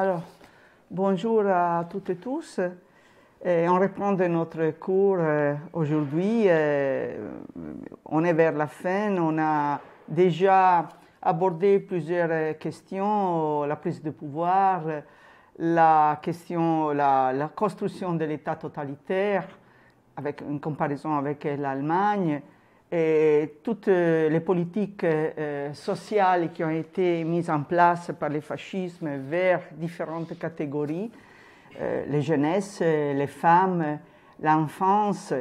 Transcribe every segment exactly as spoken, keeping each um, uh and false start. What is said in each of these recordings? Alors, bonjour à toutes et tous. Et on reprend de notre cours aujourd'hui. On est vers la fin. On a déjà abordé plusieurs questions, la prise de pouvoir, la question, la, la construction de l'État totalitaire, avec une comparaison avec l'Allemagne, et toutes les politiques euh, sociales qui ont été mises en place par le fascisme vers différentes catégories, euh, les jeunesses, les femmes, l'enfance.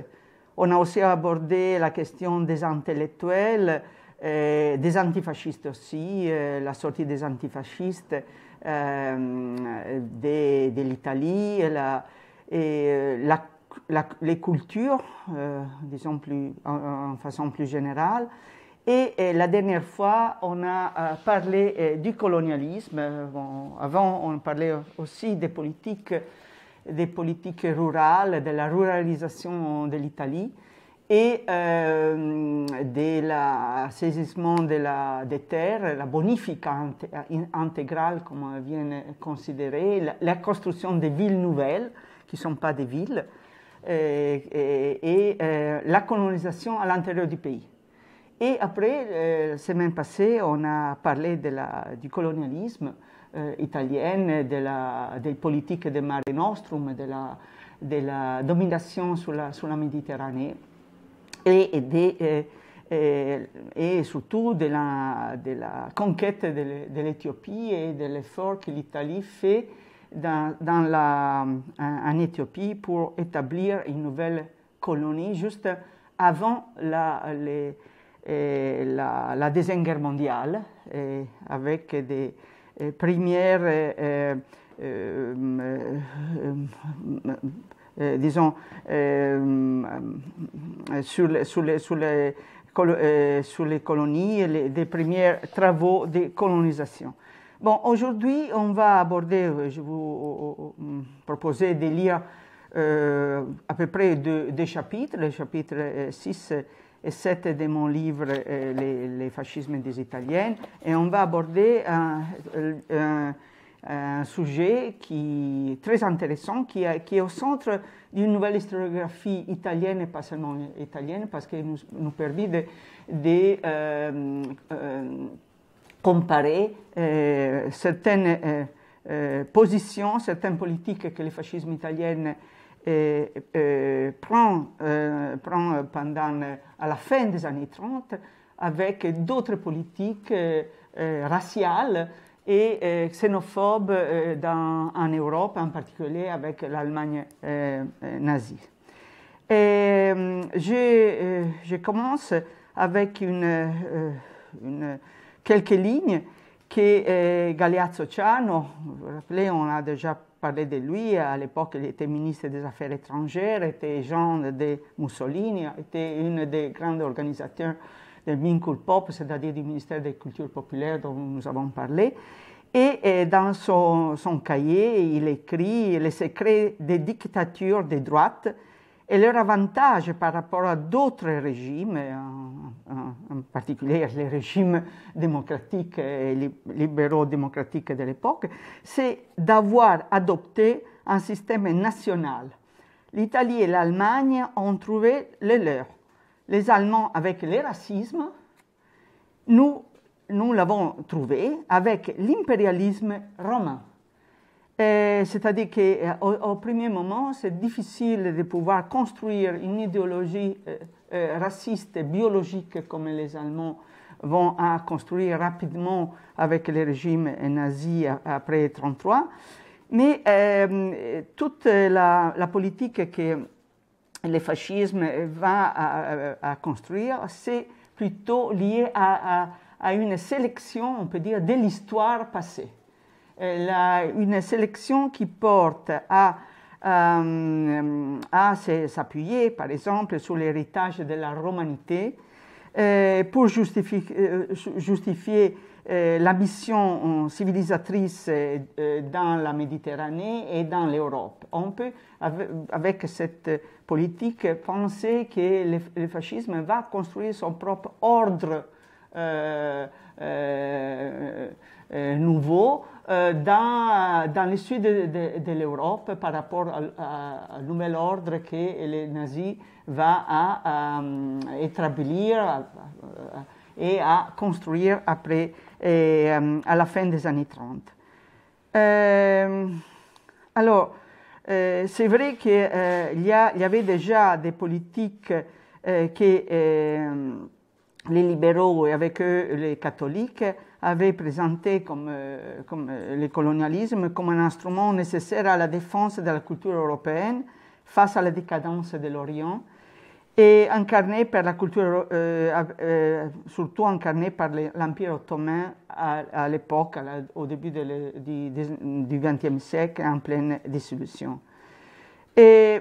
On a aussi abordé la question des intellectuels, euh, des antifascistes aussi, euh, la sortie des antifascistes euh, de, de l'Italie, la, et la La, les cultures, euh, disons plus, en, en façon plus générale. Et, et la dernière fois, on a euh, parlé euh, du colonialisme. Bon, avant, on parlait aussi des politiques, des politiques rurales, de la ruralisation de l'Italie et euh, de la saisissement de la, des terres, la bonifica intégrale, comme on vient de considérer, la, la construction des villes nouvelles, qui ne sont pas des villes, et, et, et euh, la colonisation à l'intérieur du pays. Et après, euh, la semaine passée, on a parlé de la, du colonialisme euh, italien, de la, des politiques de Mare Nostrum, de la, de la domination sur la, sur la Méditerranée et, et, de, et, et surtout de la, de la conquête de l'Éthiopie et de l'effort que l'Italie fait Dans, dans la, en Éthiopie pour établir une nouvelle colonie juste avant la, les, la, la Deuxième Guerre mondiale, et avec des premières, euh, euh, euh, euh, disons, euh, sur, les, sur, les, sur, les, sur les colonies, les, des premiers travaux de colonisation. Bon, aujourd'hui, on va aborder, je vous proposais de lire euh, à peu près deux, deux chapitres, les chapitres six et sept de mon livre euh, « les, les fascismes des Italiens », et on va aborder un, un, un sujet qui est très intéressant, qui, a, qui est au centre d'une nouvelle historiographie italienne, et pas seulement italienne, parce qu'elle nous, nous permet de... de euh, euh, comparer euh, certaines euh, euh, positions, certaines politiques que le fascisme italien euh, euh, prend, euh, prend pendant, à la fin des années trente avec d'autres politiques euh, euh, raciales et euh, xénophobes euh, dans, en Europe, en particulier avec l'Allemagne euh, nazie. Et, euh, je, euh, je commence avec une... Euh, une quelques lignes que eh, Galeazzo Ciano, vous vous rappelez, on a déjà parlé de lui, à l'époque il était ministre des Affaires étrangères, était Jean de Mussolini, était une des grands organisateurs de Minculpop, c'est-à-dire du ministère des Cultures populaires dont nous avons parlé, et eh, dans son, son cahier, il écrit « Les secrets des dictatures de droite et leurs avantages par rapport à d'autres régimes, en, en, en particulier les régimes démocratiques et libéraux démocratiques de l'époque, c'est d'avoir adopté un système national. L'Italie et l'Allemagne ont trouvé le leur. Les Allemands avec le racisme, nous, nous l'avons trouvé avec l'impérialisme romain. » C'est-à-dire qu'au au premier moment, c'est difficile de pouvoir construire une idéologie euh, raciste et biologique comme les Allemands vont à construire rapidement avec les régimes nazis après mille neuf cent trente-trois. Mais euh, toute la, la politique que le fascisme va à, à construire, c'est plutôt lié à, à, à une sélection, on peut dire, de l'histoire passée. La, une sélection qui porte à, à, à s'appuyer, par exemple, sur l'héritage de la romanité euh, pour justifier, justifier euh, la mission civilisatrice euh, dans la Méditerranée et dans l'Europe. On peut, avec cette politique, penser que le, le fascisme va construire son propre ordre euh, euh, euh, nouveau euh, dans, dans le sud de, de, de l'Europe par rapport au nouvel ordre que les nazis vont à, à, à établir et à construire après, et, à la fin des années trenta. Euh, alors, Euh, c'est vrai qu'il euh, y, y avait déjà des politiques euh, que euh, les libéraux et avec eux les catholiques avaient présenté comme, euh, comme euh, le colonialisme comme un instrument nécessaire à la défense de la culture européenne face à la décadence de l'Orient et incarné par la culture, euh, euh, surtout incarné par l'Empire ottoman à, à l'époque, au début de le, du, du vingtième siècle, en pleine dissolution. Et,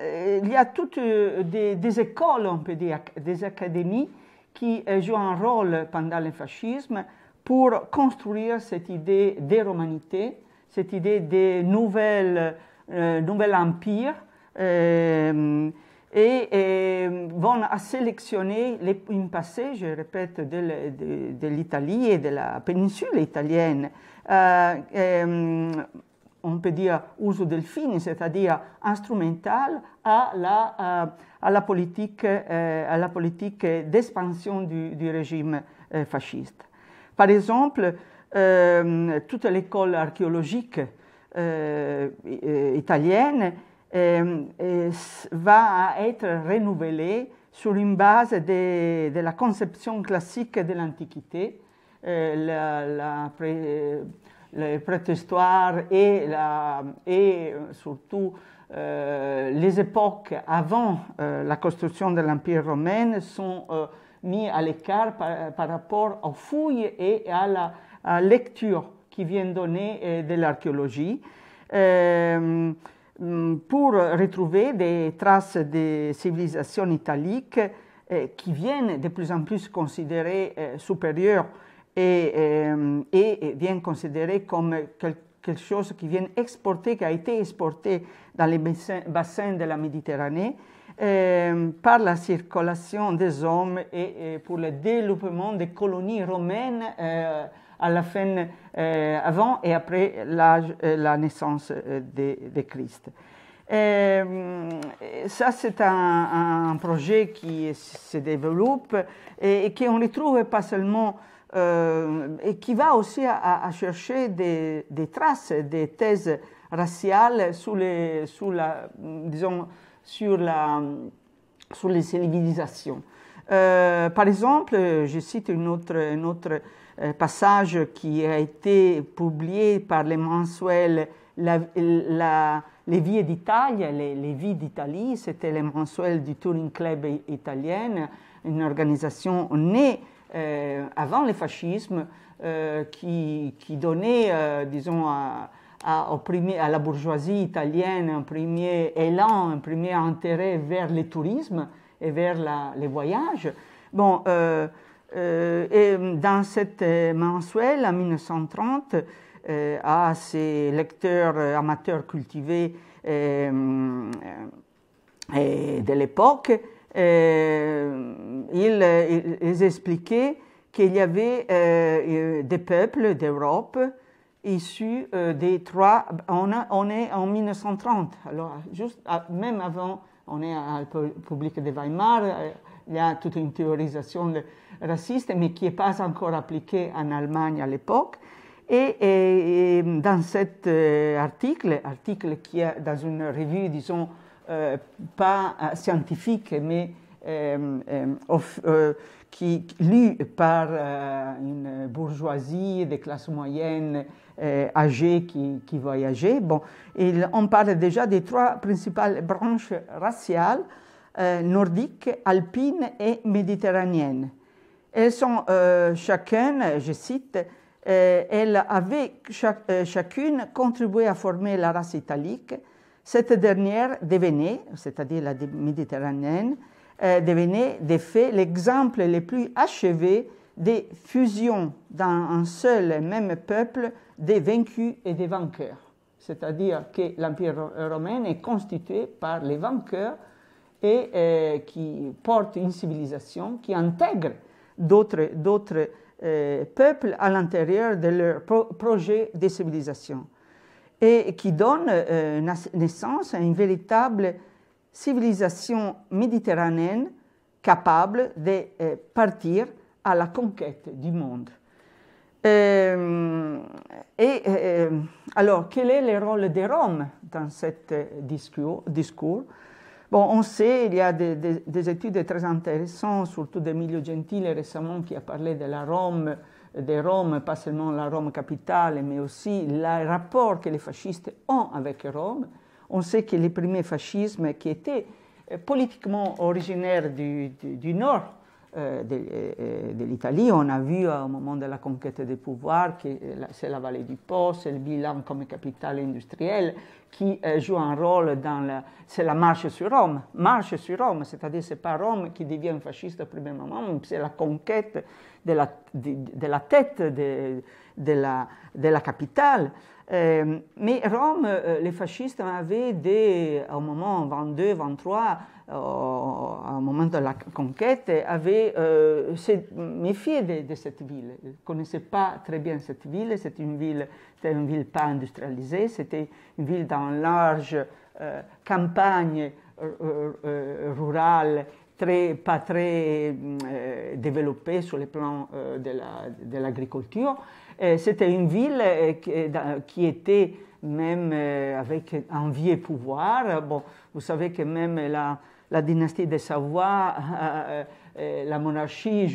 et il y a toutes des, des écoles, on peut dire, des académies qui jouent un rôle pendant le fascisme pour construire cette idée de romanité, cette idée de nouvel, euh, nouvel empire, euh, Et, et vont à sélectionner les, un passé, je répète, de, de, de l'Italie et de la péninsule italienne, euh, et, on peut dire uso del fine, c'est-à-dire instrumental à la, à la politique, à la politique d'expansion du, du régime fasciste. Par exemple, euh, toute l'école archéologique euh, italienne Et, et va être renouvelée sur une base de, de la conception classique de l'Antiquité, euh, le préhistoire et, et surtout euh, les époques avant euh, la construction de l'Empire romain sont euh, mis à l'écart par, par rapport aux fouilles et à la à lecture qui vient donner euh, de l'archéologie. Euh, pour retrouver des traces des civilisations italiques euh, qui viennent de plus en plus considérées euh, supérieures et, euh, et viennent considérées comme quel, quelque chose qui vient exporter, qui a été exporté dans les bassins, bassins de la Méditerranée euh, par la circulation des hommes et, et pour le développement des colonies romaines euh, à la fin, euh, avant et après l'âge, euh, la naissance de, de Christ. Et, ça, c'est un, un projet qui se développe et, et qu'on retrouve pas seulement, euh, et qui va aussi à, à chercher des, des traces, des thèses raciales sur les, sur la, disons, sur la, sur les civilisations. Euh, par exemple, je cite une autre, une autre passage qui a été publié par les mensuels la, la, Les Vies d'Italie, les, les Vies d'Italie, c'était les mensuels du Touring Club italien, une organisation née euh, avant le fascisme euh, qui, qui donnait, euh, disons, à, à, au premier, à la bourgeoisie italienne un premier élan, un premier intérêt vers le tourisme et vers la, les voyages. Bon, euh, Euh, et dans cette mensuelle, en mille neuf cent trente, euh, à ses lecteurs euh, amateurs cultivés euh, euh, de l'époque, euh, ils, ils expliquaient qu'il y avait euh, des peuples d'Europe issus euh, des trois... On, a, on est en mille neuf cent trente, alors juste à, même avant, on est à la République de Weimar, il y a toute une théorisation raciste, mais qui n'est pas encore appliquée en Allemagne à l'époque. Et, et, et dans cet article, article qui est dans une revue, disons, euh, pas scientifique, mais euh, euh, off, euh, qui lue par euh, une bourgeoisie des classes moyennes euh, âgées qui, qui voyageaient, bon, il, on parle déjà des trois principales branches raciales, Euh, nordiques, alpines et méditerranéennes. Elles sont euh, chacune, je cite, euh, elles avaient chac euh, chacune contribué à former la race italique. Cette dernière devenait, c'est-à-dire la méditerranéenne, euh, devenait de fait l'exemple le plus achevé des fusions dans un seul et même peuple des vaincus et des vainqueurs. C'est-à-dire que l'Empire romain est constitué par les vainqueurs et euh, qui porte une civilisation qui intègre d'autres euh, peuples à l'intérieur de leur pro projet de civilisation et qui donne euh, naissance à une véritable civilisation méditerranéenne capable de euh, partir à la conquête du monde. Euh, et euh, alors, quel est le rôle de Rome dans ce discours, discours Bon, on sait, il y a des, des, des études très intéressantes, surtout d'Emilio Gentile récemment, qui a parlé de la Rome, de Rome, pas seulement la Rome capitale, mais aussi le rapport que les fascistes ont avec Rome. On sait que les premiers fascismes qui étaient politiquement originaires du, du, du nord euh, de, euh, de l'Italie, on a vu euh, au moment de la conquête des pouvoirs que c'est la vallée du Po, c'est le Milan comme capitale industrielle, qui euh, joue un rôle dans la... C'est la marche sur Rome, marche sur Rome, c'est-à-dire c'est pas Rome qui devient fasciste au premier moment, c'est la conquête de la, de, de la tête de, de, la, de la capitale. Euh, mais Rome, euh, les fascistes avaient des, au moment vingt-deux vingt-trois, euh, au moment de la conquête, avaient euh, méfié de, de cette ville. Ils ne connaissaient pas très bien cette ville, c'était une ville, c'était une ville pas industrialisée, c'était une ville dans une large euh, campagne euh, rurale, très, pas très euh, développée sur le plan euh, de l'agriculture. La, C'était une ville qui était même avec un vieux pouvoir. Bon, vous savez que même la, la dynastie des Savoie, la monarchie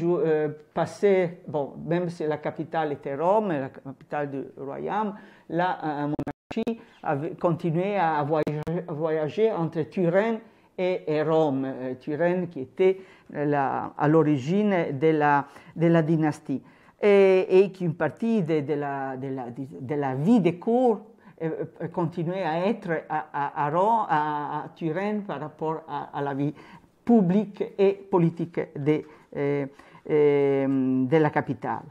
passait, bon, même si la capitale était Rome, la capitale du royaume, la monarchie avait continué à voyager, à voyager entre Turin et, et Rome. Turin qui était la, à l'origine de la, de la dynastie. Et, et qu'une partie de, de, la, de, la, de la vie des cours continuait à être à, à, à Rome, à, à Turin par rapport à, à la vie publique et politique de, euh, euh, de la capitale.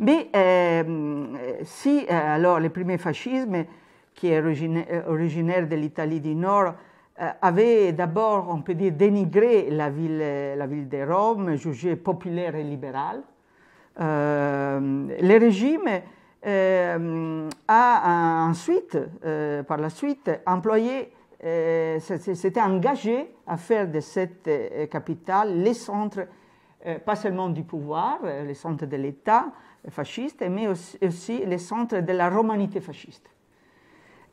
Mais euh, si alors le premier fascisme, qui est originaire, originaire de l'Italie du Nord, avait d'abord, on peut dire, dénigré la ville, la ville de Rome, jugée populaire et libérale, Euh, le régime euh, a ensuite, euh, par la suite, employé, euh, s'était engagé à faire de cette capitale les centres, euh, pas seulement du pouvoir, les centres de l'État fasciste, mais aussi, aussi les centres de la romanité fasciste.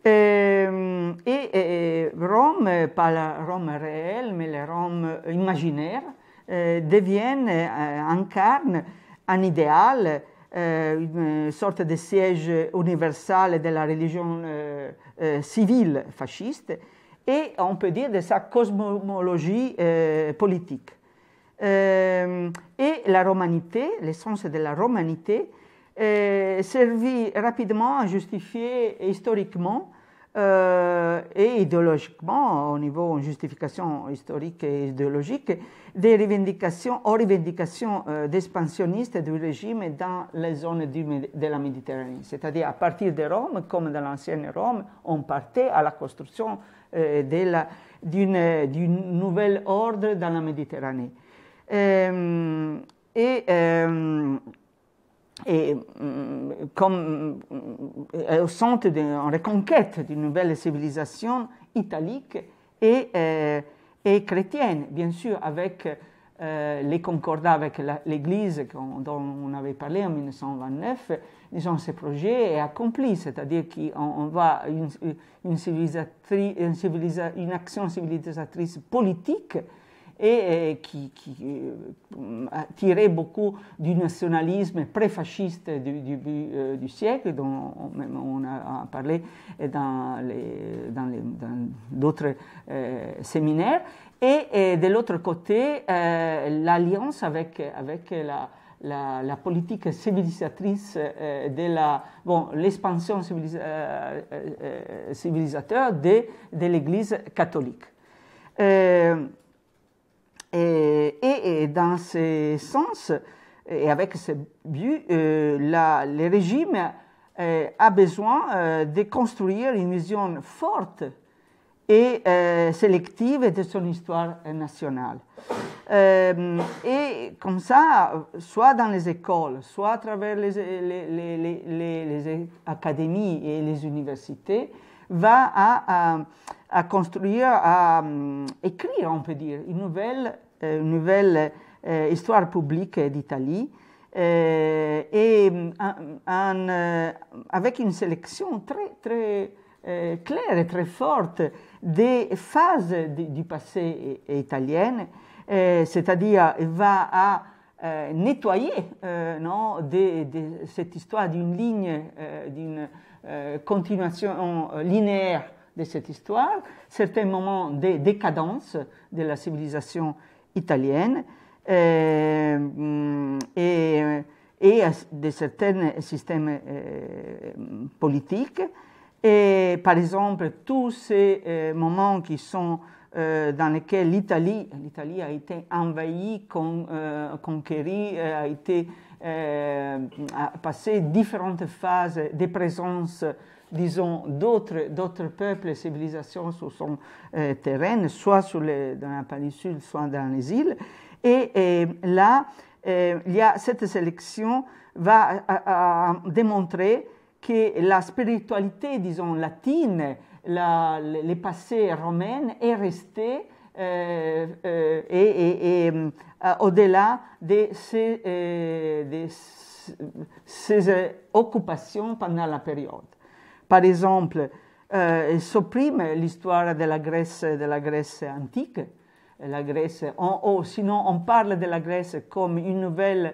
Euh, et, et Rome, pas la Rome réelle, mais la Rome imaginaire, euh, deviennent, euh, incarnent un idéal, euh, une sorte de siège universel de la religion euh, euh, civile fasciste et on peut dire de sa cosmologie euh, politique. Euh, et la romanité, l'essence de la romanité, euh, servit rapidement à justifier historiquement Euh, et idéologiquement, au niveau de justification historique et idéologique, des revendications aux revendications euh, d'expansionnistes du régime dans les zones du, de la Méditerranée. C'est-à-dire, à partir de Rome, comme dans l'ancienne Rome, on partait à la construction euh, d'une nouvel ordre dans la Méditerranée. Euh, et... Euh, Et comme au centre d'une reconquête d'une nouvelle civilisation italique et, euh, et chrétienne, bien sûr, avec euh, les concordats avec l'Église dont on avait parlé en mille neuf cent vingt-neuf, disons, ce projet est accompli, c'est-à-dire qu'on va une, une, civilisatrice, une, civilisa, une action civilisatrice politique et qui, qui tirait beaucoup du nationalisme pré-fasciste du début du, du siècle, dont on a parlé dans d'autres euh, séminaires, et, et de l'autre côté, euh, l'alliance avec, avec la, la, la politique civilisatrice euh, de l'expansion bon, civilisa euh, euh, civilisateur de, de l'Église catholique. Euh, Et, et, et dans ce sens, et avec ce but, euh, la, le régime euh, a besoin euh, de construire une vision forte et euh, sélective de son histoire nationale. Euh, et comme ça, soit dans les écoles, soit à travers les, les, les, les, les, les académies et les universités, va à, à, à construire, à, à écrire, on peut dire, une nouvelle, une nouvelle euh, histoire publique d'Italie, euh, et un, un, euh, avec une sélection très, très euh, claire et très forte des phases de, du passé italien, euh, c'est-à-dire va à euh, nettoyer euh, non, de, de cette histoire d'une ligne, euh, d'une Euh, continuation euh, linéaire de cette histoire, certains moments de décadence de la civilisation italienne euh, et, et de certains systèmes euh, politiques. Et par exemple, tous ces euh, moments qui sont euh, dans lesquels l'Italie l'Italie a été envahie, con, euh, conquérie, a été Euh, a passé différentes phases de présence, disons, d'autres d'autres peuples et civilisations sur son euh, terrain, soit sur les, dans la péninsule, soit dans les îles. Et, et là, euh, il y a cette sélection va à, à démontrer que la spiritualité, disons, latine, la, les passés romains est restée Euh, euh, et, et, et euh, au-delà de ces, euh, de ces euh, occupations pendant la période. Par exemple, euh, il supprime l'histoire de la Grèce, de la Grèce antique, la Grèce, on, oh, sinon on parle de la Grèce comme une nouvelle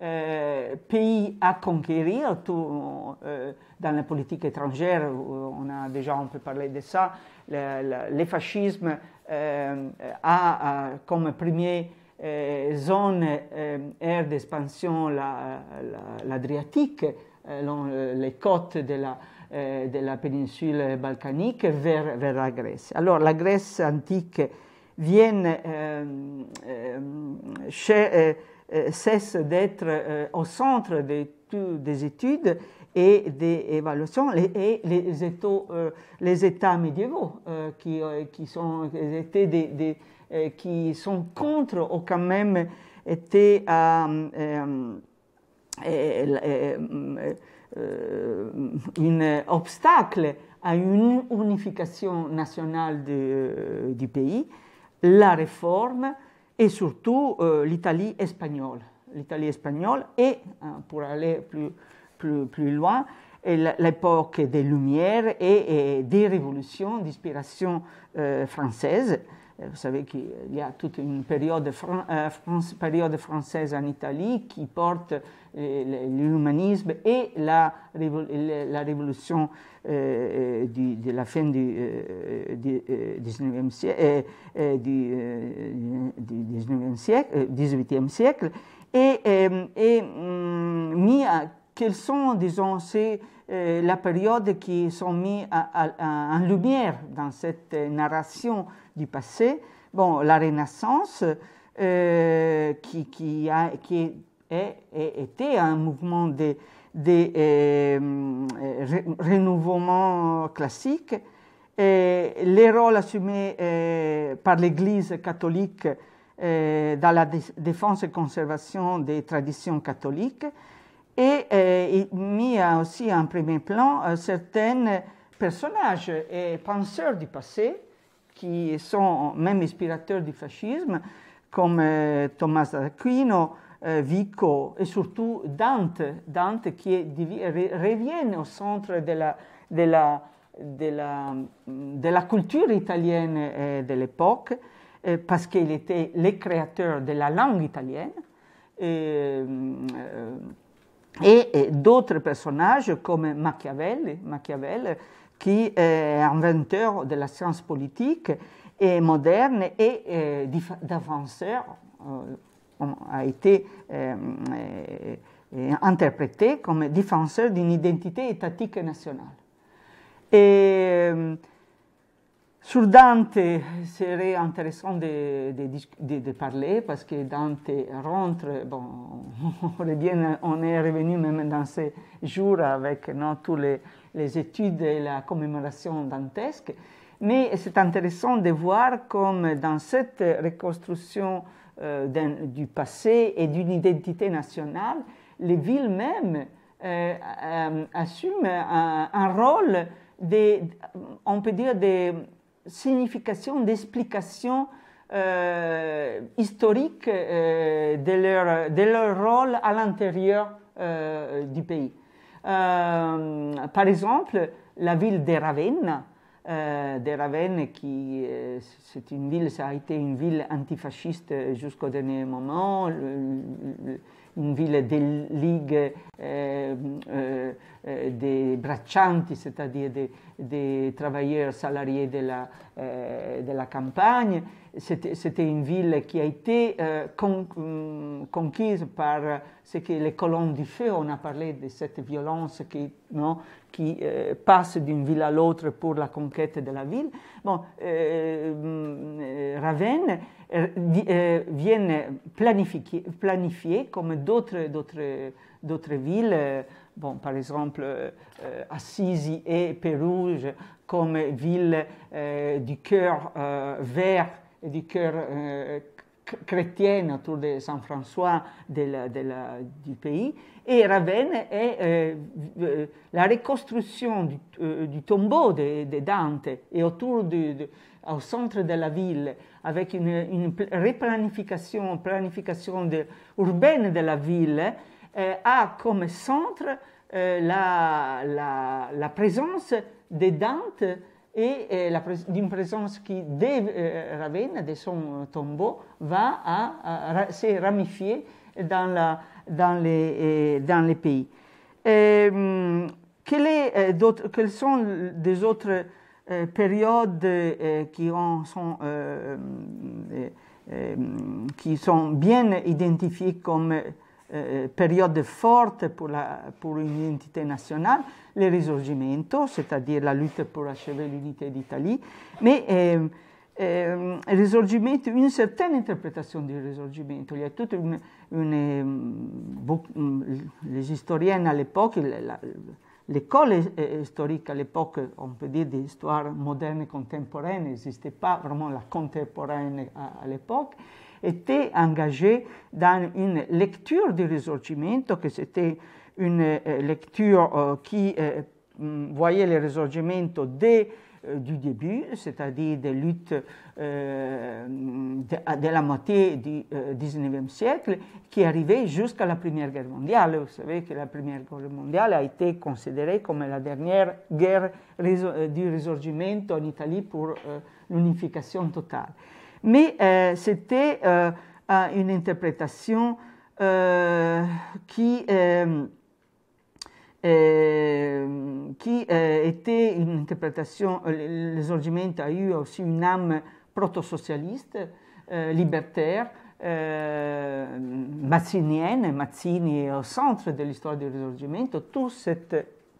euh, pays à conquérir, tout, euh, dans la politique étrangère, on a déjà on peut parler de ça, le, le, le fascisme Euh, a, a come première euh, zone euh, aire d'expansion l'Adriatique, la, la, euh, les côtes de la, euh, de la péninsule balkanique vers, vers la Grèce. Alors la Grèce antique vient, euh, euh, chez, euh, cesse d'être euh, au centre de, de, des études et des évaluations, et les états, euh, les états médiévaux euh, qui, euh, qui, sont, étaient des, des, euh, qui sont contre ou quand même étaient euh, euh, euh, euh, un obstacle à une unification nationale de, euh, du pays, la réforme et surtout euh, l'Italie espagnole. L'Italie espagnole et, pour aller plus Plus, plus loin, l'époque des Lumières et, et des révolutions d'inspiration euh, française. Vous savez qu'il y a toute une période, fran euh, France, période française en Italie qui porte euh, l'humanisme et la, la révolution euh, du, de la fin du, euh, du, euh, dix-neuvième siècle, euh, euh, du, euh, du dix-neuvième siècle, euh, dix-huitième siècle et, euh, et euh, mis à quelles sont, disons, c'est euh, la période qui sont mises en lumière dans cette narration du passé. Bon, la Renaissance, euh, qui, qui, a, qui est, est, était un mouvement de, de euh, ré, renouvellement classique, et les rôles assumés euh, par l'Église catholique euh, dans la défense et conservation des traditions catholiques, et euh, il mit aussi en premier plan euh, certains personnages et penseurs du passé qui sont même inspirateurs du fascisme, comme euh, Thomas d'Aquino, euh, Vico et surtout Dante, Dante qui est, revient au centre de la, de la, de la, de la culture italienne euh, de l'époque euh, parce qu'il était le créateur de la langue italienne. Et, euh, e d'autres personnages come Machiavelli, Machiavelli che è inventore della scienza politica e moderna e eh, d'avanceur eh, a été eh, eh, interprété come défenseur d'une identité étatique nationale. Et, sur Dante, serait intéressant de, de, de, de parler parce que Dante rentre, bon, on, revient, on est revenu même dans ces jours avec non, toutes les, les études et la commémoration dantesque, mais c'est intéressant de voir comme dans cette reconstruction euh, du passé et d'une identité nationale, les villes mêmes euh, euh, assument un, un rôle, de, on peut dire, de signification, d'explication euh, historique euh, de, leur, de leur rôle à l'intérieur euh, du pays. Euh, par exemple, la ville de Ravenna, Euh, de Ravenne, qui euh, c'est une ville, ça a été une ville antifasciste jusqu'au dernier moment, le, le, une ville des ligues euh, euh, euh, des braccianti, c'est-à-dire des, des travailleurs salariés de la, euh, de la campagne. C'était une ville qui a été euh, con, conquise par ce que les colonnes du feu, on a parlé de cette violence qui, non, qui euh, passe d'une ville à l'autre pour la conquête de la ville. Bon, euh, Ravenne euh, vient planifier, planifier comme d'autres villes, bon, par exemple euh, Assisi et Pérouge, comme ville euh, du cœur euh, vert, du cœur euh, chrétien autour de Saint-François du pays, et Ravenne est euh, euh, la reconstruction du, euh, du tombeau de, de Dante et autour du, de, au centre de la ville, avec une, une replanification planification de, urbaine de la ville, euh, a comme centre euh, la, la, la présence de Dante et euh, d'une présence qui, de euh, Ravenne, de son tombeau, va à, à, à se ramifier dans, la, dans, les, dans les pays. Euh, quelle est, quelles sont les autres euh, périodes euh, qui, ont, sont, euh, euh, qui sont bien identifiées comme Euh, période forte pour, la, pour une identité nationale, le Risorgimento, c'est-à-dire la lutte pour achever l'unité d'Italie, mais euh, euh, Risorgimento, une certaine interprétation du Risorgimento. Il y a toute une, une les historiennes à l'époque, l'école historique à l'époque, on peut dire d'histoire moderne et contemporaine, n'existait pas vraiment la contemporaine à, à l'époque, était engagé dans une lecture du Risorgimento, que c'était une lecture euh, qui euh, voyait le Risorgimento dès euh, du début, c'est-à-dire des luttes euh, de, de la moitié du euh, dix-neuvième siècle, qui arrivait jusqu'à la Première Guerre mondiale. Vous savez que la Première Guerre mondiale a été considérée comme la dernière guerre du Risorgimento en Italie pour euh, l'unification totale. Mais euh, c'était euh, une interprétation euh, qui, euh, euh, qui euh, était une interprétation, le Risorgimento a eu aussi une âme proto-socialiste, euh, libertaire, euh, mazzinienne. Mazzini est au centre de l'histoire du Risorgimento. Toute cette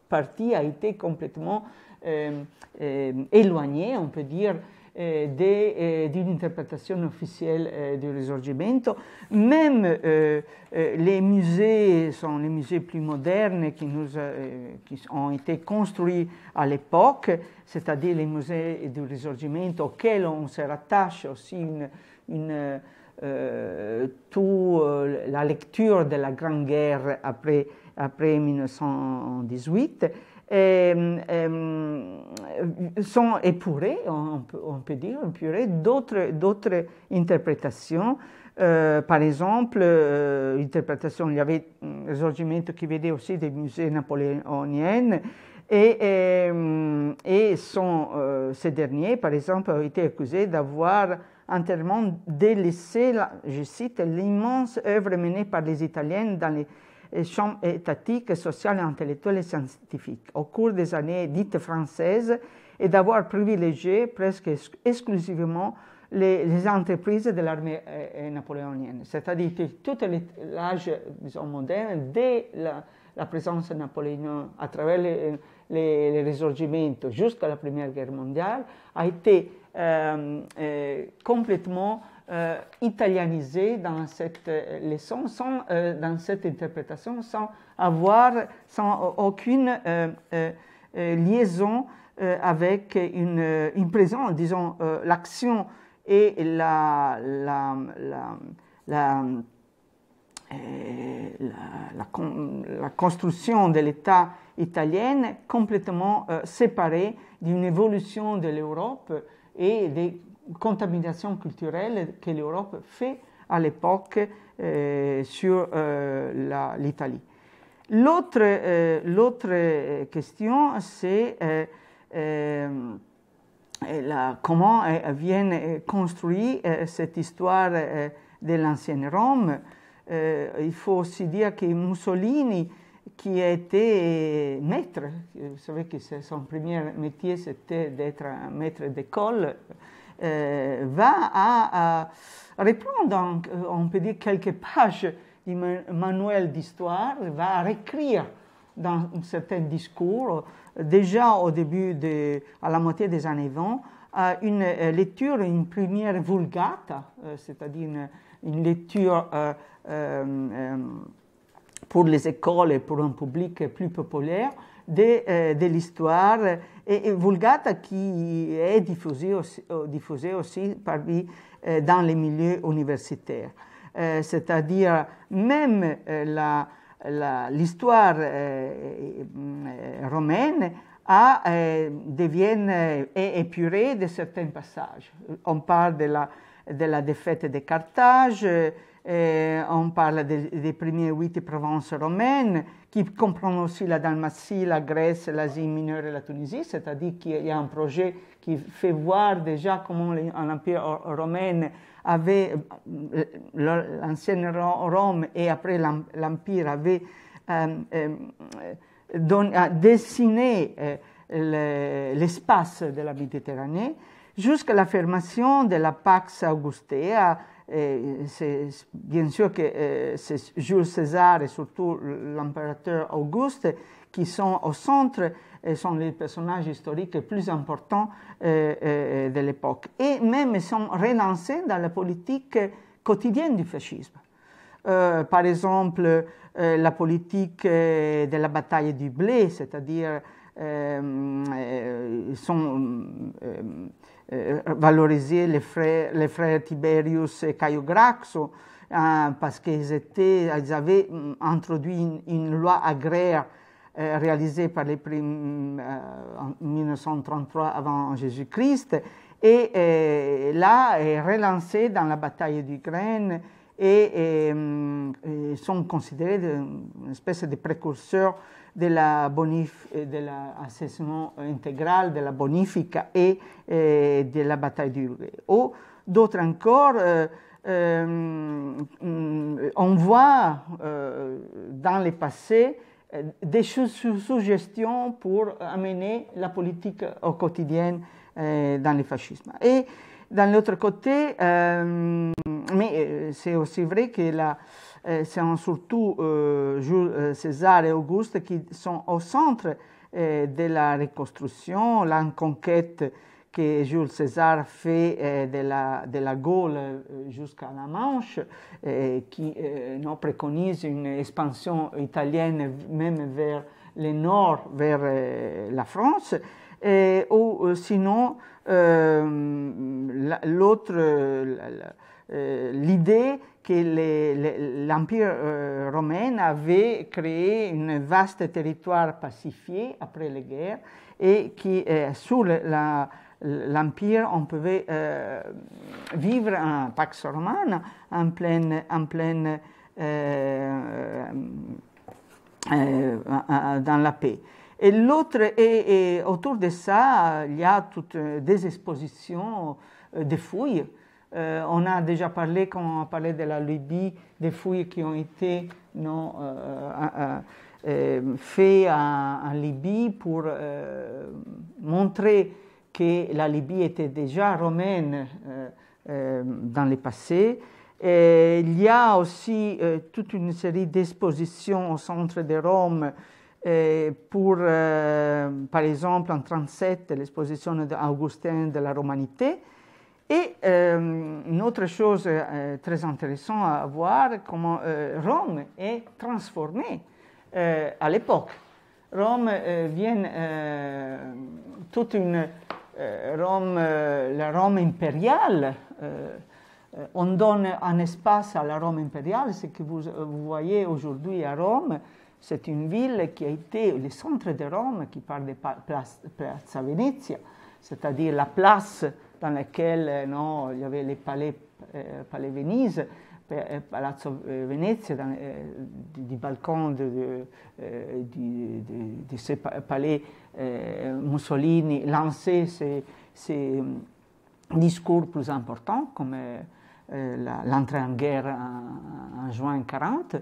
partie a été complètement euh, euh, éloignée, on peut dire, d'une interprétation officielle du Risorgimento. Même euh, les musées sont les musées plus modernes qui, nous, euh, qui ont été construits à l'époque, c'est-à-dire les musées du Risorgimento auxquels on se rattache aussi une, une, euh, tout, euh, la lecture de la Grande Guerre après, après mille neuf cent dix-huit. Et, et, sont épurés, on peut, on peut dire, épurés d'autres interprétations. Euh, par exemple, euh, interprétation, il y avait un Risorgimento qui venait aussi des musées napoléoniennes, et, et, et sont, euh, ces derniers, par exemple, ont été accusés d'avoir entièrement délaissé, je cite, l'immense œuvre menée par les Italiennes dans les champs étatiques, sociales, intellectuelles et scientifiques au cours des années dites françaises, et d'avoir privilégié presque exclusivement les, les entreprises de l'armée euh, napoléonienne. C'est-à-dire que tout l'âge moderne, dès la, la présence napoléonienne à travers les, les, les Risorgimento jusqu'à la Première Guerre mondiale, a été euh, euh, complètement Euh, italianisé dans cette euh, leçon, sans, euh, dans cette interprétation, sans avoir sans aucune euh, euh, liaison euh, avec une, une présence, disons, euh, l'action e la, la, la, la, eh, la, la, la, la construction de l'État italienne complètement euh, séparée d'une évolution de l'Europe et des contaminations culturelles que l'Europe fait à l'époque euh, sur euh, l'Italie. L'autre euh, question, c'est euh, euh, la, comment euh, vient construire euh, cette histoire euh, de l'ancienne Rome. Euh, il faut aussi dire que Mussolini, qui a été maître, vous savez que son premier métier c'était d'être un maître d'école, euh, va à, à reprendre, on peut dire, quelques pages du manuel d'histoire, va à réécrire dans certains discours, déjà au début, de, à la moitié des années vingt, une lecture, une première vulgate, c'est-à-dire une, une lecture euh, euh, pour les écoles et pour un public plus populaire, de, euh, de l'histoire, et, et Vulgata qui est diffusée aussi, diffusée aussi parmi, euh, dans les milieux universitaires. Euh, C'est-à-dire même euh, l'histoire euh, romaine a, euh, devient euh, épurée de certains passages. On parle de la, de la défaite de Carthage, euh, Eh, on parle des, des premières huit provinces romaines qui comprennent aussi la Dalmatie, la Grèce, l'Asie mineure et la Tunisie, c'est-à-dire qu'il y a un projet qui fait voir déjà comment l'Empire romain avait, l'ancienne Rome et après l'Empire avait euh, euh, don, a dessiné euh, l'espace de la Méditerranée jusqu'à l'affermation de la Pax Augustea. Et bien sûr que euh, c'est Jules César et surtout l'empereur Auguste qui sont au centre et sont les personnages historiques les plus importants euh, euh, de l'époque. Et même sont relancés dans la politique quotidienne du fascisme. Euh, par exemple, euh, la politique de la bataille du blé, c'est-à-dire euh, sont... Euh, valoriser les frères, les frères Tiberius et Caio Graxo, hein, parce qu'ils ils avaient introduit une, une loi agraire euh, réalisée par les primes euh, en mille neuf cent trente-trois avant Jésus-Christ, et euh, là est relancée dans la bataille du Grain, et, et, et sont considérés de, une espèce de précurseur de la bonif, de l'assessment intégral, de la bonifica et, et de la bataille du Uruguay. Ou d'autres encore, euh, euh, on voit euh, dans le passé des suggestions pour amener la politique au quotidien euh, dans le fascisme. Et d'un l'autre côté, euh, mais c'est aussi vrai que la Eh, sono soprattutto eh, Jules César e Auguste che sono al centro eh, della ricostruzione, la conquista che Jules César fait eh, della, della Gaule jusqu'à la Manche, eh, che eh, no, preconizza un'espansione italiana anche verso il nord, verso eh, la Francia, eh, o se no eh, l'altra... l'idée que l'Empire euh, romain avait créé un vaste territoire pacifié après les guerres et que euh, sous l'Empire on pouvait euh, vivre un Pax Romana en pleine, en pleine, euh, euh, dans la paix. Et l'autre, et, et autour de ça, il y a toutes des expositions de fouilles. Euh, on a déjà parlé, quand on a parlé de la Libye, des fouilles qui ont été non, euh, euh, euh, faites en, en Libye pour euh, montrer que la Libye était déjà romaine euh, euh, dans le passé. Et il y a aussi euh, toute une série d'expositions au centre de Rome euh, pour, euh, par exemple, en mille neuf cent trente-sept, l'exposition d'Augustin de la Romanité. Et euh, une autre chose euh, très intéressante à voir, comment euh, Rome est transformée euh, à l'époque. Rome euh, vient euh, toute une, euh, Rome, euh, la Rome impériale. Euh, on donne un espace à la Rome impériale. Ce que vous, vous voyez aujourd'hui à Rome, c'est une ville qui a été le centre de Rome, qui parle de Piazza Venezia, c'est-à-dire la place dans laquelle non, il y avait les palais, euh, palais Venise, Palazzo Venezia, dans, euh, du, du balcon de, de, euh, du, de, de ce palais, euh, Mussolini lançait ses, ses discours plus importants, comme euh, l'entrée en guerre en, en juin mille neuf cent quarante.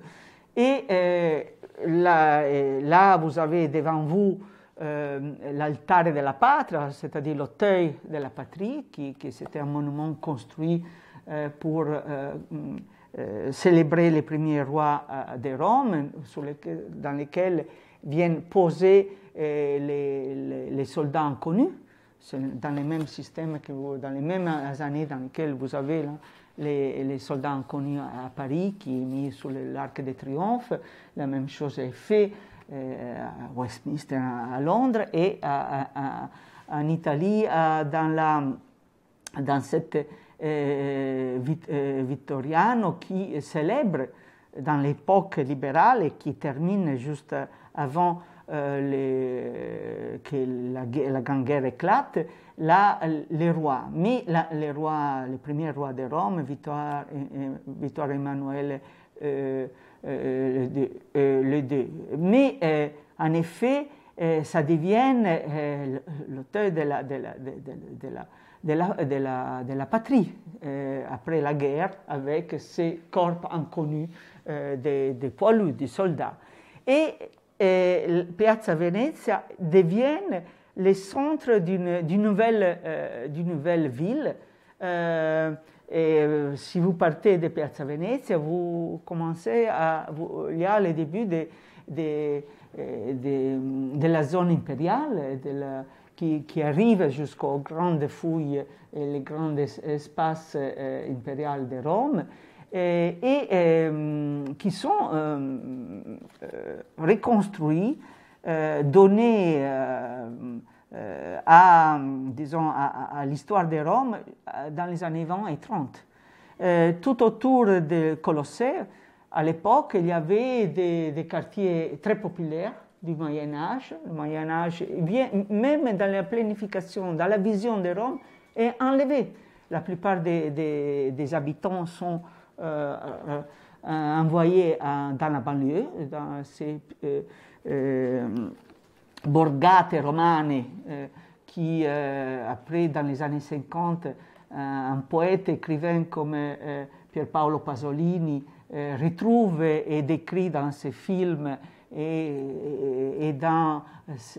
Et euh, là, là, vous avez devant vous euh, l'altare della patria, c'est-à-dire l'autel de la patrie, qui, qui c'était un monument construit euh, pour euh, euh, célébrer les premiers rois euh, de Rome, sur les, dans lesquels viennent poser euh, les, les, les soldats inconnus. C'est dans les mêmes systèmes, que vous, dans les mêmes années dans lesquelles vous avez là, les, les soldats inconnus à Paris, qui est mis sur l'Arc de Triomphe. La même chose est faite euh, à Westminster, à Londres, et à, à, à, en Italie, à, dans, la, dans cette euh, vit, euh, Vittoriano qui célèbre dans l'époque libérale et qui termine juste avant Euh, les, que la, la grande guerre éclate, là, les rois. Mais la, les rois, les premiers rois de Rome, Vittorio Vittorio Emanuele euh, euh, le deux. Mais euh, en effet, euh, ça devient euh, l'autel de la, de la, de, de, de la, de la, de la, de la patrie euh, après la guerre, avec ces corps inconnus euh, des, des poilus, des soldats. Et Et Piazza Venezia devient le centre d'une nouvelle, euh, nouvelle ville. Euh, et euh, si vous partez de Piazza Venezia, vous commencez à... Vous, il y a le début de, de, de, de, de la zone impériale, de la, qui, qui arrive jusqu'aux grandes fouilles et les grands espaces euh, impériaux de Rome, et, et euh, qui sont euh, euh, reconstruits, euh, donnés euh, euh, à, disons, à, à l'histoire de Rome dans les années vingt et trente. Euh, tout autour du Colossée, à l'époque, il y avait des, des quartiers très populaires du Moyen-Âge. Le Moyen-Âge, même dans la planification, dans la vision de Rome, est enlevé. La plupart des, des, des habitants sont Euh, euh, euh, envoyé à, dans la banlieue, dans ces euh, euh, borgate romane euh, qui, euh, après, dans les années cinquante, euh, un poète écrivain comme euh, Pierpaolo Pasolini euh, retrouve et décrit dans ses films et, et, et dans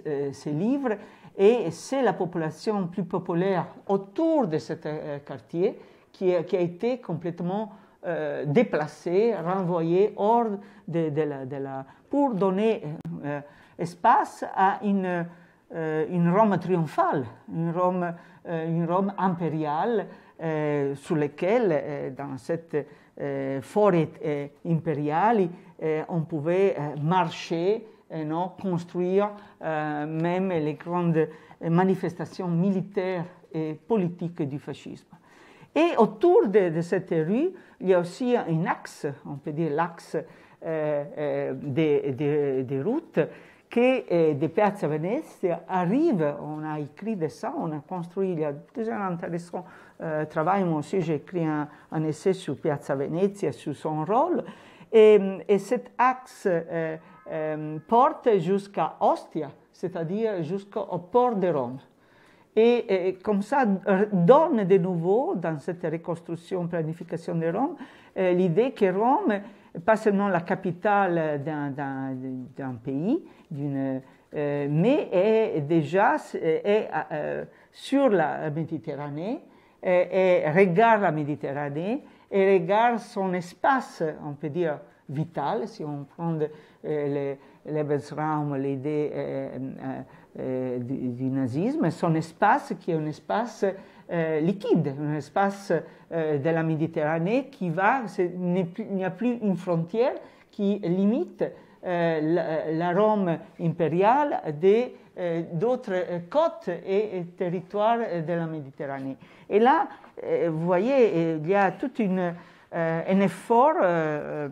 euh, ses livres. Et c'est la population plus populaire autour de ce euh, quartier qui, qui a été complètement Euh, déplacés, renvoyés hors de, de, la, de la... pour donner euh, espace à une, euh, une Rome triomphale, une Rome, euh, une Rome impériale, euh, sur laquelle, euh, dans cette euh, forêt euh, impériale, euh, on pouvait euh, marcher, et non, construire euh, même les grandes manifestations militaires et politiques du fascisme. Et autour de, de cette rue, il y a aussi un axe, on peut dire l'axe euh, des, des, des routes, qui euh, de Piazza Venezia arrive. On a écrit de ça, on a construit, il y a déjà un intéressant euh, travail. Moi aussi, j'ai écrit un, un essai sur Piazza Venezia, sur son rôle. Et, et cet axe euh, euh, porte jusqu'à Ostia, c'est-à-dire jusqu'au port de Rome. Et, et comme ça donne de nouveau, dans cette reconstruction, planification de Rome, euh, l'idée que Rome, pas seulement la capitale d'un pays, d'une, euh, mais est déjà est, euh, sur la Méditerranée, et, et regarde la Méditerranée, et regarde son espace, on peut dire, vital, si on prend euh, l'Ebensraum, l'idée... Euh, euh, Euh, du, du nazisme, son espace qui est un espace euh, liquide, un espace euh, de la Méditerranée qui va, il n'y a plus une frontière qui limite euh, la Rome impériale des euh, d'autres euh, côtes et, et territoires de la Méditerranée. Et là, euh, vous voyez, il y a tout euh, un effort euh,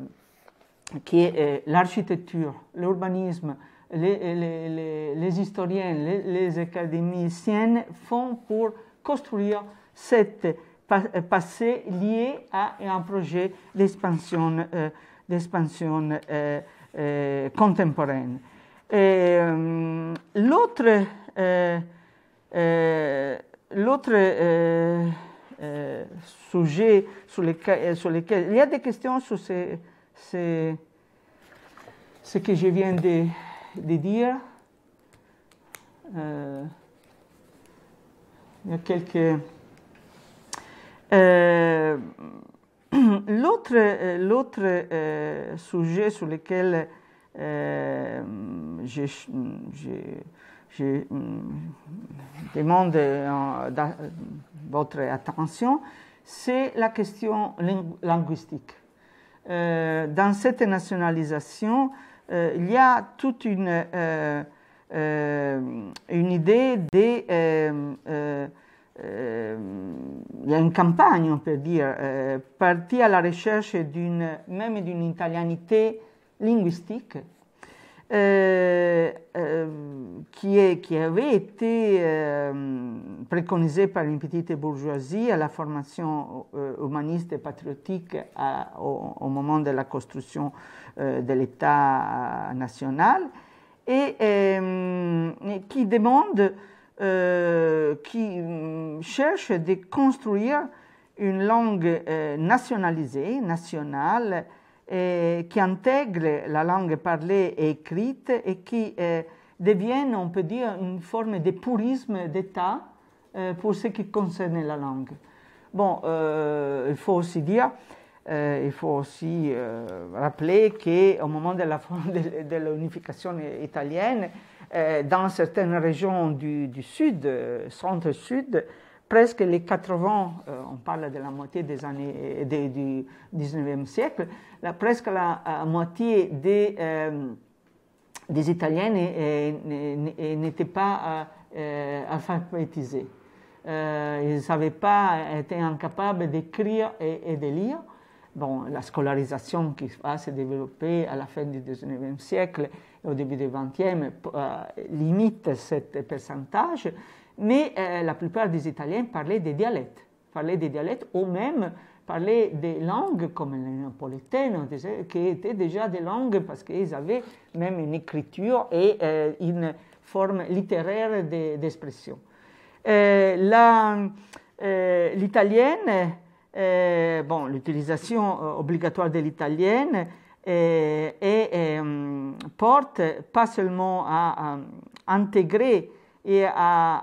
qui est euh, l'architecture, l'urbanisme, les, les, les, les historiens, les, les académiciens font pour construire cette passé lié à un projet d'expansion euh, d'expansion euh, euh, contemporaine. Euh, l'autre euh, euh, l'autre euh, euh, sujet sur lequel, sur lequel il y a des questions sur ce, ce, ce que je viens de, de dire. Euh, il y a quelques Euh, l'autre euh, sujet sur lequel euh, je, je, je demande euh, votre attention, c'est la question lingu linguistique. Euh, dans cette nationalisation, euh, il y a toute une, euh, euh, une idée des... Euh, euh, il y a une campagne, on peut dire, euh, partie à la recherche même d'une italianité linguistique euh, euh, qui, est, qui avait été euh, préconisée par une petite bourgeoisie à la formation euh, humaniste et patriotique à, au, au moment de la construction euh, de l'État national et euh, qui demande Euh, qui euh, cherche de construire une langue euh, nationalisée, nationale, euh, qui intègre la langue parlée et écrite et qui euh, devienne, on peut dire, une forme de purisme d'État euh, pour ce qui concerne la langue. Bon, euh, il faut aussi dire, euh, il faut aussi euh, rappeler qu'au moment de la de, de l'unification italienne, dans certaines régions du, du sud, centre-sud, presque les quatre-vingts, on parle de la moitié des années, de, du dix-neuvième siècle, la, presque la, la moitié des, euh, des Italiens n'étaient pas euh, alphabétisés. Euh, ils n'avaient pas été incapables d'écrire et, et de lire. Bon, la scolarisation qui va se développer à la fin du dix-neuvième siècle et au début du vingtième euh, limite ce pourcentage, mais euh, la plupart des Italiens parlaient des dialectes, parlaient des dialectes ou même parlaient des langues comme le napolitain, qui étaient déjà des langues parce qu'ils avaient même une écriture et euh, une forme littéraire d'expression. Euh, l'italienne... Euh, bon, l'utilisation euh, obligatoire de l'italienne euh, euh, porte pas seulement à, à intégrer et à,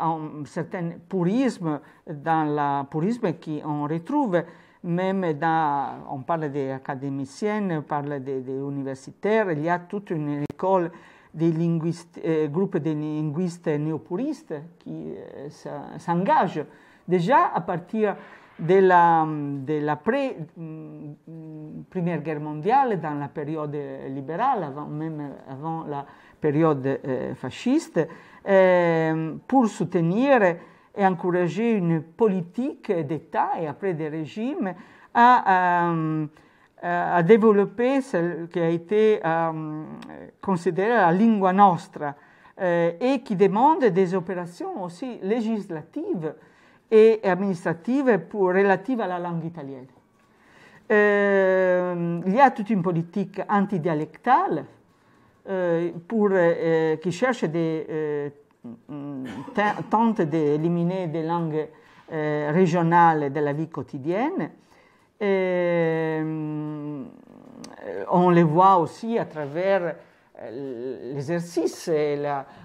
à un certain purisme dans la purisme qu'on retrouve même dans, on parle des académiciennes, on parle des, des universitaires, il y a toute une école des linguistes, euh, groupes de linguistes néopuristes qui euh, s'engagent déjà à partir de la, de la pré, Première Guerre mondiale, dans la période libérale, avant, même avant la période euh, fasciste, euh, pour soutenir et encourager une politique d'État et après des régimes à, à, à développer celle qui a été euh, considérée la lingua nostra euh, et qui demande des opérations aussi législatives et amministrative pour, relative à la langue italienne. Euh, il y a toute une politique antidialectale euh, pour, euh, qui cherche de, euh, tente d'éliminer des langues euh, régionales de la vie quotidienne. Euh, on les voit aussi à travers l'exercice et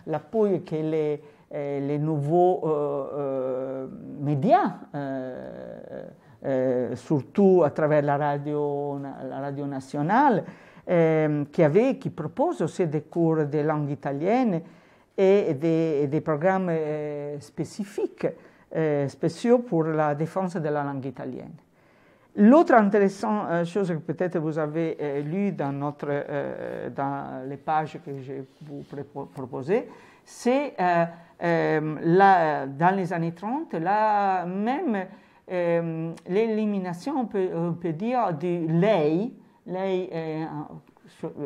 l'appui la, que les les nouveaux euh, euh, médias, euh, euh, surtout à travers la radio, la radio nationale, euh, qui, avait, qui propose aussi des cours de langue italienne et des, des programmes euh, spécifiques, euh, spéciaux pour la défense de la langue italienne. L'autre intéressante chose que peut-être vous avez euh, lu dans, notre, euh, dans les pages que je vous proposais, c'est euh, euh, dans les années trente, là même euh, l'élimination, on peut, on peut dire, du lei. Lei, euh,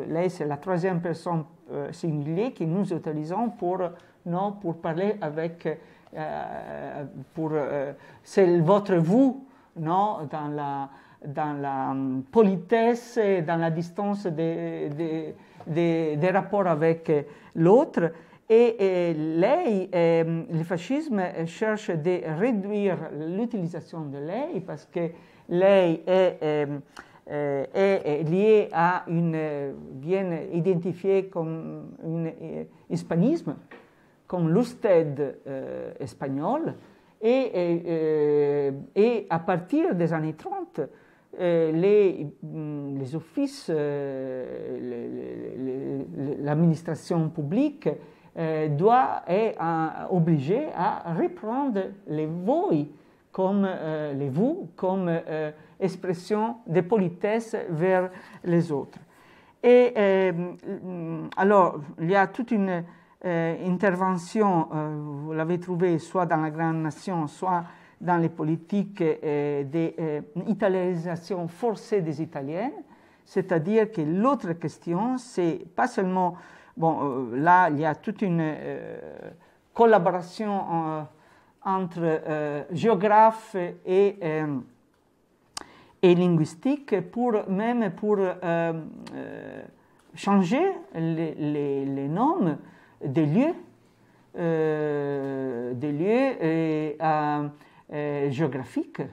lei c'est la troisième personne euh, singulier que nous utilisons pour, non, pour parler avec, euh, pour, euh, c'est votre vous. No? Dans, la, dans la politesse et dans la distance des de, de, de rapports avec l'autre. Et, et lei, et, le fascisme cherche de réduire l'utilisation de lei parce que lei est, est, est, est liée à une, bien identifiée comme un hispanisme, comme l'usted euh, espagnol. Et, et, et à partir des années trente, les, les offices, l'administration publique doit être obligée à reprendre les voi comme les vous comme expression de politesse vers les autres. Et alors il y a toute une Euh, intervention, euh, vous l'avez trouvée soit dans la grande nation, soit dans les politiques euh, d'italianisation euh, forcée des Italiennes. C'est-à-dire que l'autre question, c'est pas seulement, bon, euh, là il y a toute une euh, collaboration euh, entre euh, géographes et, euh, et linguistiques, pour, même pour euh, euh, changer les, les, les noms des lieux, euh, des lieux et, euh, euh, géographiques, euh,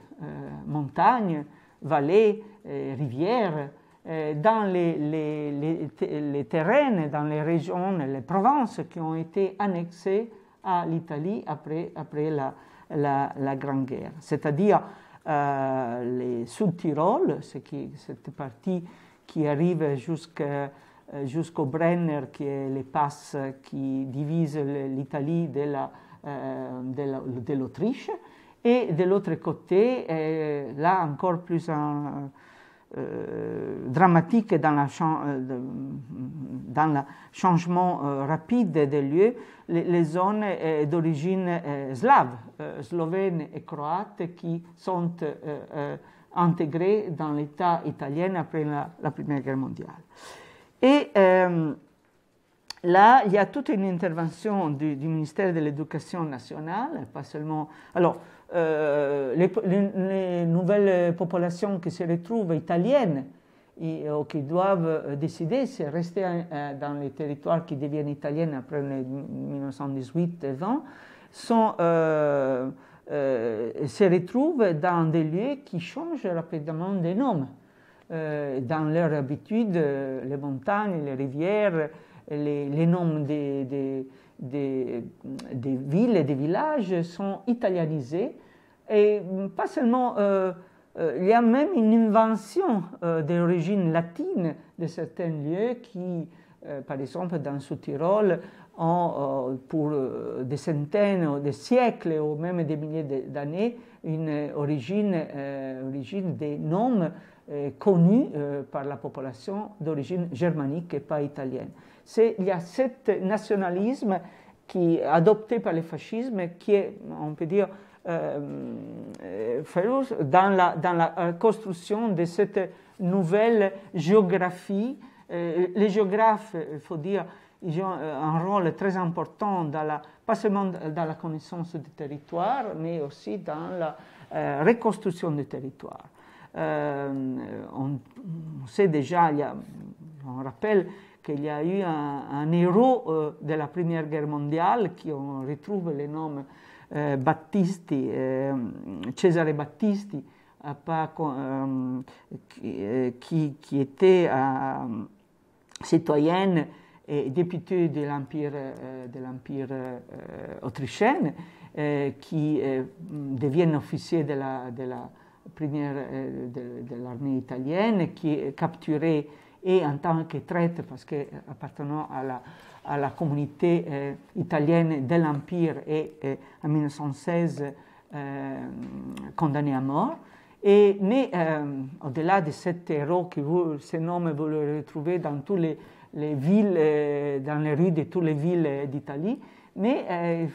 montagnes, vallées, euh, rivières, euh, dans les, les, les, les terrains, dans les régions, les provinces qui ont été annexées à l'Italie après, après la, la, la Grande Guerre. C'est-à-dire euh, le Sud-Tirol, cette partie qui arrive jusqu'à jusqu'au Brenner, qui est les passes qui divisent l'Italie de l'Autriche, la, euh, et de l'autre côté, euh, là encore plus en, euh, dramatique dans le changement euh, rapide des lieux, les, les zones euh, d'origine euh, slave, euh, slovène et croate, qui sont euh, euh, intégrées dans l'État italien après la, la Première Guerre mondiale. Et euh, là, il y a toute une intervention du, du ministère de l'Éducation nationale, pas seulement... Alors, euh, les, les nouvelles populations qui se retrouvent italiennes et, ou qui doivent décider si rester euh, dans les territoires qui deviennent italiens après mille neuf cent dix-huit vingt, sont... Euh, euh, se retrouvent dans des lieux qui changent rapidement de nom. Euh, dans leurs habitudes, euh, les montagnes, les rivières, les, les noms des, des, des, des villes et des villages sont italianisés. Et pas seulement, euh, euh, il y a même une invention euh, d'origine latine de certains lieux qui, euh, par exemple, dans le Sud-Tirol, ont euh, pour euh, des centaines ou des siècles ou même des milliers d'années une origine, euh, origine des noms connus euh, par la population d'origine germanique et pas italienne. Il y a cet nationalisme qui est adopté par le fascisme qui est, on peut dire, euh, dans, la, dans la construction de cette nouvelle géographie. Euh, les géographes, il faut dire, ils ont un rôle très important, dans la, pas seulement dans la connaissance du territoire, mais aussi dans la euh, reconstruction du territoire. Euh, on, on sait déjà, il y a, on rappelle qu'il y a eu un, un héros euh, de la Première Guerre mondiale, qui on retrouve les noms euh, Battisti, euh, Cesare Battisti, à Paco, euh, qui, euh, qui, qui était euh, citoyenne et député de l'Empire euh, euh, autrichien, euh, qui euh, devient officier de la... De la première euh, de, de l'armée italienne, qui est capturée et en tant que traître parce qu'appartenant à la, à la communauté euh, italienne de l'Empire et, et en mille neuf cent seize euh, condamnée à mort. Et, mais euh, au-delà de cet héros que vous, ce nom, vous le retrouvez dans toutes les, les villes, euh, dans les rues de toutes les villes euh, d'Italie, mais euh,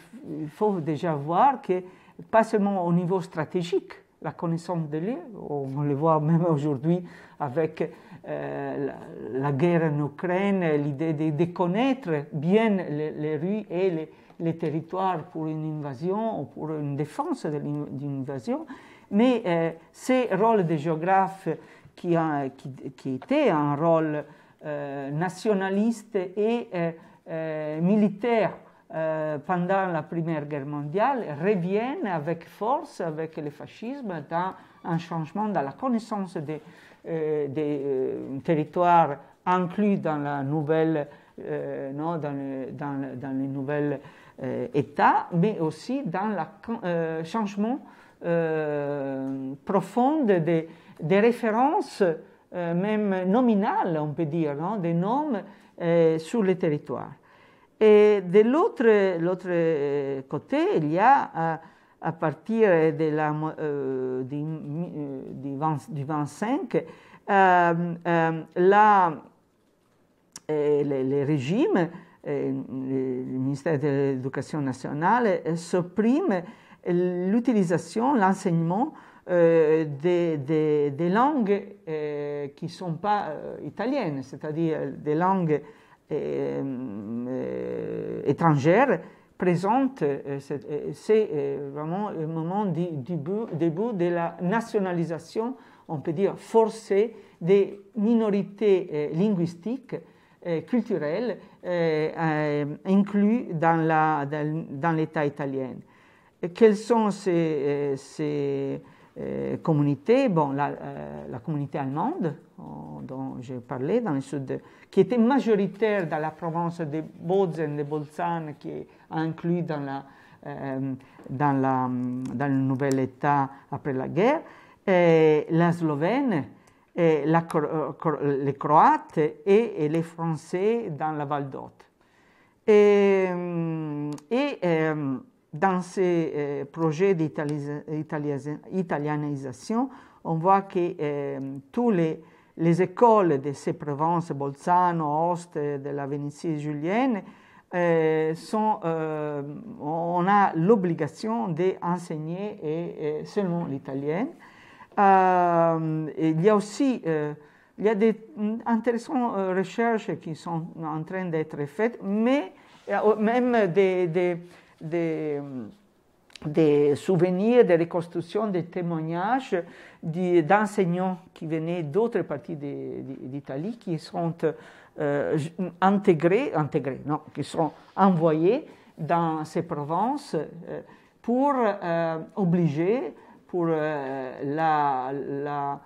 il faut déjà voir que, pas seulement au niveau stratégique, la connaissance de l'E U, on le voit même aujourd'hui avec euh, la, la guerre en Ukraine, l'idée de, de connaître bien les, les rues et les, les territoires pour une invasion ou pour une défense d'une invasion. Mais euh, ce rôle de géographe qui, a, qui, qui était un rôle euh, nationaliste et euh, euh, militaire euh, pendant la Première Guerre mondiale revient avec force, avec le fascisme, dans un changement dans la connaissance des euh, de, euh, territoires inclus dans, la nouvelle, euh, non, dans, le, dans, le, dans les nouvelles euh, États, mais aussi dans le euh, changement Euh, profonde des, des références, euh, même nominales, on peut dire, non, des noms euh, sur les territoires. Et de l'autre côté, il y a, à, à partir de la, euh, du, euh, du, vingt, du vingt-cinq, euh, euh, la, euh, les, les régimes, euh, le ministère de l'Éducation nationale euh, supprime l'utilisation, l'enseignement euh, des, des, des langues euh, qui ne sont pas euh, italiennes, c'est-à-dire des langues euh, euh, étrangères présentes. Euh, C'est euh, vraiment le moment du début, début de la nationalisation, on peut dire forcée, des minorités euh, linguistiques, euh, culturelles, euh, euh, inclus dans l'État italien. Quelles sont ces, ces euh, communautés? Bon, la, euh, la communauté allemande, on, dont j'ai parlé, dans le sud, qui était majoritaire dans la province de Bozen, de Bolzano, qui est inclus dans, la, euh, dans, la, dans le nouvel État après la guerre, et la Slovène, et la, les Croates et, et les Français dans la Val d'Hôte. Et... et euh, Dans ces euh, projets d'italianisation, on voit que euh, toutes les, les écoles de ces provinces, Bolzano, Ost, de la Vénétie julienne, euh, sont, euh, on a l'obligation d'enseigner et, et seulement l'italien. Euh, il y a aussi euh, il y a des intéressantes recherches qui sont en train d'être faites, mais même des, des Des, des souvenirs, des reconstructions, des témoignages d'enseignants qui venaient d'autres parties d'Italie, qui sont euh, intégrés, intégrés, non, qui sont envoyés dans ces provinces euh, pour euh, obliger, pour euh, la, la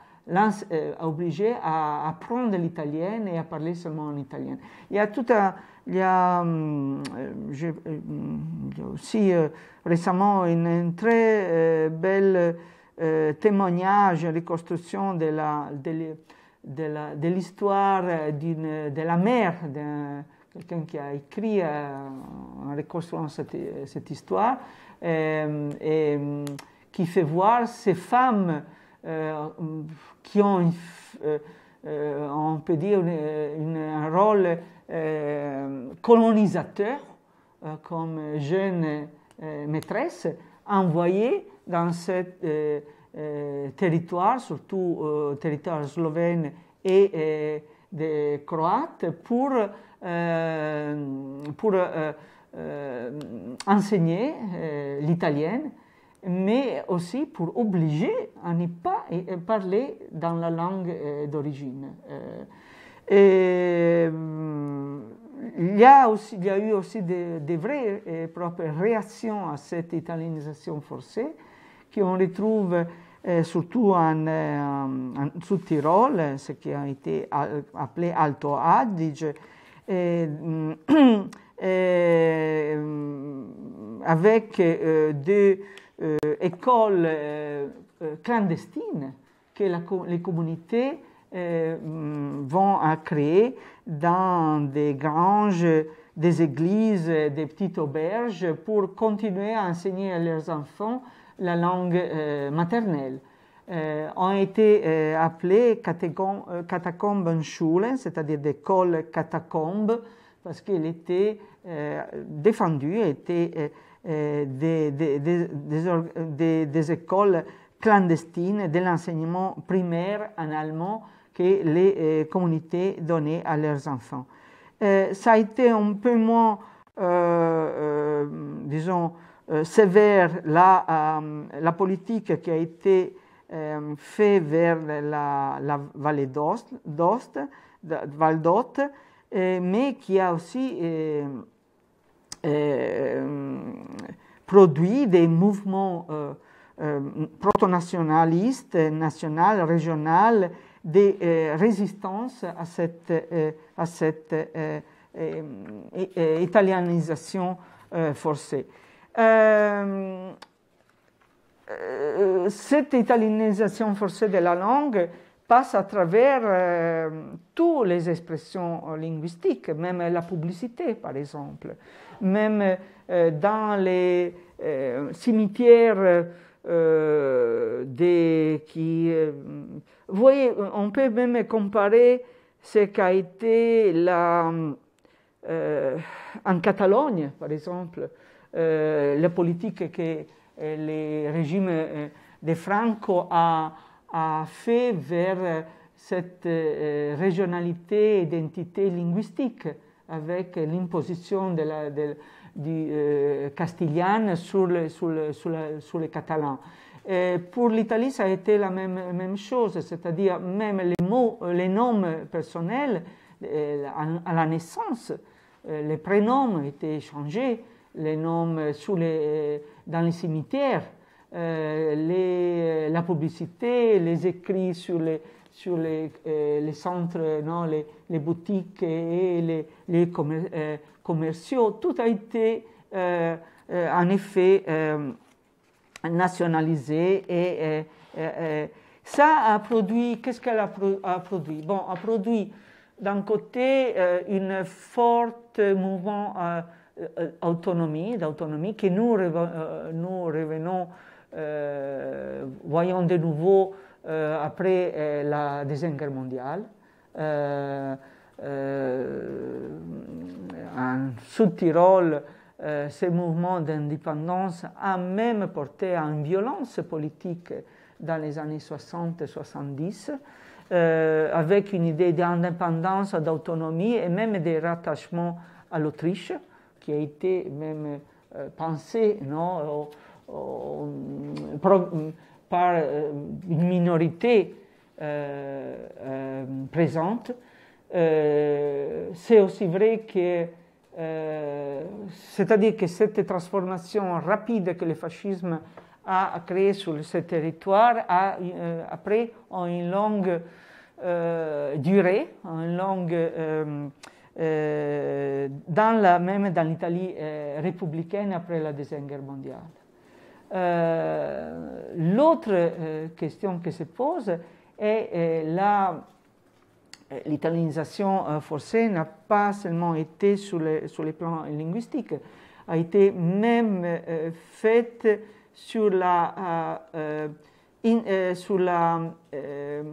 obligé à apprendre l'italien et à parler seulement en italien. Il y a tout un... Il y a, euh, je, euh, il y a aussi euh, récemment une, une très euh, belle euh, témoignage, reconstruction de la, de, de la, de l'histoire de la mer, quelqu'un qui a écrit euh, en reconstruisant cette, cette histoire, euh, et euh, qui fait voir ces femmes Euh, qui ont, euh, euh, on peut dire, une, une, un rôle euh, colonisateur, euh, comme jeune euh, maîtresse, envoyée dans ce euh, euh, territoire, surtout euh, territoire slovène et euh, des Croates, pour, euh, pour euh, euh, enseigner euh, l'italien, mais aussi pour obliger à ne pas parler dans la langue d'origine. Il y a aussi, il y a eu aussi des de vraies et propres réactions à cette italianisation forcée, qu'on retrouve surtout en, en Sud-Tyrol, ce qui a été appelé Alto Adige, et, et, avec deux Euh, écoles euh, clandestines que la, les communautés euh, vont à créer dans des granges, des églises, des petites auberges pour continuer à enseigner à leurs enfants la langue euh, maternelle. euh, ont été euh, appelées catacombes Schulen, c'est-à-dire des cols catacombes, parce qu'elles étaient euh, défendues, étaient euh, des, des, des, des, des écoles clandestines de l'enseignement primaire en allemand que les euh, communautés donnaient à leurs enfants. Euh, ça a été un peu moins, euh, euh, disons, euh, sévère la, euh, la politique qui a été euh, faite vers la, la vallée d'Ost, Val d'Ost, euh, mais qui a aussi euh, euh, produit des mouvements euh, euh, proto-nationalistes, nationales, régionales, des euh, résistances à cette, euh, à cette euh, euh, euh, italianisation euh, forcée. Euh, euh, cette italianisation forcée de la langue passe à travers euh, toutes les expressions linguistiques, même la publicité par exemple, même euh, dans les euh, cimetières Euh, des, qui, euh, vous voyez, on peut même comparer ce qu'a été la, euh, en Catalogne, par exemple, euh, les politiques que euh, le régime euh, de Franco a, a fait vers cette euh, régionalité, identité linguistique, avec l'imposition de la... De, du euh, castillan sur, le, sur, le, sur, la, sur les catalans. Et pour l'Italie, ça a été la même, même chose, c'est-à-dire même les mots, les noms personnels euh, à, à la naissance, euh, les prénoms étaient changés, les noms sous les, dans les cimetières, euh, les, la publicité, les écrits sur les, sur les, euh, les centres, non, les, les boutiques et les, les commerces. Euh, commerciaux, tout a été euh, euh, en effet euh, nationalisé et euh, euh, ça a produit, qu'est-ce qu'elle a, pro a produit? Bon, a produit d'un côté euh, une forte mouvement d'autonomie, euh, d'autonomie que nous, euh, nous revenons, euh, voyons de nouveau euh, après euh, la Deuxième Guerre mondiale. Euh, Euh, en Sud-Tirol, euh, ce mouvement d'indépendance a même porté à une violence politique dans les années soixante et soixante-dix, euh, avec une idée d'indépendance, d'autonomie et même des rattachements à l'Autriche, qui a été même euh, pensée non, au, au, pro, par euh, une minorité euh, euh, présente. Euh, c'est aussi vrai que, euh, c'est-à-dire que cette transformation rapide que le fascisme a créée sur ce territoire a, euh, après en une longue euh, durée, en une longue, euh, euh, dans la, même dans l'Italie euh, républicaine après la Deuxième Guerre mondiale. Euh, l'autre euh, question qui se pose est euh, la... L'italianisation forcée n'a pas seulement été sur les, sur les plans linguistiques, a été même euh, faite sur, la, euh, in, euh, sur, la, euh,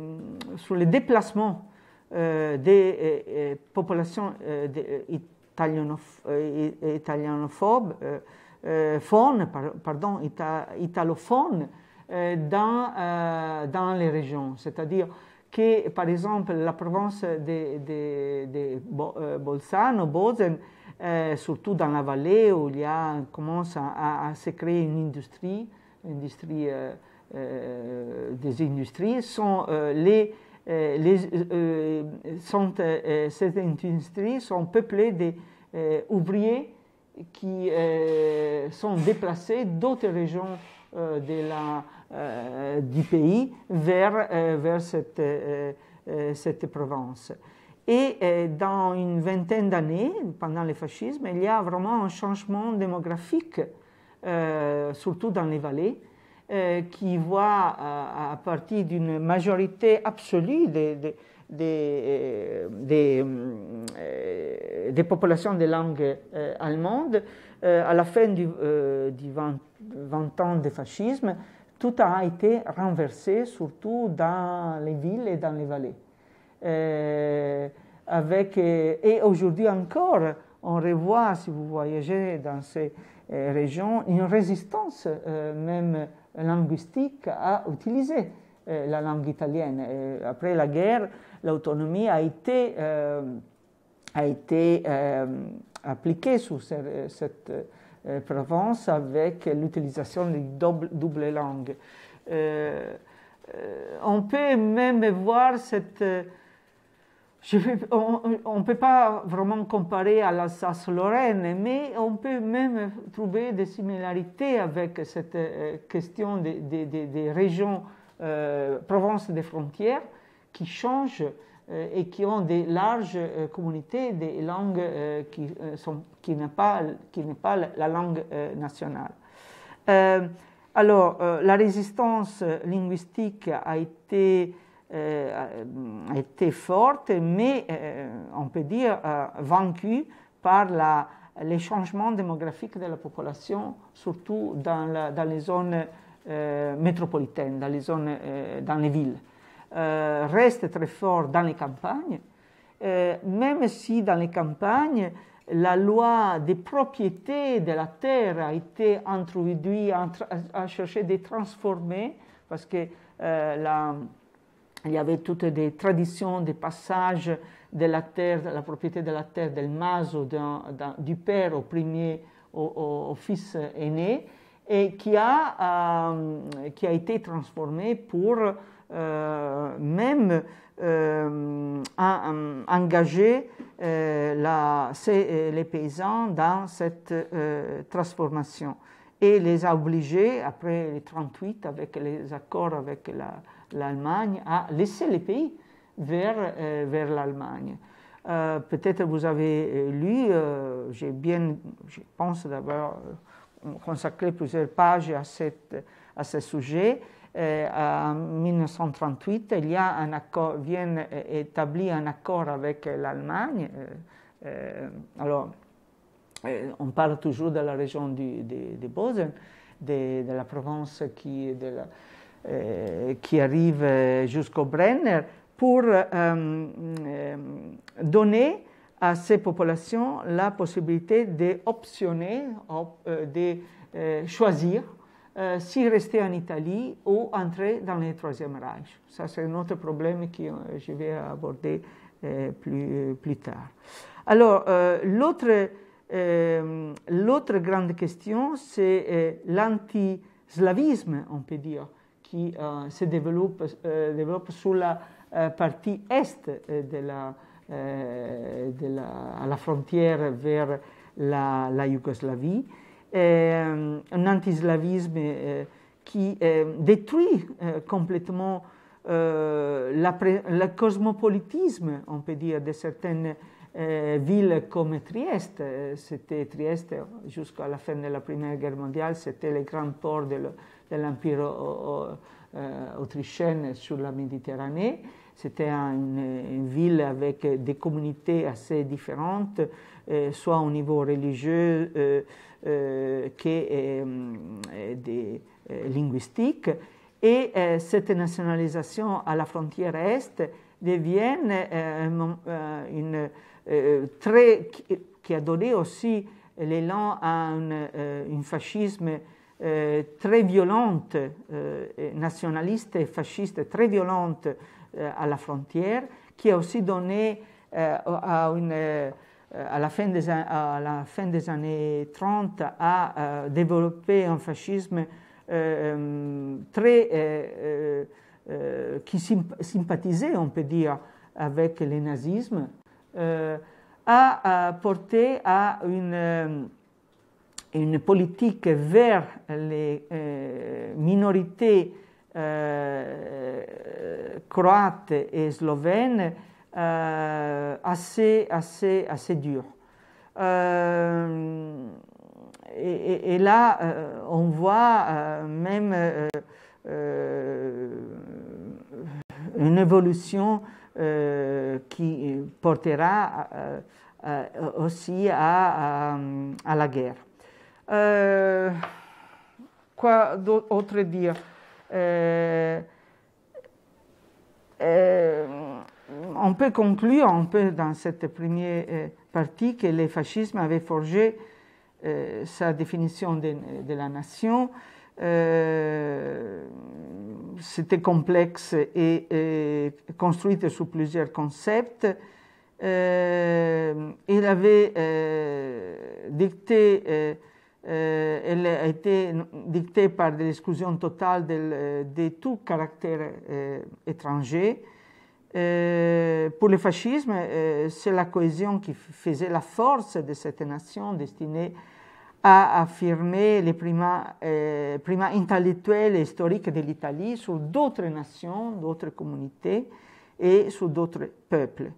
sur les déplacements euh, des euh, populations euh, des italianof, euh, italianophobes, euh, euh, faune, par, pardon, ita, italophones euh, dans, euh, dans les régions, c'est-à-dire che per esempio la provincia di Bolzano, Bozen, eh, soprattutto nella valle où il a, comincia a, a se créer un'industria, euh, euh, des industries, sont, euh, les, euh, les, euh, sont, euh, ces industries sont peuplées d'ouvriers euh, qui euh, sont déplacés d'autres régions euh, de la Euh, du pays vers, euh, vers cette, euh, cette province. Et euh, dans une vingtaine d'années, pendant le fascisme, il y a vraiment un changement démographique, euh, surtout dans les vallées, euh, qui voit euh, à partir d'une majorité absolue des, des, des, des, euh, des populations de langue euh, allemande, euh, à la fin du, euh, du vingt, vingt ans de fascisme, tout a été renversé, surtout dans les villes et dans les vallées. Euh, avec, et aujourd'hui encore, on revoit, si vous voyagez dans ces euh, régions, une résistance euh, même linguistique à utiliser euh, la langue italienne. Et après la guerre, l'autonomie a été, euh, a été euh, appliquée sur ce, cette euh, province avec l'utilisation de double, double langue. Euh, euh, on peut même voir cette... Je vais, on ne peut pas vraiment comparer à l'Alsace-Lorraine, mais on peut même trouver des similarités avec cette euh, question des, des, des, des régions, euh, provinces des frontières, qui changent euh, et qui ont des larges euh, communautés, des langues euh, qui euh, sont, qui n'est pas, qui n'est pas la langue euh, nationale. Euh, alors, euh, la résistance linguistique a été... a été forte, mais euh, on peut dire euh, vaincue par la, les changements démographiques de la population, surtout dans, la, dans les zones euh, métropolitaines, dans les, zones, euh, dans les villes. Euh, reste très fort dans les campagnes, euh, même si dans les campagnes, la loi des propriétés de la terre a été introduite, a cherché de transformer, parce que euh, la... Il y avait toutes des traditions, des passages de la terre, de la propriété de la terre, del maso, du père au premier, au, au, au fils aîné, et qui a, euh, qui a été transformé pour euh, même euh, a, um, engager euh, la, les paysans dans cette euh, transformation et les a obligés, après les trente-huit, avec les accords avec la... l'Allemagne a laissé les pays vers, euh, vers l'Allemagne. Euh, Peut-être vous avez lu, euh, j'ai bien, je pense d'avoir consacré plusieurs pages à, cette, à ce sujet. Euh, en mille neuf cent trente-huit, il y a un accord, vient établi un accord avec l'Allemagne. Euh, euh, alors, euh, on parle toujours de la région du, de, de Bozen, de, de la province qui de la, Eh, qui arrive jusqu'au Brenner, pour euh, euh, donner à ces populations la possibilité d'optionner, de euh, choisir euh, si rester en Italie ou entrer dans le Troisième Reich. Ça, c'est un autre problème que je vais aborder euh, plus, plus tard. Alors, euh, l'autre euh, l'autre grande question, c'est euh, l'antislavisme, on peut dire, qui euh, se développe, euh, développe sur la euh, partie est de la, euh, de la, à la frontière vers la, la Yougoslavie. Euh, un antislavisme euh, qui euh, détruit euh, complètement euh, la, le cosmopolitisme, on peut dire, de certaines euh, villes comme Trieste. C'était Trieste, jusqu'à la fin de la Première Guerre mondiale, c'était le grand port de le, de l'Empire autrichien sur la Méditerranée. C'était une, une ville avec des communautés assez différentes, euh, soit au niveau religieux euh, euh, que euh, des, euh, linguistique. Et euh, cette nationalisation à la frontière est devient euh, une, une, euh, très, qui a donné aussi l'élan à un, un fascisme Euh, très violente, euh, nationaliste et fasciste, très violente euh, à la frontière, qui a aussi donné euh, à, une, euh, à, la fin des, à la fin des années trente à euh, développer un fascisme euh, très, euh, euh, qui sympathisait, on peut dire, avec le nazisme, euh, a, a porté à une... Euh, une politique vers les euh, minorités euh, croates et slovènes euh, assez, assez, assez dure. Euh, et, et là, euh, on voit euh, même euh, euh, une évolution euh, qui portera euh, euh, aussi à, à, à la guerre. Euh, quoi d'autre dire? Euh, euh, on peut conclure un peu dans cette première euh, partie que le fascisme avait forgé euh, sa définition de, de la nation. Euh, C'était complexe et, et construite sur plusieurs concepts. Euh, il avait euh, dicté, euh, euh, elle a été dictée par l'exclusion totale de, de tout caractère euh, étranger. Euh, pour le fascisme, euh, c'est la cohésion qui faisait la force de cette nation destinée a affirmé les primats, euh, primats intellectuels et historiques de l'Italie sur d'autres nations, d'autres communautés et sur d'autres peuples.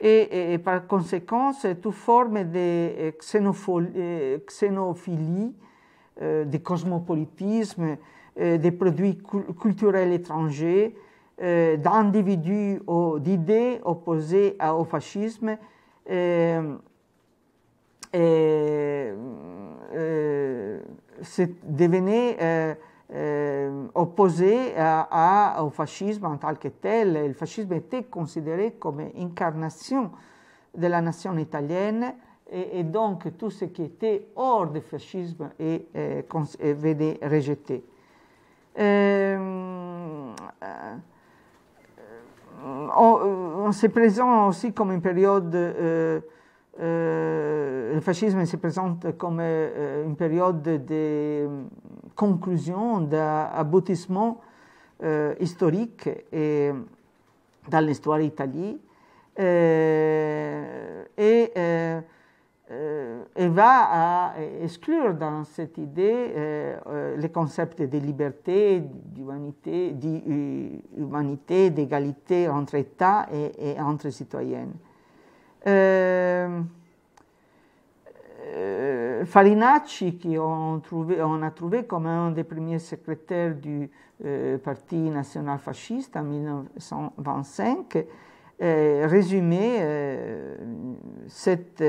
Et, et par conséquent, toute forme de xénophilie, xénophilie euh, de cosmopolitisme, euh, des produits culturels étrangers, euh, d'individus ou d'idées opposées au fascisme, euh, et, euh, devenait euh, euh, opposé à, à, au fascisme en tant que tel. Le fascisme était considéré comme incarnation de la nation italienne et, et donc tout ce qui était hors du fascisme est, euh, venait rejeté. Euh, euh, on, on se présente aussi comme une période... Euh, Euh, le fascisme si présente come euh, une période de conclusion, d'aboutissement euh, historique et, dans l'histoire d'Italie euh, et, euh, euh, et va à exclure dans cette idée euh, les concepts de liberté, d'humanité, d'égalité entre États et, et entre citoyennes. Euh, euh, Farinacci, qu'on on a trouvé comme un des premiers secrétaires du euh, Parti national fasciste en mille neuf cent vingt-cinq, euh, résumait euh, cette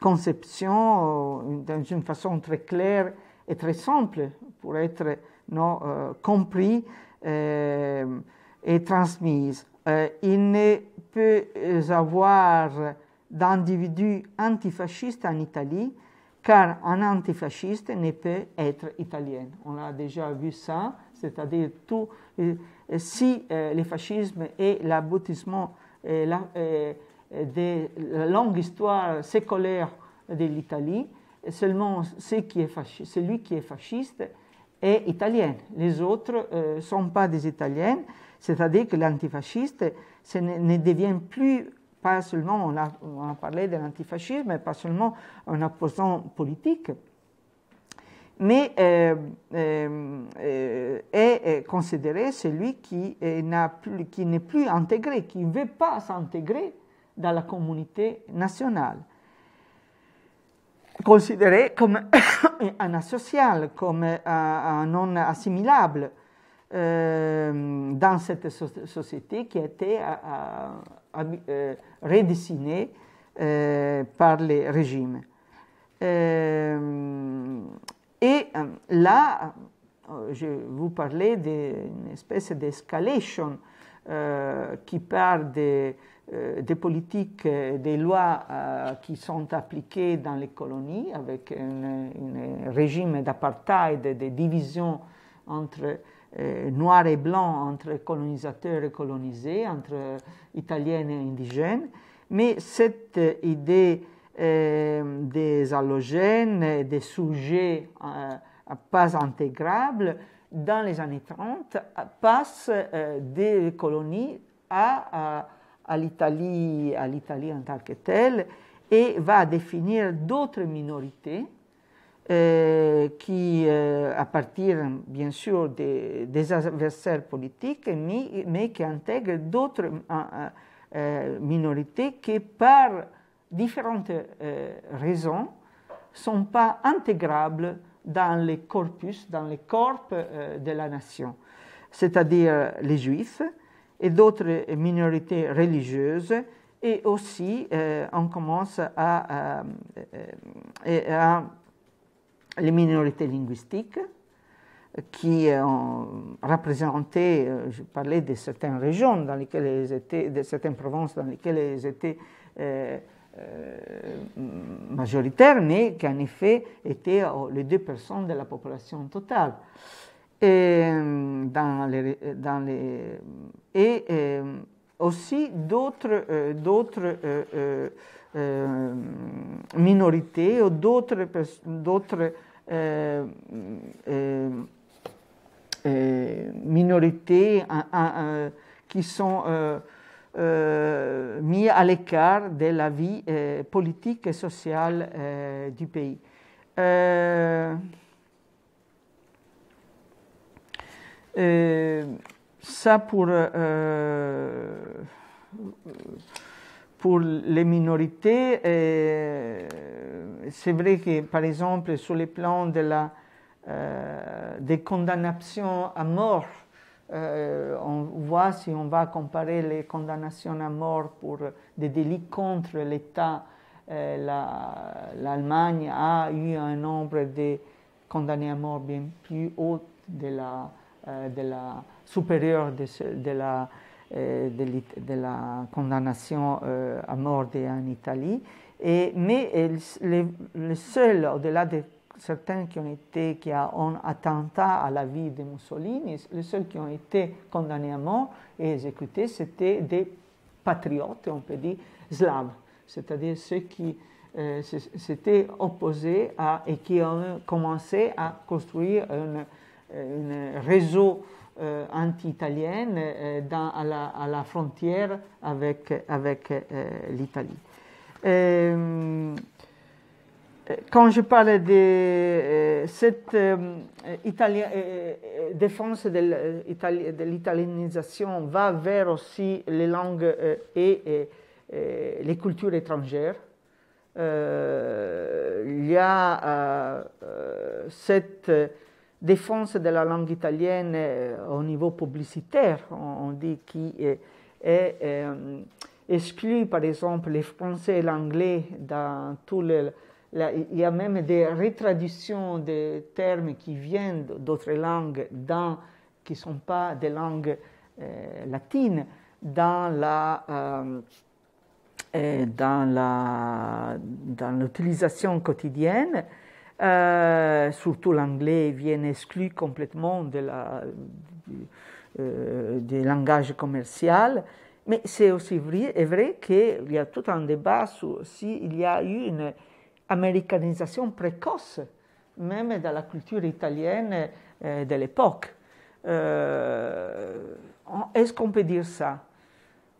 conception dans une façon très claire et très simple pour être non, euh, compris euh, et transmise. Euh, il ne peut avoir d'individus antifascistes en Italie, car un antifasciste ne peut être italien. On a déjà vu ça, c'est-à-dire tout, euh, si euh, le fascisme est l'aboutissement euh, la, euh, de la longue histoire séculaire de l'Italie, seulement celui qui est fasciste, celui qui est fasciste est italien. Les autres ne euh, sont pas des Italiens, c'est-à-dire que l'antifasciste ne, ne devient plus... Pas seulement, on a, on a parlé de l'antifascisme, mais pas seulement en opposant politique, mais euh, euh, euh, est considéré celui qui n'est plus, qui n'est plus intégré, qui ne veut pas s'intégrer dans la communauté nationale. Considéré comme un asocial, comme un, un non assimilable euh, dans cette so- société qui était... À, à, Euh, redessiné euh, par les régimes. Euh, et euh, là, je vous parlais d'une espèce d'escalation euh, qui part des, euh, des politiques, des lois euh, qui sont appliquées dans les colonies avec un régime d'apartheid, de division entre Euh, noir et blanc, entre colonisateurs et colonisés, entre euh, italiens et indigènes. Mais cette euh, idée euh, des allogènes, des sujets euh, pas intégrables, dans les années trente, passe euh, des colonies à, à, à l'Italie en tant que telle et va définir d'autres minorités. Euh, qui, euh, à partir bien sûr des, des adversaires politiques, mais, mais qui intègre d'autres euh, euh, minorités qui, par différentes euh, raisons, ne sont pas intégrables dans les corpus, dans les corps euh, de la nation, c'est-à-dire les juifs et d'autres minorités religieuses. Et aussi, euh, on commence à... à, à, à les minorités linguistiques, qui ont représenté, je parlais de certaines régions dans lesquelles ils étaient, de certaines provinces dans lesquelles ils étaient euh, euh, majoritaires, mais qui en effet étaient les deux pour cent de la population totale. Et, dans les, dans les, et, et aussi d'autres euh, d'autres euh, euh, euh, minorités ou d'autres d'autres euh, euh, euh, minorités à, à, à, qui sont euh, euh, mises à l'écart de la vie euh, politique et sociale euh, du pays. Euh, euh, Ça pour, euh, pour les minorités, c'est vrai que par exemple sur le plan de la, euh, des condamnations à mort, euh, on voit si on va comparer les condamnations à mort pour des délits contre l'État, euh, la, l'Allemagne a eu un nombre de condamnés à mort bien plus haut de la... Euh, de la supérieure de, de, la, euh, de, de la condamnation euh, à mort en Italie. Et, mais les, les seuls, au-delà de certains qui ont été, qui ont attenté à la vie de Mussolini, les seuls qui ont été condamnés à mort et exécutés, c'était des patriotes, on peut dire, slaves, c'est-à-dire ceux qui euh, s'étaient opposés à, et qui ont commencé à construire une, un réseau euh, anti-italien euh, à, à la frontière avec, avec euh, l'Italie. Euh, quand je parle de euh, cette euh, Itali euh, défense de l'italianisation va vers aussi les langues euh, et, et, et les cultures étrangères. Euh, il y a euh, cette défense de la langue italienne au niveau publicitaire, on dit, qui est, est, est exclut par exemple les Français et l'anglais dans tout le... La, il y a même des retraductions de termes qui viennent d'autres langues dans, qui ne sont pas des langues euh, latines dans la... Euh, dans l'utilisation quotidienne. Euh, surtout l'anglais vient exclu complètement de la, du, euh, du langage commercial, mais c'est aussi vrai, est vrai qu'il y a tout un débat sur s'il y a eu une américanisation précoce, même dans la culture italienne euh, de l'époque. Euh, est-ce qu'on peut dire ça?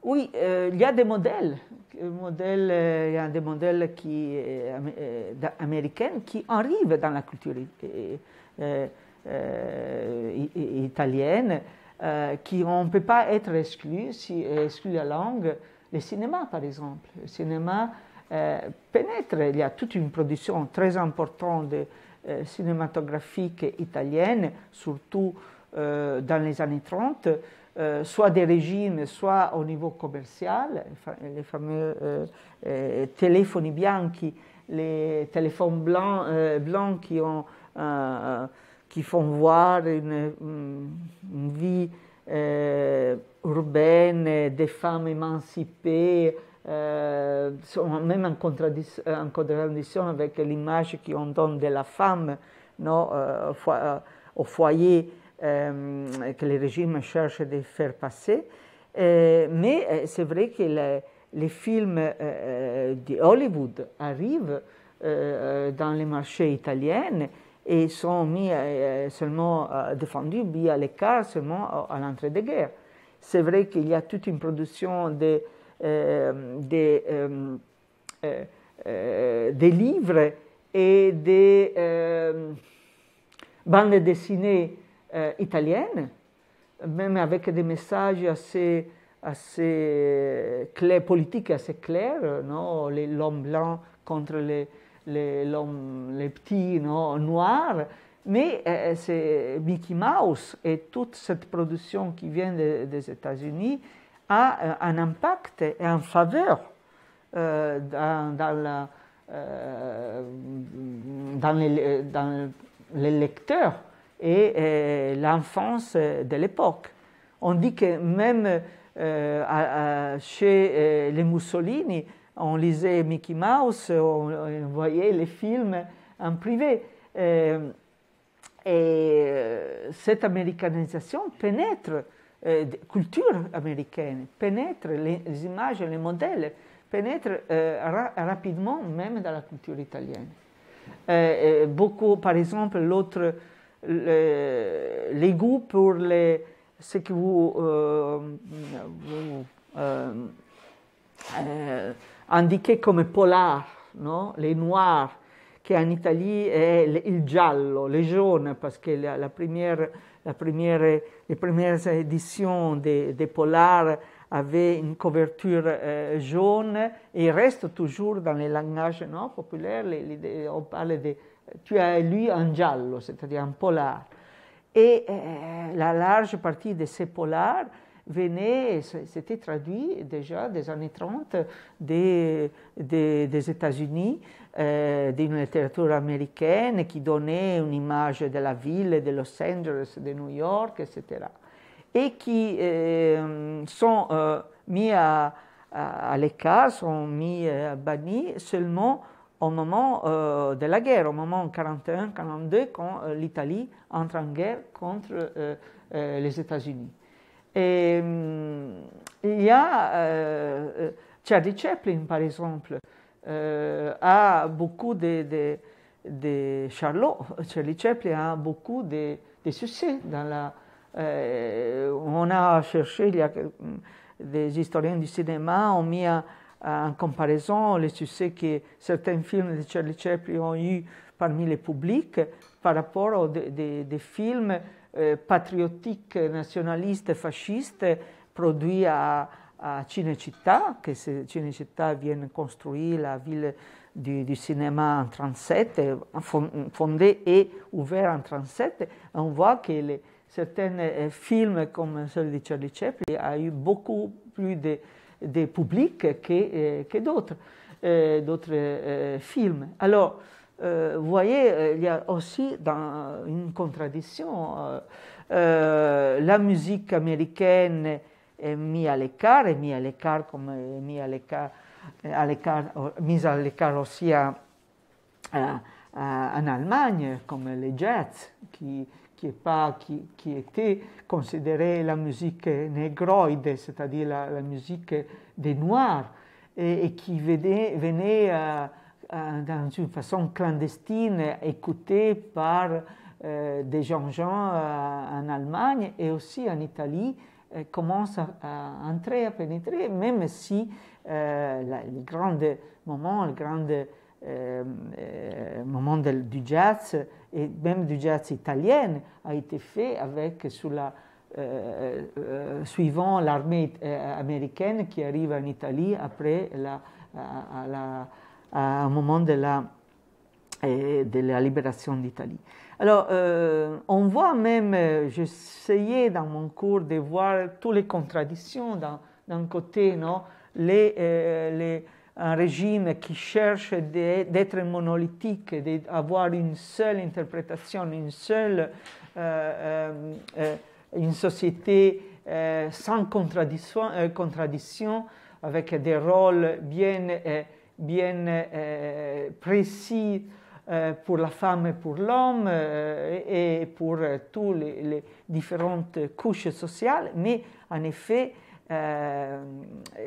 Oui, euh, il y a des modèles, modèles euh, il y a des modèles qui, euh, américains qui arrivent dans la culture euh, euh, italienne, euh, qui on ne peut pas être exclu, si exclu la langue. Le cinéma, par exemple, le cinéma euh, pénètre. Il y a toute une production très importante de, euh, cinématographique italienne, surtout euh, dans les années trente. Euh, soit des régimes, soit au niveau commercial, les fameux euh, euh, téléphones bianchi, les téléphones blancs, euh, blancs qui, ont, euh, qui font voir une, une vie euh, urbaine, des femmes émancipées, euh, sont même en contradiction, en contradiction avec l'image qu'on donne de la femme, non, euh, au foyer, Euh, que le régime cherche de faire passer. Euh, mais euh, c'est vrai que le, les films euh, de Hollywood arrivent euh, dans les marchés italiens et sont mis euh, seulement euh, défendus via l'écart seulement à, à l'entrée des guerres. C'est vrai qu'il y a toute une production de, euh, de, euh, euh, euh, des livres et des euh, bandes dessinées Euh, italienne, même avec des messages assez, assez clairs, politiques assez clairs, non, l'homme blanc contre les, les, les petits, non, noirs, mais euh, c'est Mickey Mouse et toute cette production qui vient de, des États-Unis a un impact et en faveur euh, dans, dans, la, euh, dans, les, dans les lecteurs et euh, l'enfance de l'époque. On dit que même euh, à, à, chez euh, les Mussolini, on lisait Mickey Mouse, on, on voyait les films en privé. Euh, et cette américanisation pénètre euh, la culture américaine, pénètre les, les images, les modèles, pénètre euh, ra rapidement même dans la culture italienne. Euh, beaucoup, par exemple, l'autre, le, les goûts pour les, ce que vous, euh, vous euh, euh, indiquez comme polar, no? Les noirs, che in Italia è il giallo, le jaune, perché la, la première, la première, les premières éditions des, des polars avaient une couverture euh, jaune et reste toujours dans les langages no, populaires, les, les, on parle de tu as lu un giallo, c'est-à-dire un polar. Et euh, la large partie de ces polars venait, c'était traduit déjà des années trente des, des, des États-Unis, euh, d'une littérature américaine qui donnait une image de la ville, de Los Angeles, de New York, et cetera. Et qui euh, sont euh, mis à, à, à l'écart, sont mis euh, bannis seulement au moment euh, de la guerre, au moment quarante et un quarante-deux, quand euh, l'Italie entre en guerre contre euh, euh, les États-Unis. Et, il y a euh, Charlie Chaplin, par exemple, euh, a beaucoup de, de, de Charlot. Charlie Chaplin a beaucoup de, de succès. Dans la, euh, on a cherché, il y a des historiens du cinéma ont mis en, en comparaison les succès que certains films de Charlie Chaplin ont eu parmi les publics par rapport aux des, des, des films patriotiques, nazionaliste, fasciste, produit a, a Cinecittà, che Cinecittà viene costruita, la ville du, du cinéma en mille neuf cent trente-sept, fondée et ouverte en mille neuf cent trente-sept, on voit que les, certains films comme celui de Charlie Chaplin a eu beaucoup plus de, de public que, que d'autres euh, films. Alors, Euh, vous voyez, il y a aussi dans une contradiction. Euh, la musique américaine est mise à l'écart, est mise à l'écart comme est mise à l'écart, à l'écart, mise à l'écart aussi à, à, à, en Allemagne, comme le jazz, qui, qui, est pas, qui, qui était considérée la musique négroïde, c'est-à-dire la, la musique des Noirs, et, et qui venait, venait à dans une façon clandestine, écoutée par euh, des gens, gens euh, en Allemagne et aussi en Italie, euh, commence à, à entrer, à pénétrer, même si euh, la, les grands moments, les grands euh, euh, moments de, du jazz, et même du jazz italien, a été fait avec, sous la, euh, euh, suivant l'armée euh, américaine qui arrive en Italie après la... À, à la au moment de la, de la libération d'Italie. Alors, euh, on voit même, j'essayais dans mon cours de voir toutes les contradictions d'un côté, non? Les, euh, les, un régime qui cherche d'être monolithique, d'avoir une seule interprétation, une seule euh, euh, une société euh, sans contradiction, euh, contradiction, avec des rôles bien... Euh, bien euh, précis euh, pour la femme et pour l'homme euh, et pour euh, toutes les, les différentes couches sociales, mais en effet, euh,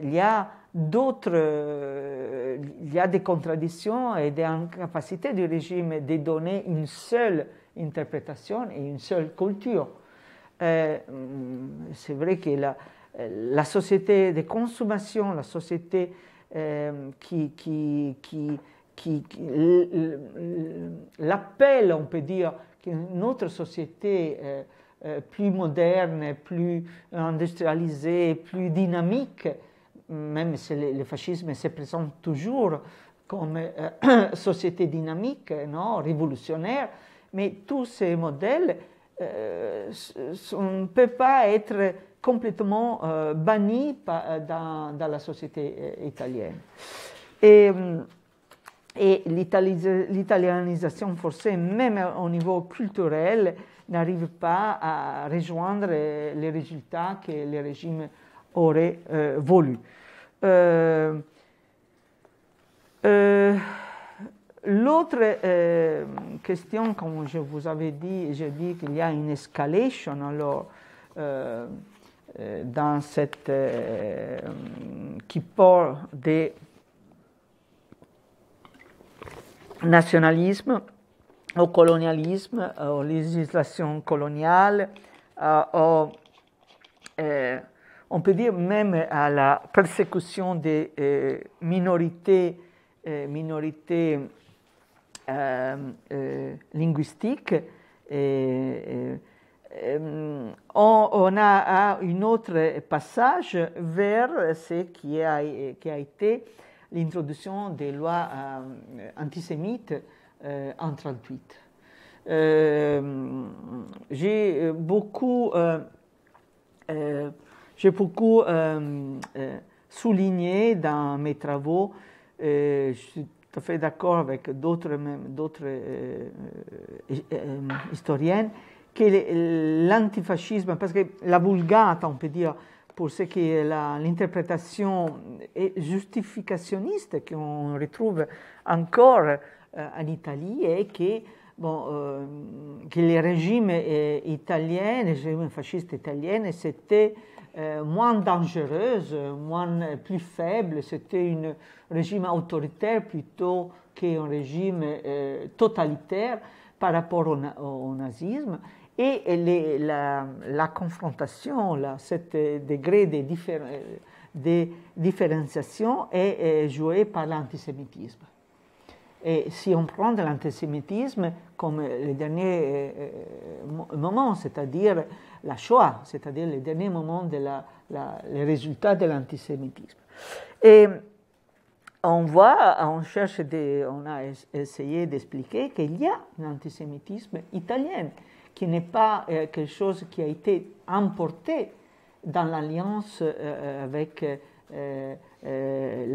il y a d'autres, euh, il y a des contradictions et des incapacités du régime de donner une seule interprétation et une seule culture. Euh, C'est vrai que la, la société de consommation, la société Euh, qui, qui, qui, qui, qui l'appelle, on peut dire, qu'une autre société euh, euh, plus moderne, plus industrialisée, plus dynamique, même si le, le fascisme se présente toujours comme euh, société dynamique, non, révolutionnaire, mais tous ces modèles euh, ne peuvent pas être complètement euh, banni dans, dans la société euh, italienne. Et et l'italianisation forcée, même au niveau culturel, n'arrive pas à rejoindre les résultats que le régime aurait euh, voulu. Euh, euh, L'autre euh, question, comme je vous avais dit, j'ai dit qu'il y a une escalation alors, euh, dans cette, euh, qui part des nationalismes au colonialisme, aux législations coloniales, euh, aux, euh, on peut dire même à la persécution des euh, minorités, euh, minorités Euh, euh, linguistique. Et, euh, on, on a, a un autre passage vers ce qui a, qui a été l'introduction des lois euh, antisémites euh, en mille neuf cent trente-huit. Euh, J'ai beaucoup, euh, euh, j'ai beaucoup euh, euh, souligné dans mes travaux, euh, je, tout à fait d'accord avec d'autres euh, euh, historiennes, que l'antifascisme, parce que la Vulgata, on peut dire, pour ce qui est l'interprétation justificationniste qu'on retrouve encore euh, en Italie, est que, bon, euh, que le régime italien, le régime fasciste italien, c'était Euh, moins dangereuse, moins, plus faible, c'était un régime autoritaire plutôt qu'un régime euh, totalitaire par rapport au, au nazisme. Et les, la, la confrontation, la, cet degré de, diffé de différenciation est, est joué par l'antisémitisme. Et si on prend l'antisémitisme comme les derniers euh, moments, c'est-à-dire la Shoah, c'est-à-dire les derniers moments, de la, la, les résultats de l'antisémitisme. Et on voit, on cherche, de, on a essayé d'expliquer qu'il y a un antisémitisme italien, qui n'est pas euh, quelque chose qui a été importé dans l'alliance euh, avec euh, euh,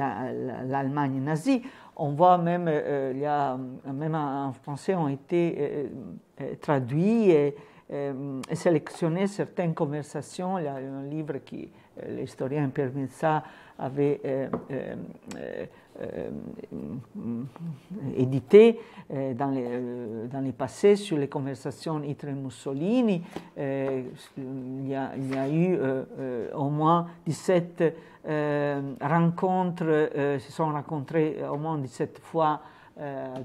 l'Allemagne la, la, nazie. On voit même, euh, il y a, même en français, ont été euh, traduits et, euh, et sélectionnés certaines conversations. Il y a un livre que euh, l'historien Pierre Messat avait euh, euh, euh, édité euh, dans, les, dans les passés sur les conversations entre Mussolini. Euh, il, y a, il y a eu euh, euh, au moins dix-sept Euh, rencontres, euh, se sont rencontrés au moins dix-sept fois euh,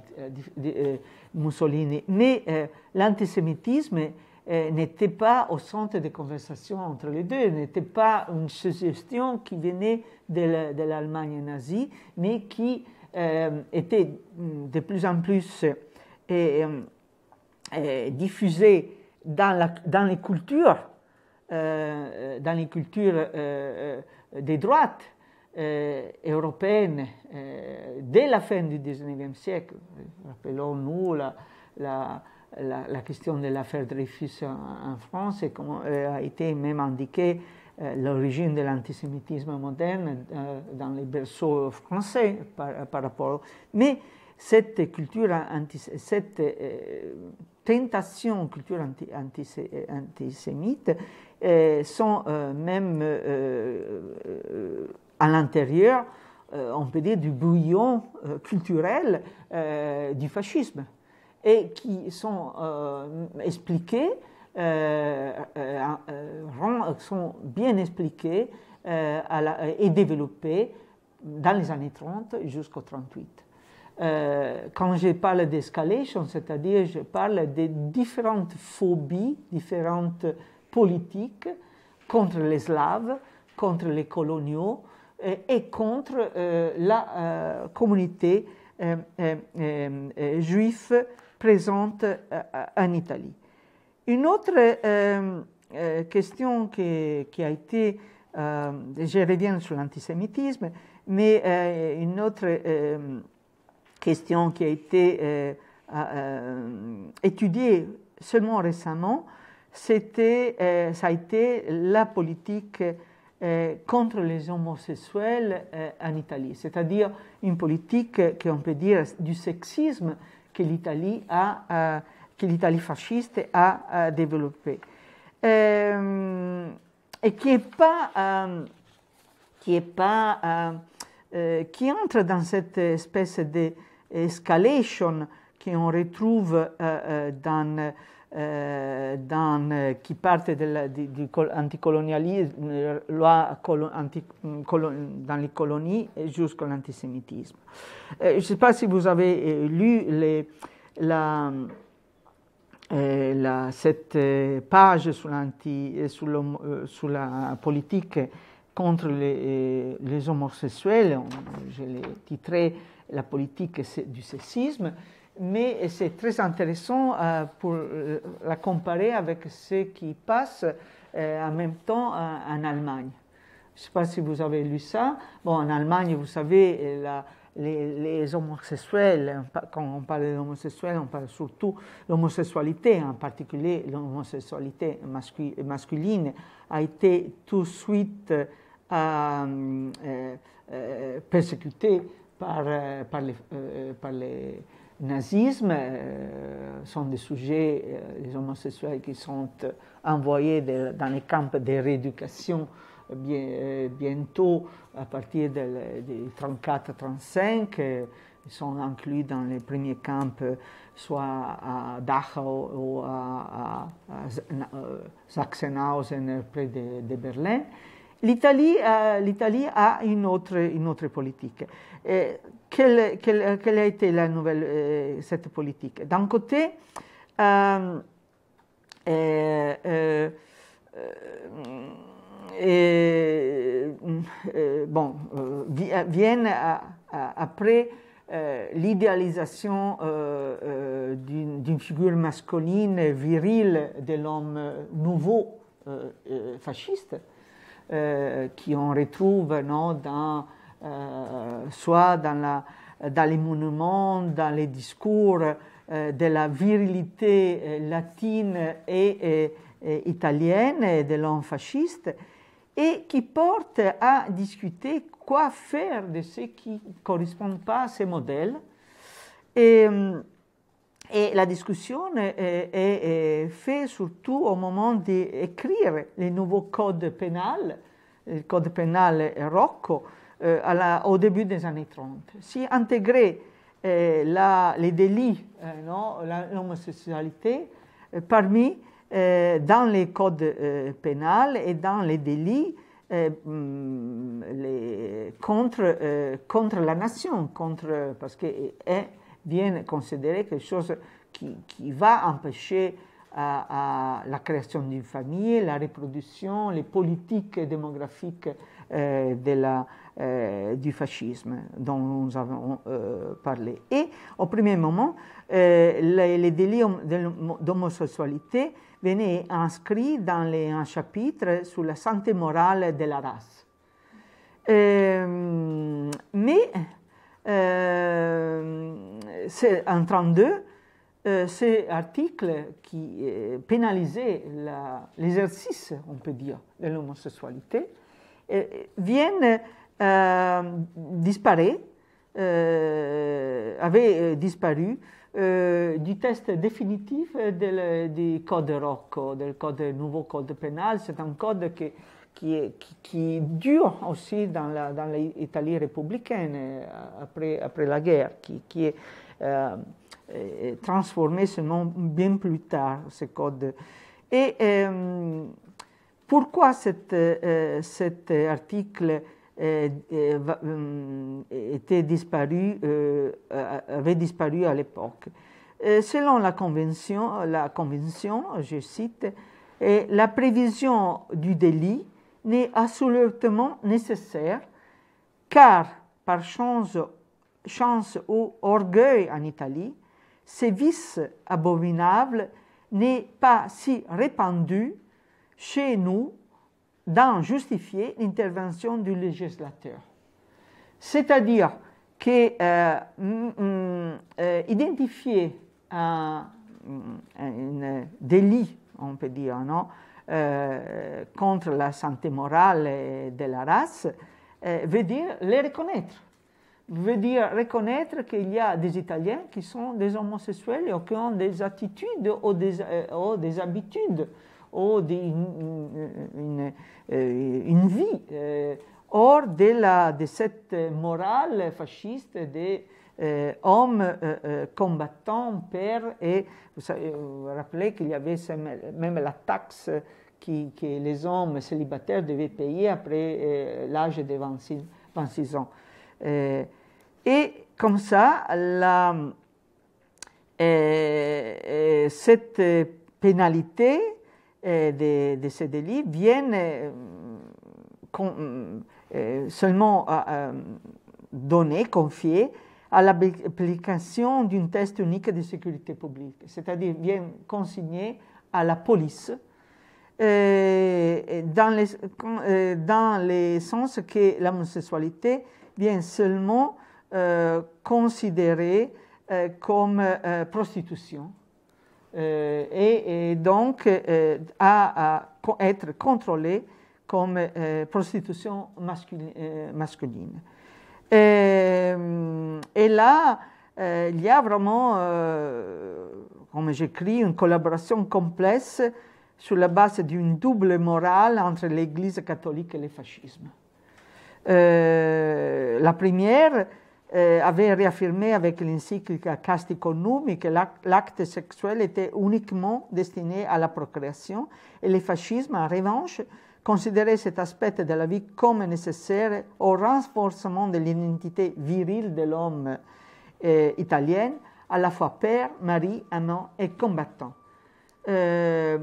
euh, Mussolini. Mais euh, l'antisémitisme euh, n'était pas au centre des conversations entre les deux, n'était pas une suggestion qui venait de l'Allemagne nazie, mais qui euh, était de plus en plus euh, euh, diffusée dans, la, dans les cultures, euh, dans les cultures euh, des droites euh, européennes euh, dès la fin du dix-neuvième siècle. Rappelons-nous la, la, la, la question de l'affaire Dreyfus en, en France et comment euh, a été même indiquée euh, l'origine de l'antisémitisme moderne euh, dans les berceaux français par, par rapport. Mais cette culture, anti, cette euh, tentation culture anti, anti, antisémite Euh, sont euh, même euh, euh, à l'intérieur, euh, on peut dire, du bouillon euh, culturel euh, du fascisme et qui sont euh, expliqués, euh, euh, sont bien expliqués euh, à la, et développés dans les années trente jusqu'au trente-huit. Euh, quand je parle d'escalation, c'est-à-dire je parle des différentes phobies, différentes politique contre les Slaves, contre les coloniaux euh, et contre euh, la euh, communauté euh, euh, euh, juive présente euh, en Italie. Une autre euh, euh, question qui, qui a été, euh, je reviens sur l'antisémitisme, mais euh, une autre euh, question qui a été euh, euh, étudiée seulement récemment, c'était, euh, ça a été la politique euh, contre les homosexuels euh, en Italie, c'est-à-dire une politique qui, on peut dire, du sexisme que l'Italie a, euh, que l'Italie fasciste a, a développé. Euh, et qui est pas, euh, qui est pas, euh, euh, qui entre dans cette espèce d'escalation qu'on retrouve euh, euh, dans, euh, dans, euh, qui part de l'anticolonialisme, la, anti, dans les colonies jusqu'à l'antisémitisme. Euh, je ne sais pas si vous avez lu les, la, eh, la, cette page sur la politique contre les, les homosexuels, je l'ai titré la politique du sexisme, mais c'est très intéressant euh, pour euh, la comparer avec ce qui passe euh, en même temps euh, en Allemagne. Je ne sais pas si vous avez lu ça. Bon, en Allemagne, vous savez, la, les, les homosexuels, quand on parle d'homosexuels, on parle surtout l'homosexualité, en particulier l'homosexualité mascu, masculine, a été tout de suite euh, euh, euh, persécutée par, euh, par les... Euh, par les nazisme euh, sont des sujets, euh, les homosexuels qui sont euh, envoyés de, dans les camps de rééducation euh, bien, euh, bientôt à partir des trente-quatre trente-cinq, euh, ils sont inclus dans les premiers camps, euh, soit à Dachau ou à, à, à Sachsenhausen près de, de Berlin. L'Italie euh, a une autre, une autre politique. Et quelle, quelle, quelle a été la nouvelle, euh, cette politique? D'un côté, euh, euh, euh, euh, euh, bon, euh, Vienne, a, a, après euh, l'idéalisation euh, euh, d'une figure masculine, virile, de l'homme nouveau euh, fasciste, Euh, qui on retrouve no, dans, euh, soit dans, la, dans les monuments, dans les discours euh, de la virilité euh, latine et, et, et italienne et de l'homme fasciste, et qui porte à discuter quoi faire de ce qui ne correspond pas à ces modèles. Et, et la discussion est, est, est faite surtout au moment d'écrire les nouveaux codes pénals, le code pénal Rocco, euh, à la, au début des années trente. Si intégrer euh, la, les délits, euh, l'homosexualité, euh, parmi, euh, dans les codes euh, pénals et dans les délits euh, les, contre, euh, contre la nation, contre, parce que... Euh, viennent considérer quelque chose qui, qui va empêcher à, à la création d'une famille, la reproduction, les politiques démographiques euh, de la, euh, du fascisme dont nous avons euh, parlé. Et au premier moment, euh, les, les délits d'homosexualité venaient inscrits dans les, un chapitre sur la santé morale de la race. Euh, mais... Euh, en mille neuf cent trente-deux, euh, cet article qui euh, pénalisait l'exercice, on peut dire, de l'homosexualité, euh, vient euh, disparaître, euh, avait disparu euh, du texte définitif du code Rocco, du code, nouveau code pénal. C'est un code qui Qui est, qui, qui est dur aussi dans l'Italie républicaine après, après la guerre, qui, qui est, euh, est transformé seulement bien plus tard, ce code. Et euh, pourquoi cette, euh, cet article euh, était disparu, euh, avait disparu à l'époque? euh, Selon la convention, la convention, je cite, « la prévision du délit n'est absolument nécessaire, car par chance, chance ou orgueil en Italie, ce vice abominable n'est pas si répandu chez nous d'en justifier l'intervention du législateur. » C'est-à-dire que euh, mm, euh, identifier un, un délit, on peut dire, non, euh, contre la santé morale de la race euh, veut dire les reconnaître. Veut dire reconnaître qu'il y a des Italiens qui sont des homosexuels et qui ont des attitudes ou des, ou des habitudes ou des, une, une, une vie euh, hors de, la, de cette morale fasciste des euh, hommes euh, combattants, pères. Et vous savez, vous, vous rappelez qu'il y avait même la taxe qui, que les hommes célibataires devaient payer après euh, l'âge de vingt-six, vingt-six ans. Euh, et comme ça, la, euh, euh, cette pénalité euh, de, de ces délits vient euh, con, euh, seulement euh, donnée, confiée à l'application d'un test unique de sécurité publique, c'est-à-dire vient consignée à la police euh, dans, les, euh, dans les sens que l'homosexualité bien seulement euh, considérée euh, comme euh, prostitution euh, et, et donc euh, à, à être contrôlée comme euh, prostitution masculine. Euh, masculine. Et, et là, euh, il y a vraiment, euh, comme j'écris, une collaboration complexe sur la base d'une double morale entre l'Église catholique et le fascisme. Euh, la première euh, avait réaffirmé avec l'encyclique Casti Connubis que l'acte sexuel était uniquement destiné à la procréation et le fascisme, en revanche, considérait cet aspect de la vie comme nécessaire au renforcement de l'identité virile de l'homme euh, italien, à la fois père, mari, amant et combattant. Euh,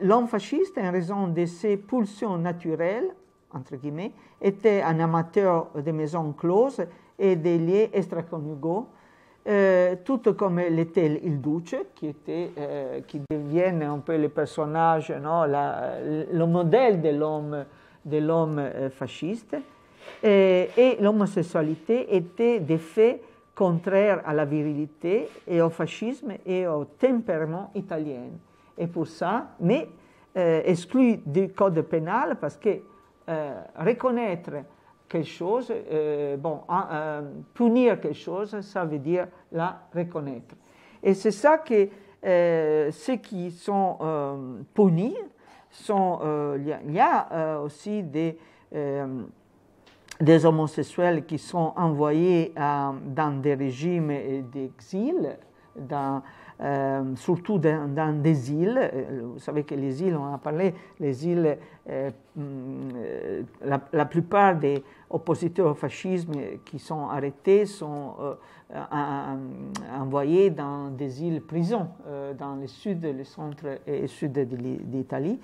l'homme fasciste, en raison de ses pulsions naturelles, entre guillemets, était un amateur de maisons closes et des liens extraconjugaux, euh, tout comme l'était il Duce, qui, était, euh, qui devient un peu le personnage, non, la, le modèle de l'homme fasciste. Et, et l'homosexualité était des faits contraires à la virilité et au fascisme et au tempérament italien. Et pour ça, mais euh, exclu du code pénal parce que Euh, reconnaître quelque chose, euh, bon, euh, punir quelque chose, ça veut dire la reconnaître. Et c'est ça que euh, ceux qui sont euh, punis, sont, euh, il y a, il y a euh, aussi des, euh, des homosexuels qui sont envoyés euh, dans des régimes d'exil, dans Euh, surtout dans, dans des îles. Vous savez que les îles, on en a parlé, les îles, euh, la, la plupart des oppositeurs au fascisme qui sont arrêtés sont euh, en, envoyés dans des îles prisons, euh, dans le sud, le centre et le sud d'Italie.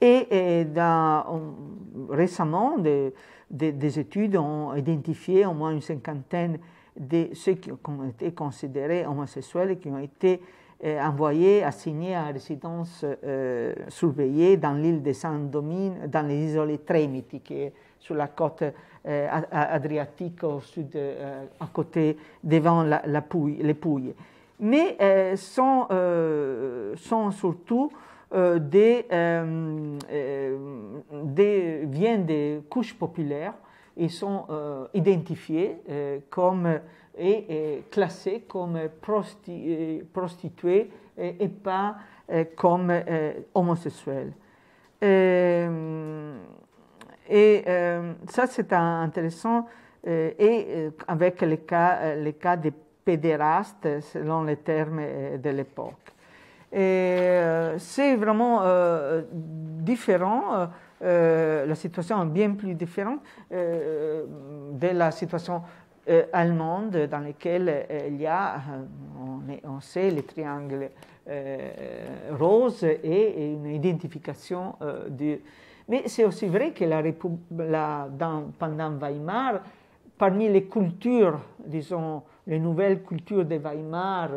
Et, et dans, on, récemment, de, de, des études ont identifié au moins une cinquantaine de ceux qui ont été considérés homosexuels et qui ont été euh, envoyés, assignés à résidence euh, surveillée dans l'île de Saint-Domingue, dans les îles Trémiti, qui est sur la côte euh, adriatique au sud, euh, à côté, devant la, la Pouille, les Pouilles. Mais euh, sont, euh, sont surtout euh, des, euh, euh, des, viennent des couches populaires. Ils sont euh, identifiés euh, comme, et, et classés comme prosti, prostitués et, et pas euh, comme euh, homosexuels. Et, et euh, ça, c'est intéressant. Et avec les cas, les cas des pédérastes, selon les termes de l'époque. C'est vraiment euh, différent. Euh, la situation est bien plus différente euh, de la situation euh, allemande dans laquelle euh, il y a, euh, on, est, on sait, les triangles euh, roses et, et une identification euh, du... Mais c'est aussi vrai que la République, la, dans, pendant Weimar, parmi les cultures, disons, les nouvelles cultures de Weimar,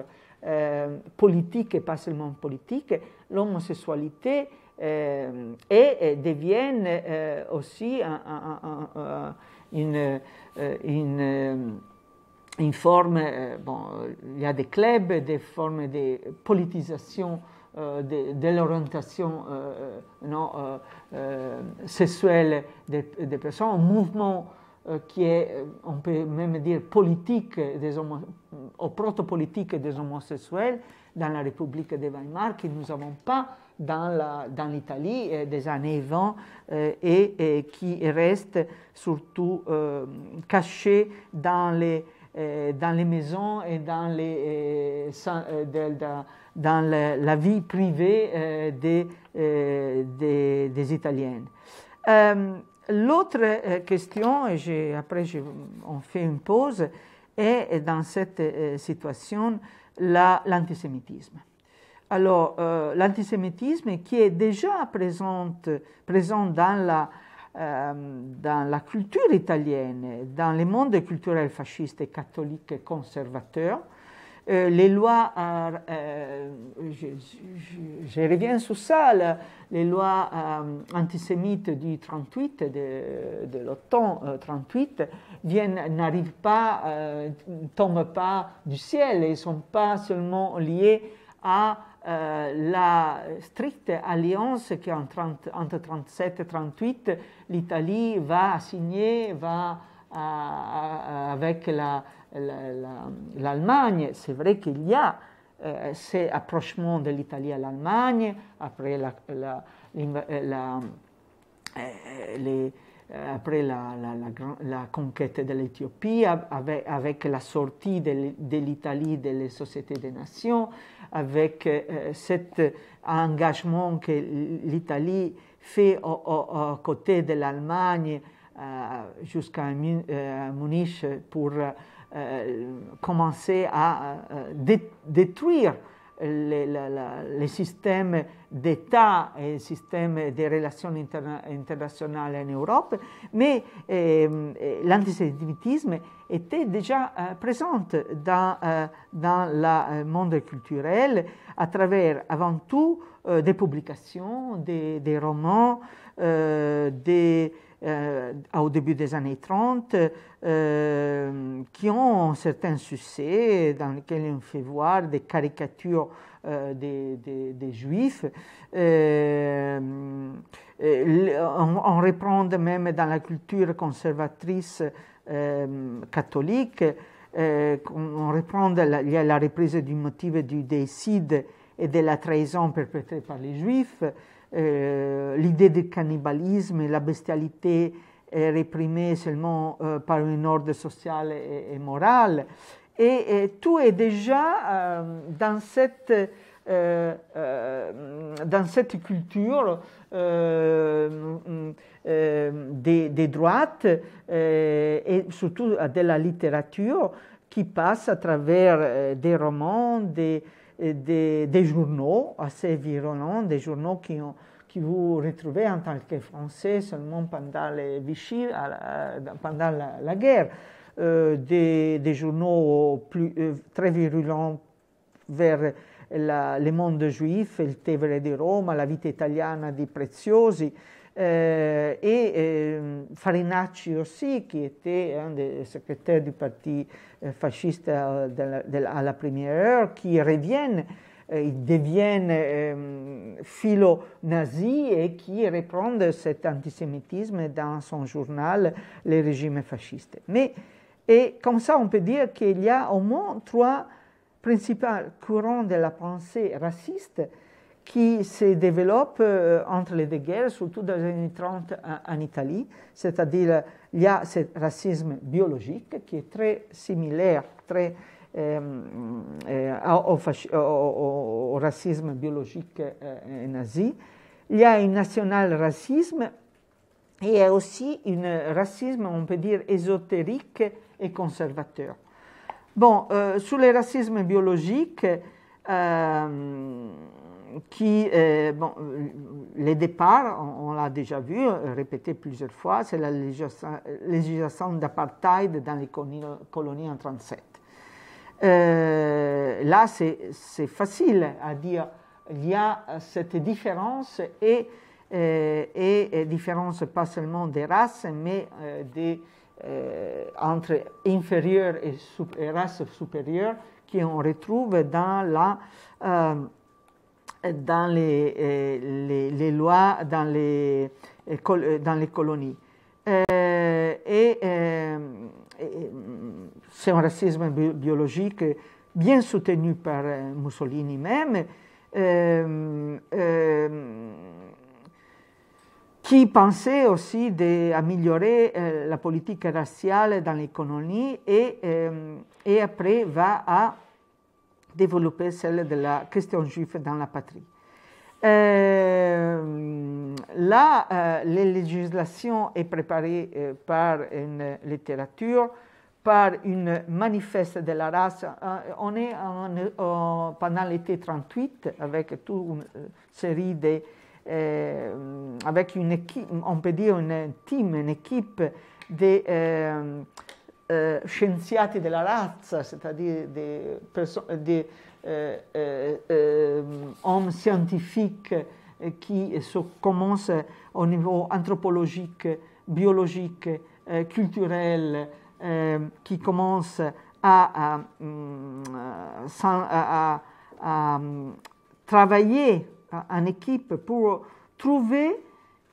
euh, politiques et pas seulement politiques, l'homosexualité Euh, et, et deviennent euh, aussi un, un, un, un, une, une, une forme, euh, bon, il y a des clubs, des formes de politisation euh, de, de l'orientation euh, euh, euh, sexuelle des, des personnes, un mouvement euh, qui est, on peut même dire, politique des homo, ou proto-politique des homosexuels dans la République de Weimar, que nous n'avons pas dans l'Italie euh, des années vingt euh, et, et qui reste surtout euh, caché dans les dans les maisons et dans, les, dans la vie privée des, des, des Italiennes. Euh, L'autre question, et après on fait une pause, est dans cette situation l'antisémitisme. La, Alors, euh, l'antisémitisme qui est déjà présent, présent dans la... dans la culture italienne, dans le monde culturel fasciste et catholique et conservateur, euh, les lois, euh, je, je, je reviens sur ça, la, les lois euh, antisémites du trente-huit, de, de l'automne euh, trente-huit, n'arrivent pas, euh, ne tombent pas du ciel, et ne sont pas seulement liées à Euh, la stricte alliance qu'entre trente-sept et trente-huit l'Italie va signer va, à, à, avec la, la, la, l'Allemagne. C'est vrai qu'il y a euh, ces rapprochements de l'Italie à l'Allemagne après la, la, la, la, les, après la, la, la, la conquête de l'Éthiopie, avec, avec la sortie de, de l'Italie des sociétés des nations, avec euh, cet engagement que l'Italie fait aux au, au côtés de l'Allemagne euh, jusqu'à euh, Munich pour euh, commencer à euh, détruire les, la, la, les systèmes d'État et les systèmes de relations interna internationales en Europe, mais euh, l'antisémitisme était déjà euh, présent dans, euh, dans le monde culturel à travers avant tout euh, des publications, des, des romans, euh, des, euh, au début des années trente, euh, qui ont un certain succès, dans lesquels on fait voir des caricatures euh, des, des, des juifs. Euh, on, on reprend même dans la culture conservatrice Euh, catholique, euh, on reprend la, la reprise du motif du déicide et de la trahison perpétrée par les Juifs, euh, l'idée du cannibalisme et la bestialité est réprimée seulement euh, par une ordre sociale et, et morale. Et, et tout est déjà euh, dans cette... Euh, euh, dans cette culture euh, euh, des, des droites euh, et surtout de la littérature qui passe à travers des romans, des, des, des journaux assez virulents, des journaux qui, ont, qui vous retrouvez en tant que Français seulement pendant les Vichy, pendant la, la guerre, euh, des, des journaux plus, euh, très virulents vers La, le mondo juif, il Tevere di Roma, la vita italiana di Preziosi euh, et euh, Farinacci aussi, qui était un des secrétaires du parti euh, fasciste à, de la, de la, à la première heure, qui reviennent, euh, ils deviennent euh, philo-nazis et qui reprennent cet antisémitisme dans son journal « Les régimes fascistes ». Mais, et comme ça, on peut dire qu'il y a au moins trois principal courant de la pensée raciste qui se développe euh, entre les deux guerres, surtout dans les années trente en, en Italie, c'est-à-dire il y a ce racisme biologique qui est très similaire très, euh, euh, au, au, au, au racisme biologique euh, nazi, il y a un national-racisme et il y a aussi un racisme, on peut dire, ésotérique et conservateur. Bon, euh, sur le racisme biologique, euh, qui, euh, bon, les départs, on, on l'a déjà vu, répété plusieurs fois, c'est la législation d'apartheid dans les colonies, colonies en trente-sept. Euh, là, c'est facile à dire, il y a cette différence et, et, et différence pas seulement des races, mais euh, des... Euh, entre inférieures et, et races supérieures qu'on retrouve dans la, euh, dans les, euh, les, les lois, dans les, euh, dans les colonies. Euh, et euh, c'est un racisme biologique bien soutenu par Mussolini même, euh, euh, qui pensait aussi d'améliorer euh, la politique raciale dans les colonies et, euh, et après va à développer celle de la question juive dans la patrie. Euh, là, euh, les législations sont préparées euh, par une littérature, par une manifeste de la race. On est en, en, pendant l'été trente-huit avec toute une série de... Euh, avec une équipe, on peut dire une team, une équipe de... Euh, Eh, scienziati della razza, c'est-à-dire des, des euh, euh, euh, hommes scientifiques qui se commencent au niveau anthropologique, biologique, euh, culturel, euh, qui commencent à, à, à, à, à travailler en équipe pour trouver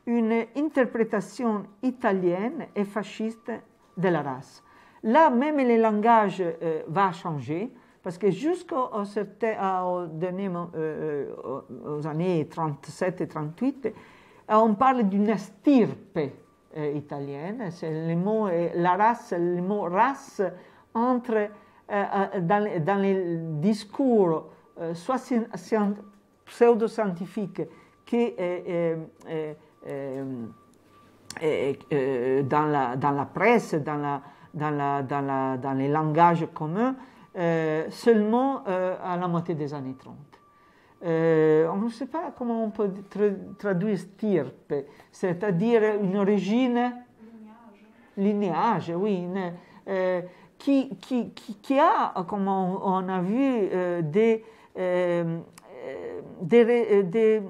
une interprétation italienne et fasciste de la race. Là, même le langage euh, va changer, parce que jusqu'aux euh, aux années trente-sept et trente-huit, on parle d'une stirpe euh, italienne. Le mot, la race, le mot race entre euh, dans, dans les discours euh, soit pseudo-scientifiques que euh, euh, euh, euh, euh, dans, la, dans la presse, dans la Dans, la, dans, la, dans les langages communs, euh, seulement euh, à la moitié des années trente. Euh, on ne sait pas comment on peut tra traduire stirpe, c'est-à-dire une origine, lignage, lignage oui, une, euh, qui, qui, qui, qui a, comme on, on a vu, euh, des, euh, des, des,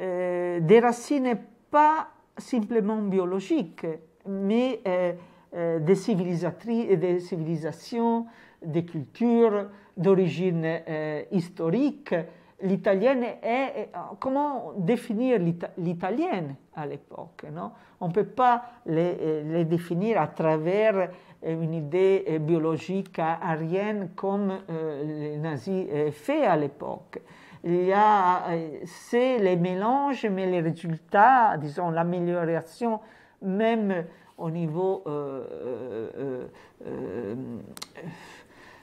euh, des racines pas simplement biologiques, mais euh, Euh, des, des civilisations, des cultures, d'origine euh, historique. L'italienne est... Comment définir l'italienne à l'époque, non? On ne peut pas les, les définir à travers une idée biologique arienne comme euh, les nazis euh, fait à l'époque. C'est les mélanges, mais les résultats, disons l'amélioration même au niveau euh, euh, euh,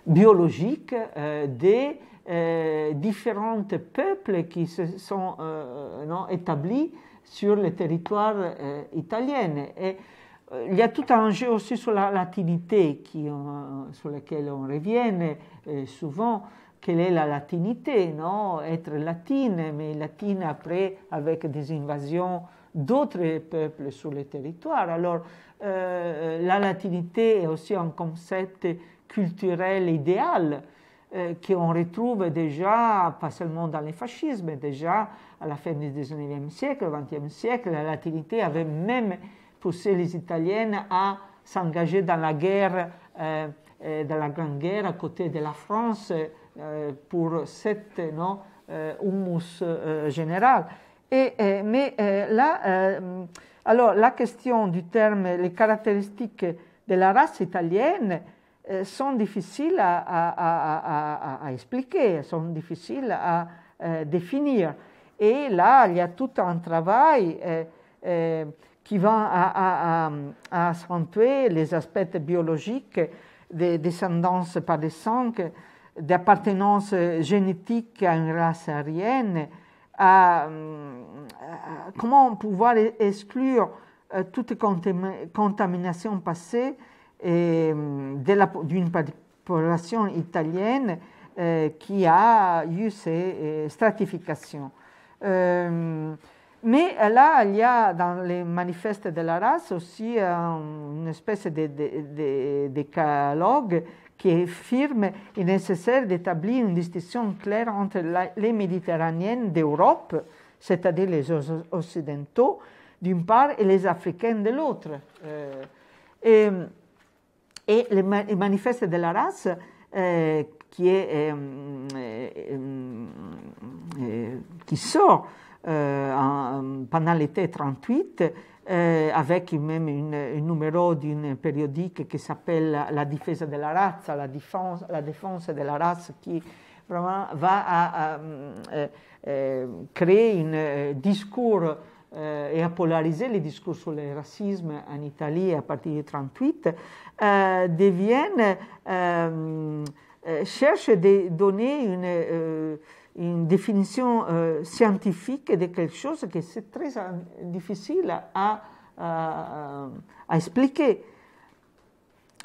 biologique euh, des euh, différents peuples qui se sont euh, non, établis sur le territoire euh, italien. Et, euh, il y a tout un jeu aussi sur la latinité qui, euh, sur lequel on revient euh, souvent. Quelle est la latinité, non? Être latine, mais latine après avec des invasions d'autres peuples sur le territoire. Alors, euh, la latinité est aussi un concept culturel idéal euh, qu'on retrouve déjà, pas seulement dans le fascisme, mais déjà à la fin du dix-neuvième siècle, au vingtième siècle, la latinité avait même poussé les Italiennes à s'engager dans la guerre, euh, euh, dans la Grande Guerre à côté de la France euh, pour cette non, euh, humus euh, général. Et, euh, mais euh, là, euh, alors la question du terme, les caractéristiques de la race italienne euh, sont difficiles à, à, à, à, à expliquer, sont difficiles à euh, définir. Et là, il y a tout un travail euh, euh, qui va à, à, à accentuer les aspects biologiques des descendances par des sangs, d'appartenance génétique à une race aryenne, à, à comment pouvoir exclure euh, toute contamination passée d'une population italienne euh, qui a eu ces stratifications. Euh, mais là, il y a dans les manifestes de la race aussi euh, une espèce de, de, de, de dialogue qui affirme qu'il est nécessaire d'établir une distinction claire entre la, les Méditerranéennes d'Europe, c'est-à-dire les Occidentaux, d'une part, et les Africaines de l'autre. Euh, et, et le manifeste de la race, euh, qui est euh, euh, euh, qui sont euh, en, pendant l'été trente-huit, euh, avec même une, un numéro d'une périodique qui s'appelle La défense de la race, la défense, la défense de la race, qui vraiment va à, à, euh, euh, créer un euh, discours euh, et à polariser les discours sur le racisme en Italie à partir de trente-huit, euh, deviennent euh, cherche de donner une, euh, une définition euh, scientifique de quelque chose que c'est très difficile à, à, à expliquer,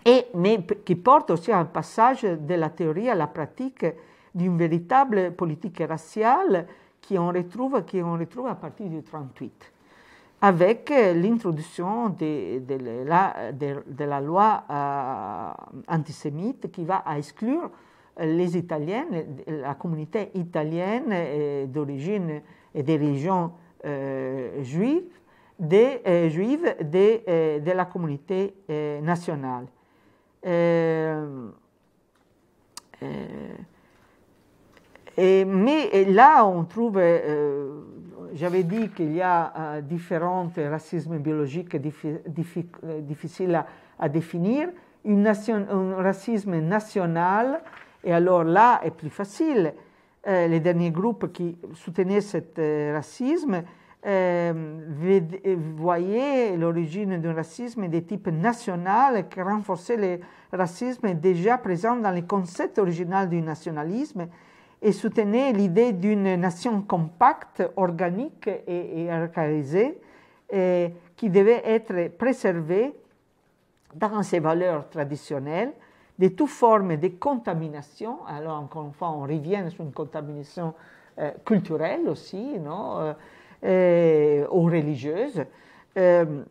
et, mais qui porte aussi à un passage de la théorie à la pratique d'une véritable politique raciale qu'on retrouve, qu'on retrouve à partir de trente-huit, avec l'introduction de, de, de, de la loi euh, antisémite qui va à exclure les Italiens, la communauté italienne d'origine et des religions euh, juives, des, euh, juives de, euh, de la communauté euh, nationale. Euh, euh, et, mais et là, on trouve... Euh, J'avais dit qu'il y a euh, différents racismes biologiques dif dif difficiles à, à définir. Une nation, un racisme national, et alors là, est plus facile. Euh, les derniers groupes qui soutenaient cet euh, racisme euh, voyaient l'origine d'un racisme de type national qui renforçait le racisme déjà présent dans le concept original du nationalisme, et soutenait l'idée d'une nation compacte, organique et, et archaïsée, et qui devait être préservée dans ses valeurs traditionnelles de toute forme de contamination. Alors, encore une fois, on revient sur une contamination euh, culturelle aussi, non, euh, ou religieuse, euh,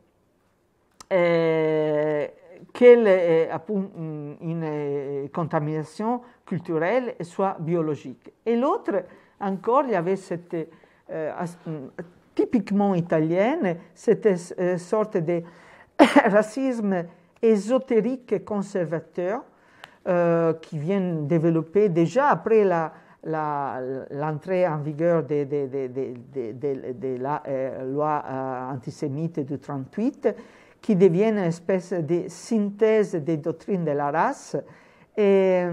euh, qu'elle est une, une contamination culturelle soit biologique. Et l'autre, encore, il y avait cette, euh, typiquement italienne, cette euh, sorte de racisme ésotérique et conservateur euh, qui vient développer déjà après l'entrée en vigueur de, de, de, de, de, de, de la euh, loi euh, antisémite de trente-huit, qui devient une espèce de synthèse des doctrines de la race, et,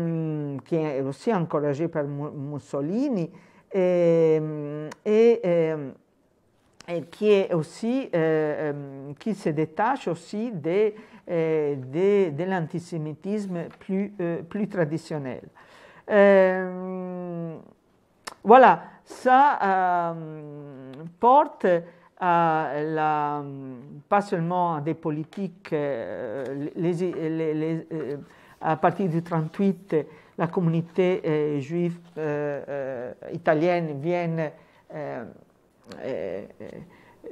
qui est aussi encouragé par Mussolini, et, et, et, et qui, est aussi, euh, qui se détache aussi de, de, de l'antisémitisme plus, euh, plus traditionnel. Euh, voilà, ça euh, porte à la, pas seulement à des politiques, euh, les, les, les, euh, à partir du trente-huit, la communauté euh, juive euh, euh, italienne vient euh, euh,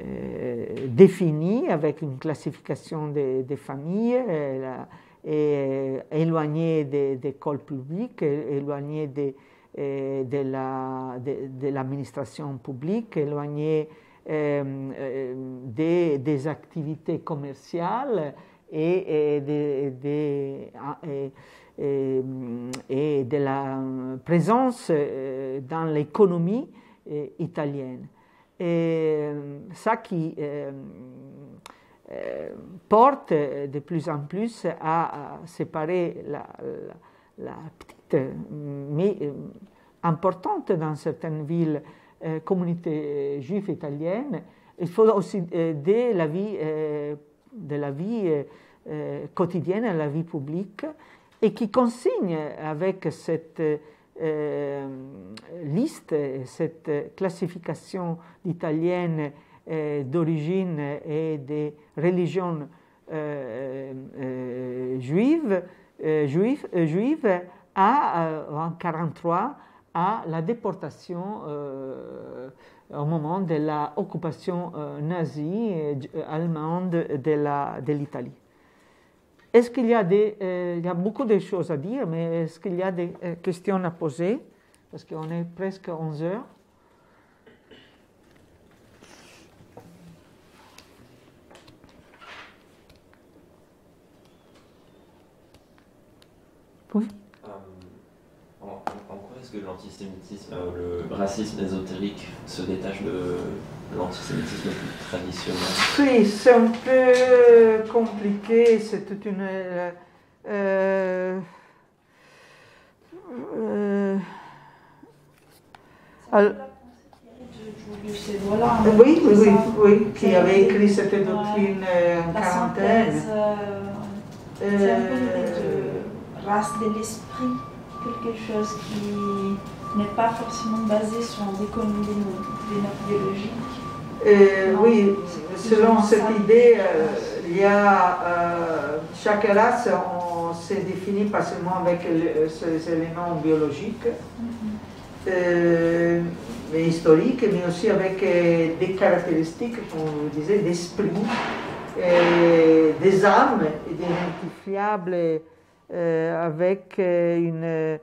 euh, définie avec une classification des, des familles, euh, la, et, euh, éloignée des, des écoles publiques, éloignée des, euh, de, la, de, de l'administration publique, éloignée euh, des, des activités commerciales, et de, de, et de la présence dans l'économie italienne. Et ça qui porte de plus en plus à séparer la, la, la petite, mais importante dans certaines villes, communauté juive italienne. Il faut aussi dès la vie de la vie euh, quotidienne à la vie publique, et qui consigne avec cette euh, liste, cette classification italienne euh, d'origine et des religions euh, euh, juives, euh, juives, euh, juives à, euh, en mille neuf cent quarante-trois, à la déportation euh, au moment de l'occupation euh, nazie euh, allemande de l'Italie. Est-ce qu'il y a des... Euh, il y a beaucoup de choses à dire, mais est-ce qu'il y a des euh, questions à poser? Parce qu'on est presque onze heures. Oui. Um, en, en quoi est-ce que l'antisémitisme, le racisme ésotérique se détache de l'antisémitisme plus traditionnel? Sì, c'est un peu compliqué, c'est toute une... Euh, euh, alors, oui, oui, oui, oui, qui avait écrit cette doctrine en quarantaine. C'est un peu une race de l'esprit, quelque chose qui n'est pas forcément basé sur des communes dénobiologiques. Euh, oui, selon cette idée, euh, il y a euh, chaque race, on s'est défini pas seulement avec le, ses éléments biologiques, mm-hmm. euh, mais historiques, mais aussi avec euh, des caractéristiques, comme vous disiez, d'esprit, euh, des âmes identifiables euh, avec une...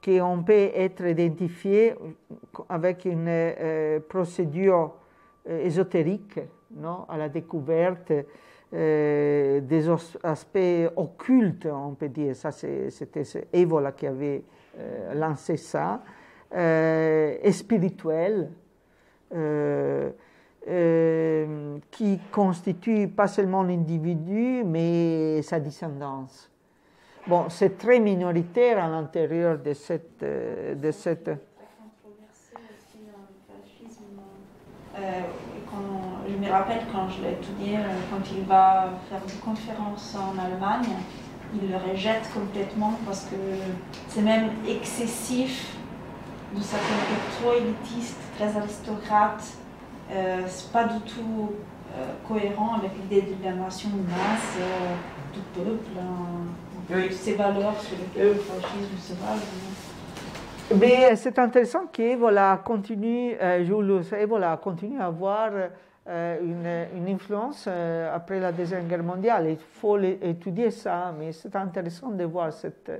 qui on peut être identifié avec une euh, procédure ésotérique, no? À la découverte euh, des aspects occultes, on peut dire. Ça, c'était Evola qui avait euh, lancé ça, euh, et spirituel, euh, euh, qui constitue pas seulement l'individu, mais sa descendance. Bon, c'est très minoritaire à l'intérieur de cette... De cette... Euh, quand, je me rappelle quand je l'ai étudié, quand il va faire des conférences en Allemagne, il le rejette complètement parce que c'est même excessif de sa côté trop élitiste, très aristocrate. Euh, c'est pas du tout euh, cohérent avec l'idée de la nation de masse, euh, du peuple, hein, oui. Ses valeurs sur lesquelles le fascisme se base. Mais c'est intéressant qu'Evola continue, euh, Julius Evola continue à avoir euh, une, une influence euh, après la Deuxième Guerre mondiale. Il faut étudier ça, mais c'est intéressant de voir, cette,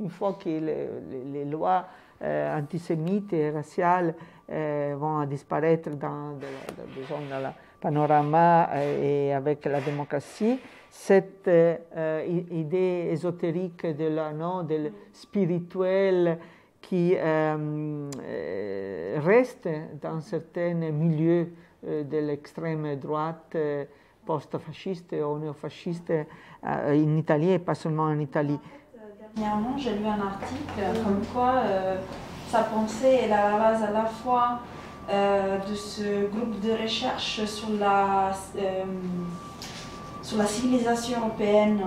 une fois que les, les, les lois euh, antisémites et raciales euh, vont disparaître dans, de la, de, disons, dans le panorama euh, et avec la démocratie, cette euh, idée ésotérique de la, non, de spirituel, qui euh, reste dans certains milieux euh, de l'extrême droite euh, post-fasciste ou néofasciste euh, en Italie et pas seulement en Italie. Dernièrement, j'ai lu un article comme quoi euh, sa pensée est à la base à la fois euh, de ce groupe de recherche sur la, euh, sur la civilisation européenne,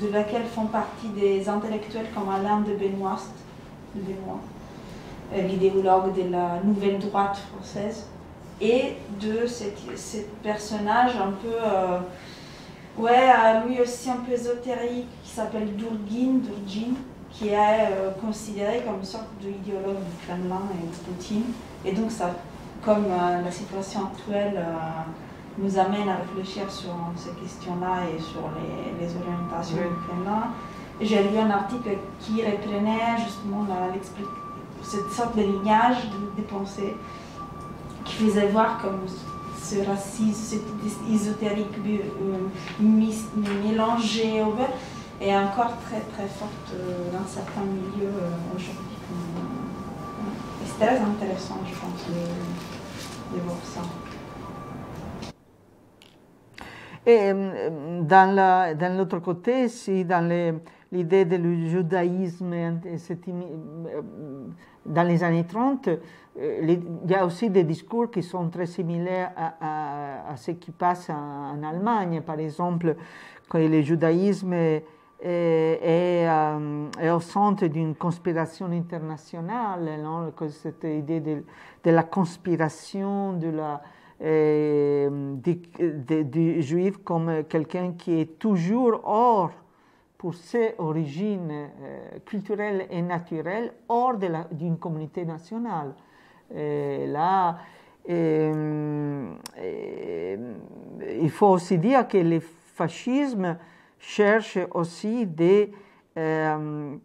de laquelle font partie des intellectuels comme Alain de Benoist, l'idéologue de la nouvelle droite française, et de ce personnage un peu, euh, ouais, lui aussi un peu ésotérique, qui s'appelle Durkheim, Durkheim, qui est euh, considéré comme une sorte d'idéologue du Kremlin et de Poutine. Et donc, ça, comme euh, la situation actuelle euh, nous amène à réfléchir sur ces questions-là et sur les, les orientations oui. du Kremlin, j'ai lu un article qui reprenait justement la, cette sorte de lignage de, de pensée qui faisait voir comme ce racisme, cet ésotérique euh, mélangé est encore très très forte euh, dans certains milieux euh, aujourd'hui. C'est très intéressant, je pense, de, de voir ça. Et dans l'autre la, côté, si dans les... l'idée du judaïsme dans les années trente, il y a aussi des discours qui sont très similaires à, à, à ce qui passe en, en Allemagne. Par exemple, quand le judaïsme est, est, est au centre d'une conspiration internationale, non? Cette idée de, de la conspiration de la, euh, du, de, du juif comme quelqu'un qui est toujours hors pour ses origines euh, culturelles et naturelles hors d'une communauté nationale. Et là, et, et, il faut aussi dire que le fascisme cherche aussi de euh,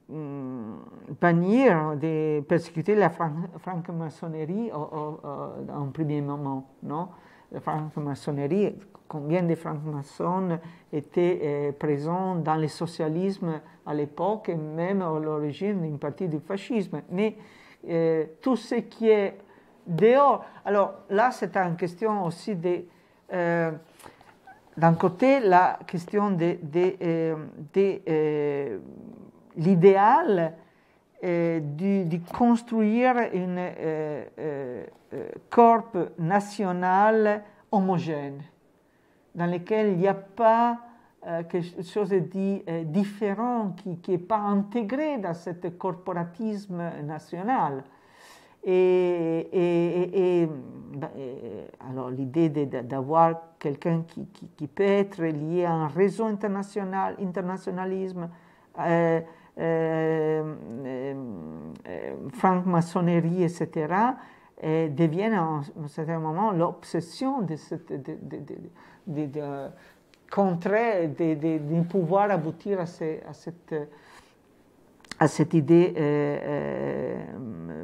bannir, de persécuter la franc-maçonnerie en premier moment, non? La franc-maçonnerie, combien de francs-maçons étaient euh, présents dans le socialisme à l'époque, même à l'origine d'une partie du fascisme. Mais euh, tout ce qui est dehors. Alors là, c'est une question aussi de... Euh, d'un côté, la question de, de, euh, de euh, l'idéal euh, de, de construire un euh, euh, corps national homogène, dans lequel il n'y a pas euh, quelque chose de euh, différent qui n'est pas intégré dans ce corporatisme national. Et, et, et, bah, et alors l'idée d'avoir quelqu'un qui, qui, qui peut être lié à un réseau international, internationalisme, euh, euh, euh, euh, franc-maçonnerie, et cetera, et devient à un certain moment l'obsession de, de, de, de, de, de, de contrer, de, de, de pouvoir aboutir à, ce, à cette... à cette idée euh, euh,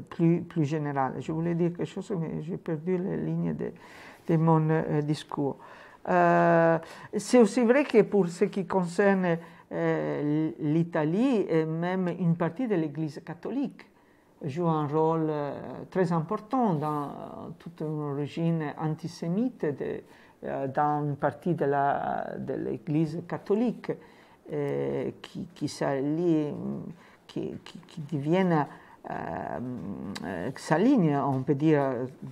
plus, plus générale. Je voulais dire quelque chose, mais j'ai perdu la ligne de, de mon euh, discours. Euh, c'est aussi vrai que pour ce qui concerne euh, l'Italie, même une partie de l'Église catholique joue un rôle euh, très important dans euh, toute une origine antisémite de, euh, dans une partie de l'Église catholique euh, qui, qui s'allie... Qui, qui, qui diviennent, euh, s'alignent, on peut dire,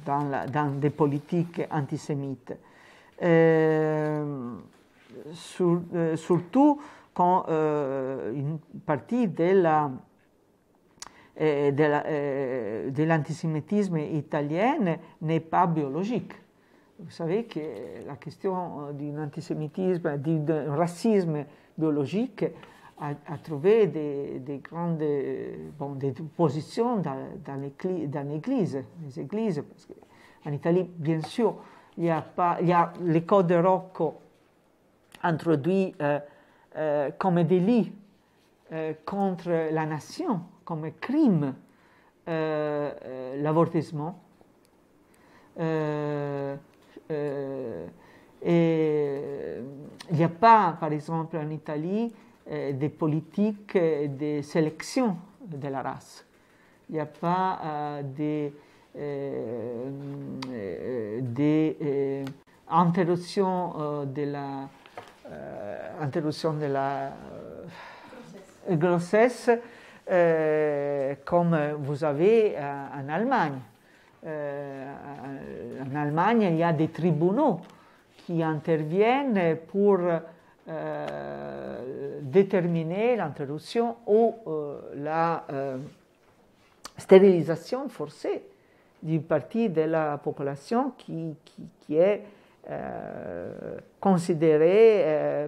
dans, la, dans des politiques antisémites. Euh, sur, euh, surtout quand euh, une partie de la, euh, de la, euh, de l'antisémitisme italien n'est pas biologique. Vous savez que la question d'un antisémitisme, d'un racisme biologique, À, à trouver des, des grandes bon, des positions dans, dans l'Église. Les églises, parce qu'en Italie, bien sûr, il y a pas, il y a les codes Rocco introduits euh, euh, comme délit euh, contre la nation, comme crime, euh, euh, l'avortement. Euh, euh, et il n'y a pas, par exemple, en Italie, des politiques de sélection de la race. Il n'y a pas euh, des euh, des euh, interruptions euh, de la euh, interruption de la euh, grossesse, grossesse euh, comme vous avez euh, en Allemagne. Euh, en Allemagne, il y a des tribunaux qui interviennent pour Euh, déterminer l'interruption ou euh, la euh, stérilisation forcée d'une partie de la population qui, qui, qui est euh, considérée euh,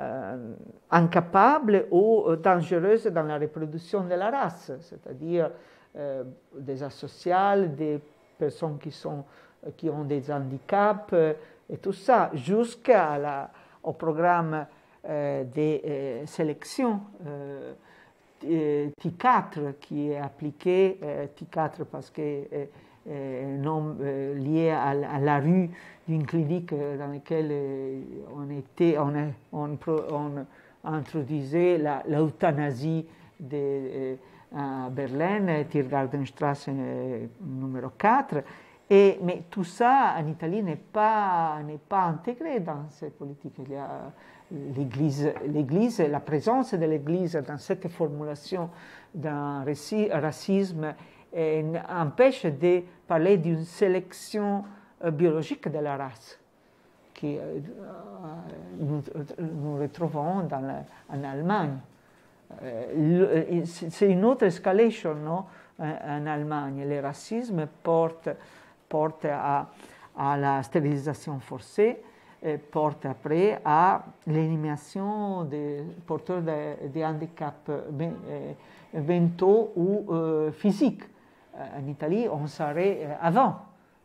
euh, incapable ou dangereuse dans la reproduction de la race, c'est-à-dire euh, des asociés, des personnes qui, sont, qui ont des handicaps et tout ça, jusqu'à la au programme euh, de euh, sélection euh, T quatre qui est appliqué, euh, T quatre parce que euh, euh, non euh, lié à, à la rue d'une clinique dans laquelle euh, on, était, on, on, on, on introduisait l'euthanasie euh, à Berlin, Tiergartenstrasse euh, numéro quatre. Et, mais tout ça, en Italie, n'est pas, n'est pas intégré dans ces politiques. L'Église, la présence de l'Église dans cette formulation d'un racisme eh, empêche de parler d'une sélection euh, biologique de la race, que euh, nous, nous retrouvons dans la, en Allemagne. Euh, C'est une autre escalation, non? En Allemagne, le racisme porte... porte à, à la stérilisation forcée, et porte après à l'élimination des porteurs de, de handicaps mentaux ou euh, physiques. En Italie, on savait avant.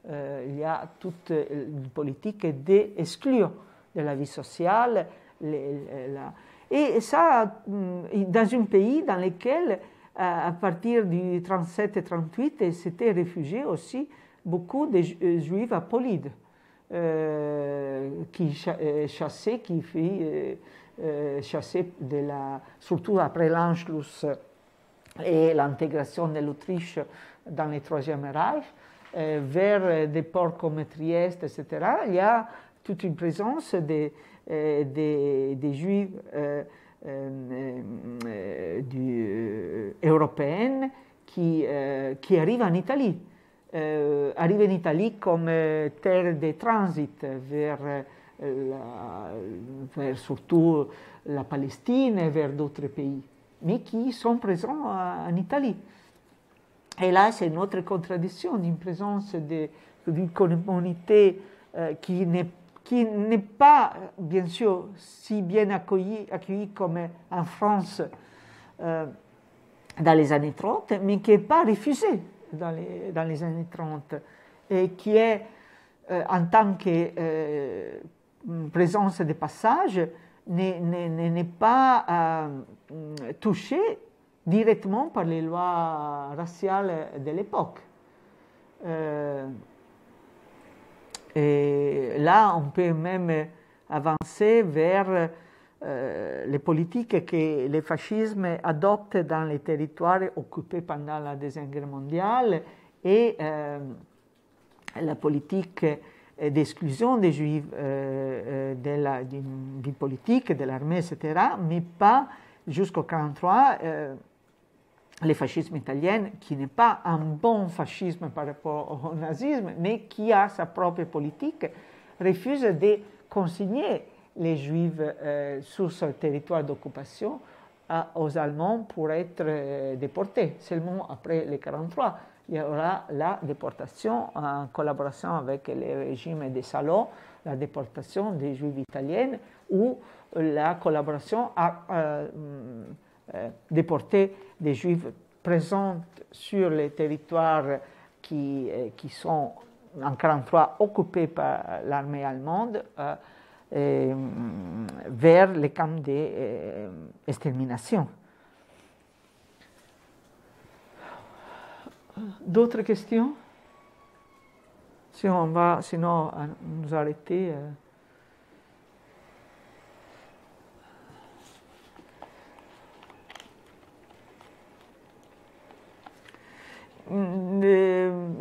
Euh, il y a toute une politique d'exclure de la vie sociale. Les, la... Et ça, dans un pays dans lequel, à partir du trente-sept trente-huit, s'étaient réfugiés aussi beaucoup de juifs à Polide, euh, qui chassaient, qui furent euh, chassés, de la, surtout après l'Anschluss et l'intégration de l'Autriche dans le Troisième Reich, euh, vers des ports comme Trieste, et cetera. Il y a toute une présence des, euh, des, des Juifs euh, euh, euh, euh, européens qui, euh, qui arrivent en Italie. Euh, arrivent en Italie comme euh, terre de transit vers... Euh, La, vers surtout la Palestine et vers d'autres pays, mais qui sont présents en Italie. Et là, c'est une autre contradiction, une présence d'une communauté euh, qui n'est pas, bien sûr, si bien accueillie, accueillie comme en France euh, dans les années trente, mais qui n'est pas refusée dans les, dans les années trente, et qui est, euh, en tant que... Euh, présence de passage n'est pas euh, touchée directement par les lois raciales de l'époque. Euh, et là, on peut même avancer vers euh, les politiques que le fascisme adopte dans les territoires occupés pendant la Deuxième Guerre mondiale et euh, la politique d'exclusion des Juifs, euh, de la, du, du politique, de l'armée, et cetera, mais pas jusqu'au quarante-trois, euh, le fascisme italien, qui n'est pas un bon fascisme par rapport au nazisme, mais qui a sa propre politique, refuse de consigner les Juifs euh, sur ce territoire d'occupation aux Allemands pour être euh, déportés. Seulement après le quarante-trois. Il y aura la déportation en collaboration avec le régime des Salò, la déportation des Juifs italiens ou la collaboration à euh, euh, déporter des Juifs présents sur les territoires qui, euh, qui sont en mille neuf cent quarante-trois occupés par l'armée allemande euh, euh, vers les camps d'extermination. D'autres questions? Si on va, sinon, nous arrêter.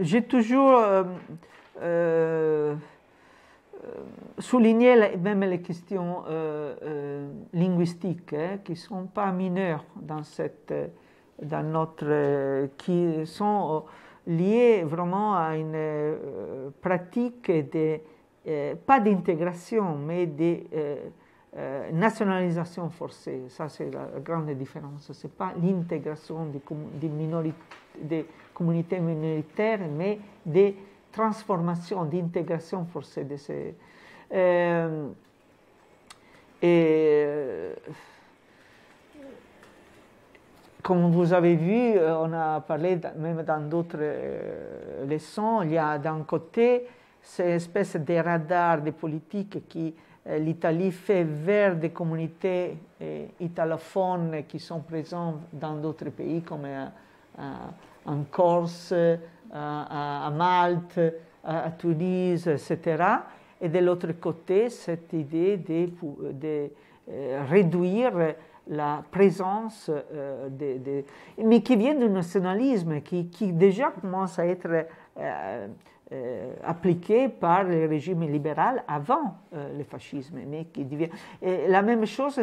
J'ai toujours euh, euh, souligné même les questions euh, euh, linguistiques hein, qui ne sont pas mineures dans cette... Dans notre, qui sont liés vraiment à une pratique de, euh, pas d'intégration, mais de euh, nationalisation forcée. Ça, c'est la grande différence. Ce n'est pas l'intégration des de minori, de communautés minoritaires, mais des transformations, d'intégration forcée. De ces, euh, et... Comme vous avez vu, on a parlé même dans d'autres euh, leçons, il y a d'un côté cette espèce de radar de politique que euh, l'Italie fait vers des communautés euh, italophones qui sont présentes dans d'autres pays comme euh, euh, en Corse, euh, à, à Malte, à, à Tunis, et cetera. Et de l'autre côté, cette idée de, de, de euh, réduire la présence, euh, de, de, mais qui vient du nationalisme, qui, qui déjà commence à être euh, euh, appliqué par le régime libéral avant euh, le fascisme. Mais qui devient... Et la même chose,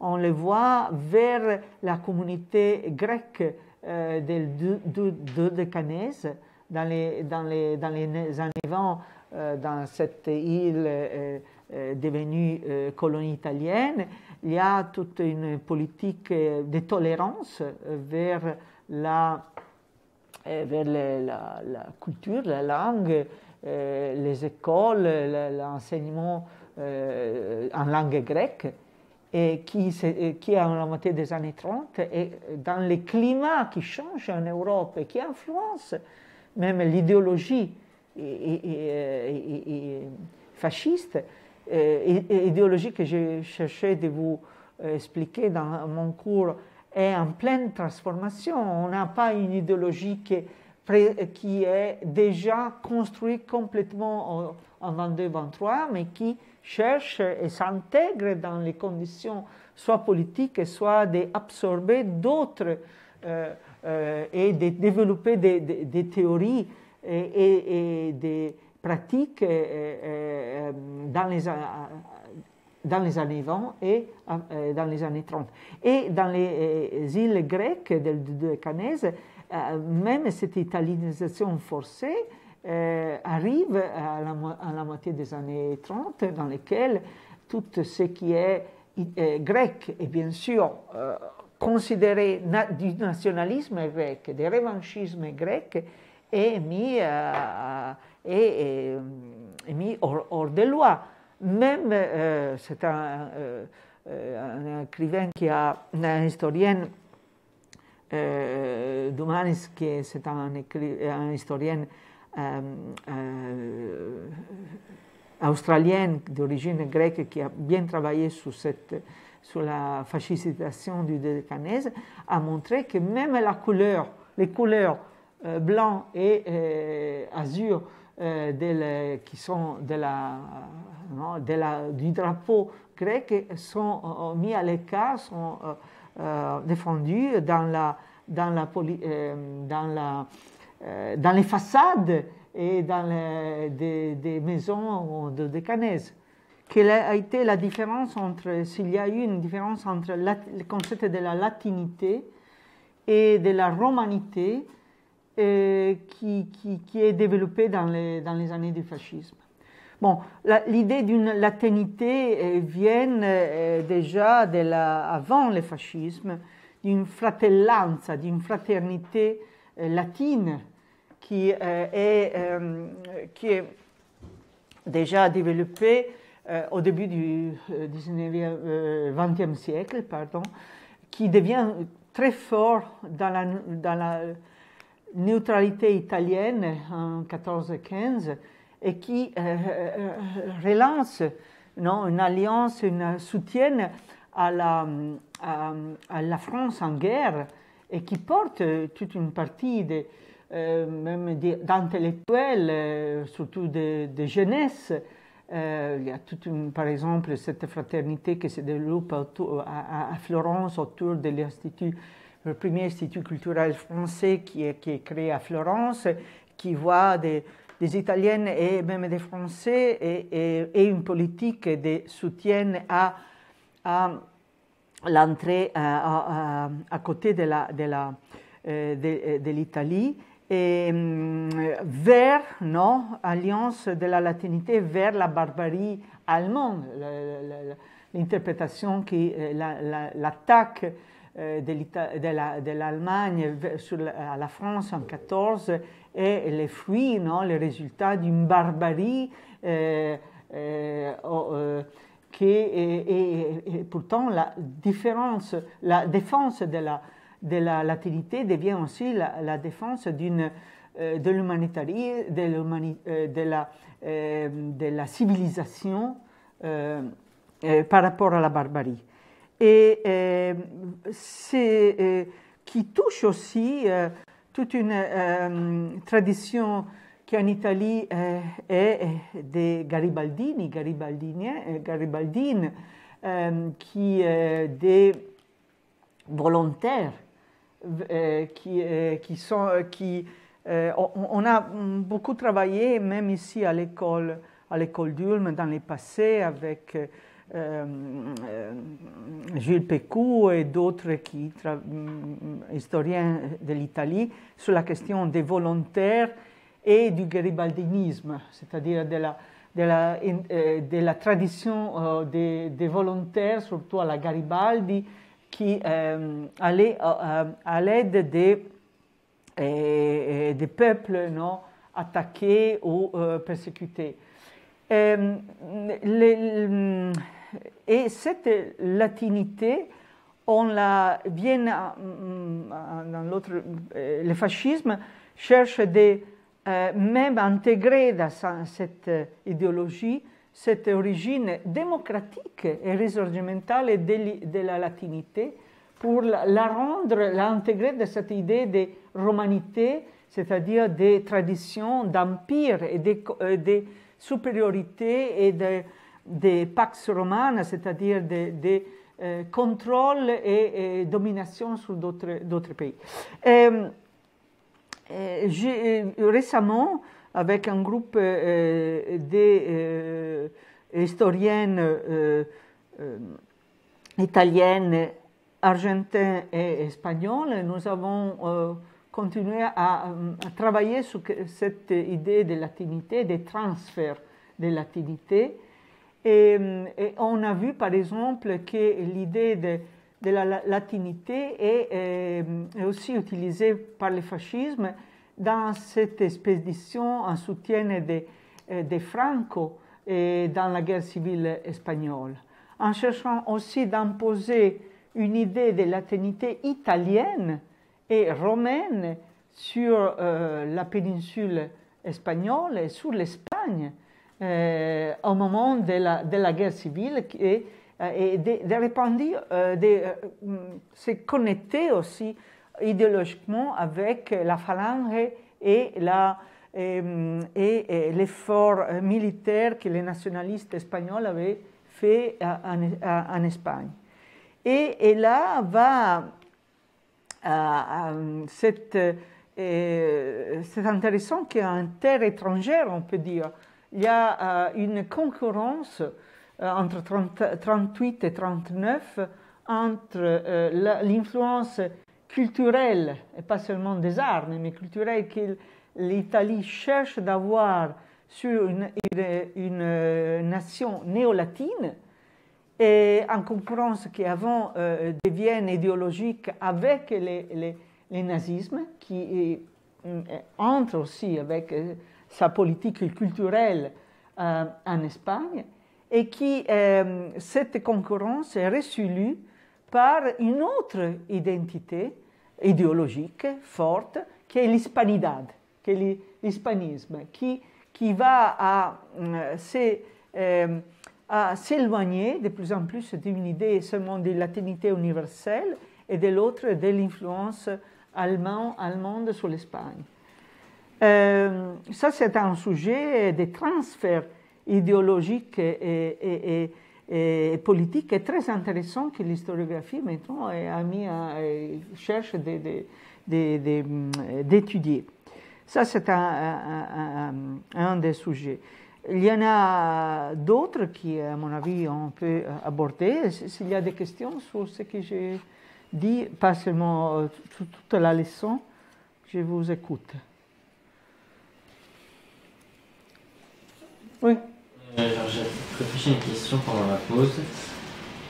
on le voit vers la communauté grecque euh, de, de, de, de Canèse, dans les, dans les, dans les années vingt, euh, dans cette île euh, euh, devenue euh, colonie italienne. Il y a toute une politique de tolérance vers la, vers les, la, la culture, la langue, les écoles, l'enseignement en langue grecque, et qui est à la moitié des années trente, et dans les climats qui changent en Europe et qui influencent même l'idéologie fasciste. Et, et idéologie que j'ai cherché de vous euh, expliquer dans mon cours est en pleine transformation. On n'a pas une idéologie qui est, qui est déjà construite complètement en vingt-deux vingt-trois, mais qui cherche et s'intègre dans les conditions soit politiques, soit d'absorber d'autres euh, euh, et de développer des, des, des théories et, et, et des pratiques euh, dans, les, dans les années vingt et euh, dans les années trente. Et dans les îles grecques du Dodécanèse, euh, même cette italianisation forcée euh, arrive à la, à la moitié des années trente, dans lesquelles tout ce qui est euh, grec est bien sûr euh, considéré na du nationalisme grec, du revanchisme grec, est mis, euh, est, est, est mis hors, hors de loi. Même, euh, c'est un, euh, un écrivain qui a, un historien, euh, Dumanis, qui est un, un historien euh, euh, australienne d'origine grecque qui a bien travaillé sur, cette, sur la fascisation du Dodécanèse, a montré que même la couleur, les couleurs euh, blanc et euh, azur euh, de la, qui sont de la, non, de la, du drapeau grec sont euh, mis à l'écart, sont euh, euh, défendus dans, la, dans, la, euh, dans, la, euh, dans les façades et dans les, des, des maisons dodécanèses. Quelle a été la différence entre, s'il y a eu une différence entre la, le concept de la latinité et de la romanité euh, qui, qui, qui est développée dans les, dans les années du fascisme. Bon, l'idée la, d'une latinité vient euh, déjà de la, avant le fascisme, d'une fratellanza, d'une fraternité euh, latine, Qui, euh, est, euh, qui est déjà développée euh, au début du dix-neuvième, vingtième siècle, pardon, qui devient très fort dans la, dans la neutralité italienne en quatorze quinze et qui euh, relance non, une alliance, une soutien à la, à, à la France en guerre et qui porte toute une partie des Euh, même d'intellectuels, euh, surtout de, de jeunesse. Euh, il y a toute une, par exemple, cette fraternité qui se développe autour, à, à Florence autour de l'institut, le premier institut culturel français qui est, qui est créé à Florence, qui voit des, des Italiennes et même des Français et, et, et une politique de soutien à, à l'entrée à, à, à, à côté de la, de la, euh, de, de l'Italie. Et vers, non, alliance de la latinité vers la barbarie allemande, l'interprétation qui, l'attaque de l'Allemagne à la France en quatorze est le fruit, non, le résultat d'une barbarie euh, euh, euh, qui est, et, et pourtant la différence, la défense de la de la latinité devient aussi la, la défense d'une, euh, de l'humanitarie, de, euh, de, la, euh, de la civilisation euh, euh, par rapport à la barbarie. Et euh, c'est euh, qui touche aussi euh, toute une euh, tradition qui en Italie euh, est des Garibaldini, Garibaldine, Garibaldine euh, qui euh, des volontaires Euh, qui, euh, qui sont, qui, euh, on a beaucoup travaillé, même ici à l'école d'Ulm, dans le passé, avec euh, euh, Gilles Pécou et d'autres historiens de l'Italie, sur la question des volontaires et du garibaldinisme, c'est-à-dire de la, de la, euh, de la tradition euh, des, des volontaires, surtout à la Garibaldi, qui euh, allait euh, à l'aide des, euh, des peuples non, attaqués ou euh, persécutés. Euh, les, et cette latinité, on la vient à, dans l'autre, le fascisme cherche de euh, même intégrer dans cette idéologie cette origine démocratique et risorgimentale de, de la latinité pour la, la rendre, l'intégrer de cette idée de romanité, c'est-à-dire des traditions d'empire et des, euh, des supériorités et des de pax romana, c'est-à-dire des de, euh, contrôle et, et domination sur d'autres pays. Euh, euh, récemment, avec un groupe euh, d'historiennes euh, euh, italiennes, argentines et espagnoles, nous avons euh, continué à, à travailler sur cette idée de latinité, des transferts de latinité. Et, et on a vu par exemple que l'idée de, de la latinité est, est aussi utilisée par le fascisme dans cette expédition en soutien de, de Franco et dans la guerre civile espagnole, en cherchant aussi d'imposer une idée de latinité italienne et romaine sur euh, la péninsule espagnole et sur l'Espagne, Euh, au moment de la, de la guerre civile et, et de, de répandre, euh, de euh, se connecter aussi idéologiquement avec la phalange et l'effort militaire que les nationalistes espagnols avaient fait en, en Espagne. Et, et là va à, à, cette, euh, c'est intéressant qu'en terre étrangère, on peut dire, il y a euh, une concurrence euh, entre trente, trente-huit et trente-neuf entre euh, l'influence culturelle, et pas seulement des arts, mais culturelle que l'Italie cherche d'avoir sur une, une, une nation néo-latine, et en concurrence qui avant euh, devienne idéologique avec les, les, les nazismes, qui euh, entre aussi avec... Euh, sa politique culturelle euh, en Espagne, et qui, euh, cette concurrence est reçue par une autre identité idéologique forte, qui est l'hispanidad, qui est l'hispanisme, qui, qui va à euh, s'éloigner euh, de plus en plus d'une idée seulement de latinité universelle et de l'autre de l'influence allemande, allemande sur l'Espagne. Euh, ça, c'est un sujet des transferts idéologiques et, et, et, et politiques et très intéressant que l'historiographie maintenant a mis à, cherche d'étudier. Ça, c'est un, un, un, un des sujets. Il y en a d'autres qui, à mon avis, on peut aborder. S'il y a des questions sur ce que j'ai dit, pas seulement toute la leçon, je vous écoute. Oui. Euh, J'ai réfléchi à une question pendant la pause.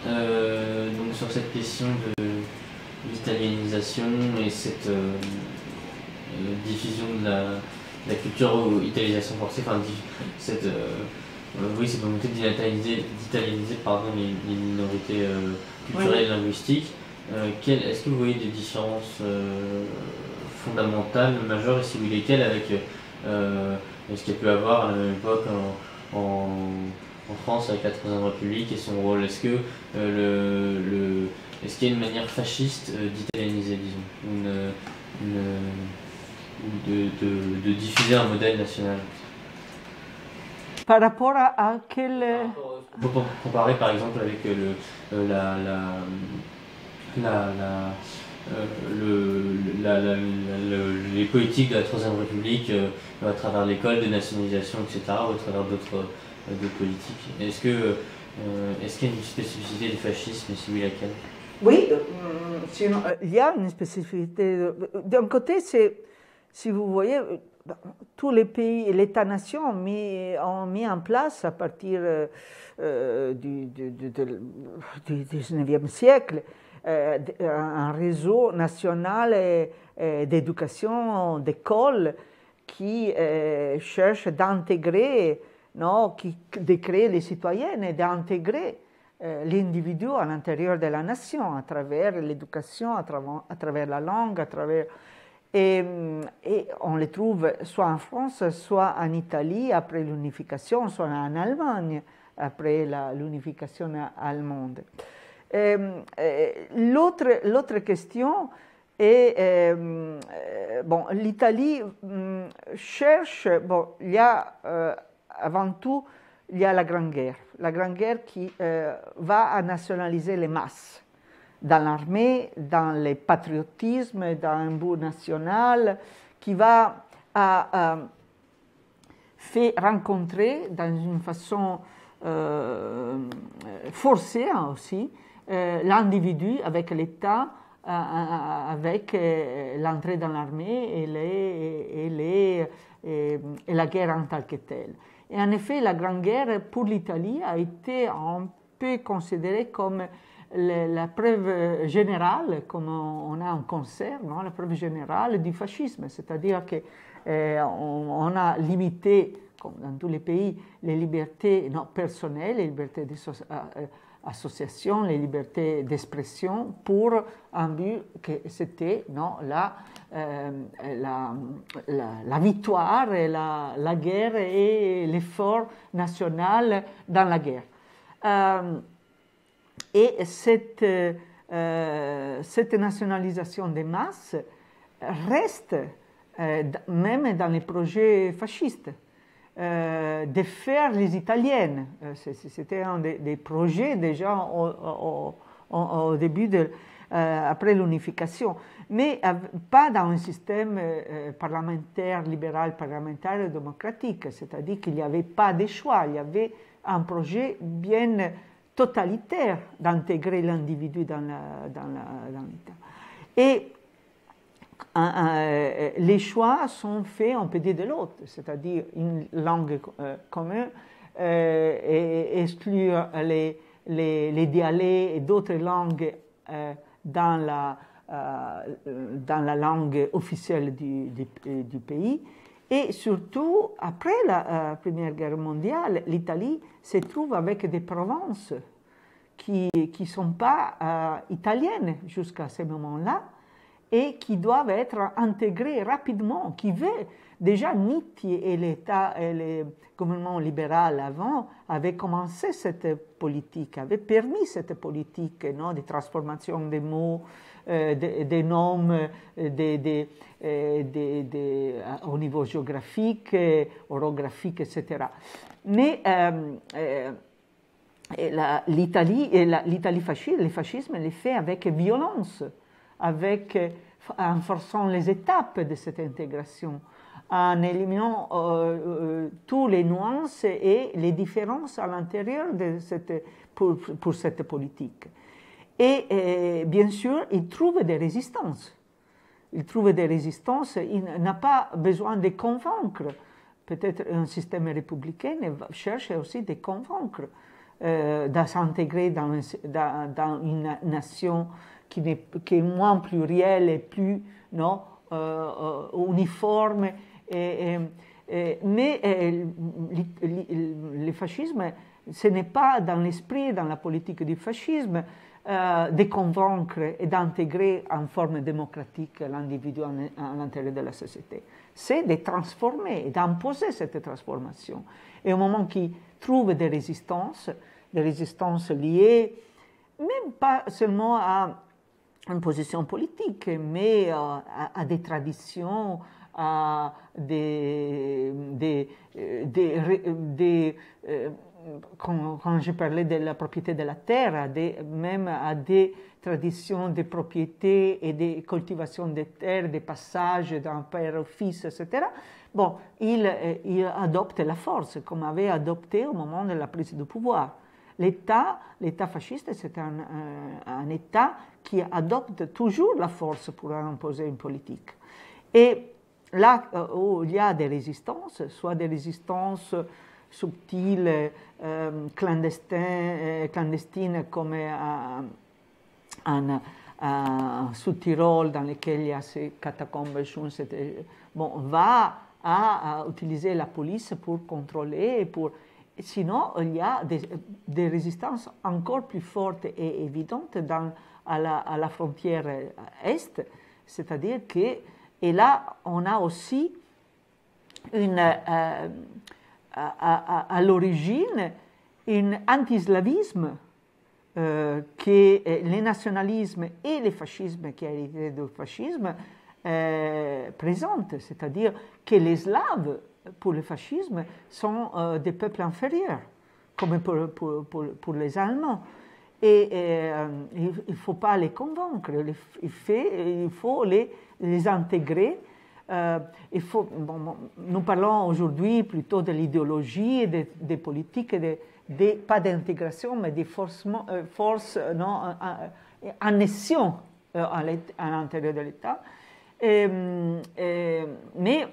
Euh, donc sur cette question de l'italianisation et cette euh, diffusion de la, de la culture ou italisation forcée, enfin cette euh, oui, cette volonté d'italianiser pardon les, les minorités euh, culturelles et linguistiques. Euh, Est-ce que vous voyez des différences euh, fondamentales, majeures, et si oui lesquelles avec euh, ce qu'il y a pu avoir à la même époque en, en, en France avec la Troisième République et son rôle. Est-ce qu'il euh, le, le, est qu'il y a une manière fasciste euh, d'italianiser, disons, une, une, de, de, de diffuser un modèle national? Par rapport à, à quel... On peut comparer par exemple avec le, euh, la... la, la, la Euh, le, la, la, la, le, les politiques de la Troisième République euh, à travers l'école, des nationalisations, et cetera, ou à travers d'autres euh, politiques. Est-ce qu'il euh, est qu'il y a une spécificité du fascisme, et si oui, laquelle? Oui, euh, sinon, euh, il y a une spécificité. D'un côté, si vous voyez, tous les pays, l'État-nation ont mis, ont mis en place à partir euh, du, du, du, du dix-neuvième siècle, Euh, un réseau national euh, d'éducation, d'école, qui euh, cherche d'intégrer, de créer les citoyennes et d'intégrer euh, l'individu à l'intérieur de la nation, à travers l'éducation, à, tra à travers la langue, à travers... Et, et on les trouve soit en France, soit en Italie, après l'unification, soit en Allemagne, après l'unification allemande. Euh, euh, l'autre question est, euh, euh, bon, l'Italie euh, cherche, bon, il y a euh, avant tout il y a la Grande Guerre. La Grande Guerre qui euh, va à nationaliser les masses dans l'armée, dans le patriotisme, dans un beau national, qui va à, à faire rencontrer, dans une façon euh, forcée aussi, euh, l'individu avec l'État, avec l'entrée dans l'armée et, les, et, les, et, et la guerre en tant que telle. Et en effet, la Grande Guerre pour l'Italie a été un peu considérée comme le, la preuve générale, comme on a un concert, non? La preuve générale du fascisme, c'est-à-dire qu'on eh, on a limité, comme dans tous les pays, les libertés non, personnelles, les libertés des associations, les libertés d'expression pour un but que c'était la, euh, la, la, la victoire, et la, la guerre et l'effort national dans la guerre. Euh, et cette, euh, cette nationalisation des masses reste, euh, même dans les projets fascistes, Euh, de faire les Italiennes. C'était un des, des projets déjà au, au, au début, de, euh, après l'unification, mais euh, pas dans un système euh, parlementaire, libéral, parlementaire et démocratique, c'est-à-dire qu'il n'y avait pas de choix, il y avait un projet bien totalitaire d'intégrer l'individu dans l'État. Et les choix sont faits, on peut dire, de l'autre, c'est-à-dire une langue euh, commune, euh, et exclure les, les, les dialectes et d'autres langues euh, dans, la, euh, dans la langue officielle du, du, du pays. Et surtout, après la euh, Première Guerre mondiale, l'Italie se trouve avec des provinces qui ne sont pas euh, italiennes jusqu'à ce moment-là, et qui doivent être intégrés rapidement, qui veut déjà Nitti et l'État et le gouvernement libéral avant avaient commencé cette politique, avaient permis cette politique non, de transformation des mots, euh, des, des noms euh, des, des, euh, des, des, euh, au niveau géographique, euh, orographique, et cetera. Mais euh, euh, l'Italie fasciste, le fascisme les fait avec violence, avec, en forçant les étapes de cette intégration, en éliminant euh, euh, toutes les nuances et les différences à l'intérieur pour, pour cette politique. Et euh, bien sûr, il trouve des résistances. Il trouve des résistances, il n'a pas besoin de convaincre. Peut-être un système républicain cherche aussi de convaincre, euh, de s'intégrer dans, dans, dans une nation qui est moins pluriel et plus non, euh, uniforme. Et, et, et, mais et, le, le fascisme, ce n'est pas dans l'esprit, dans la politique du fascisme, euh, de convaincre et d'intégrer en forme démocratique l'individu à l'intérieur de la société. C'est de transformer, d'imposer cette transformation. Et au moment qu'il trouve des résistances, des résistances liées, même pas seulement à une position politique, mais euh, à, à des traditions, à des... des, des, des euh, quand, quand je parlais de la propriété de la terre, à des, même à des traditions de propriété et de cultivation des terres, des passages d'un père au fils, et cetera. Bon, il, il adopte la force, comme avait adopté au moment de la prise de pouvoir. L'État, l'État fasciste, c'est un, un, un État qui adopte toujours la force pour imposer une politique. Et là où il y a des résistances, soit des résistances subtiles, euh, clandestines, clandestines comme en Sud-Tirol, dans lesquelles il y a ces catacombes, bon, va à, à utiliser la police pour contrôler et pour... Sinon, il y a des, des résistances encore plus fortes et évidentes dans, à, la, à la frontière est, c'est-à-dire que, et là, on a aussi une, euh, à, à, à l'origine un antislavisme euh, que le nationalisme et le fascisme qui a hérité du fascisme euh, présentent, c'est-à-dire que les Slaves, pour le fascisme, sont euh, des peuples inférieurs. comme pour, pour, pour, pour les Allemands. Et euh, il ne faut pas les convaincre, il, fait, il faut les, les intégrer. Euh, il faut, bon, nous parlons aujourd'hui plutôt de l'idéologie, des de politiques, de, de, pas d'intégration, mais des forces euh, force, annexion euh, à l'intérieur de l'État. Mais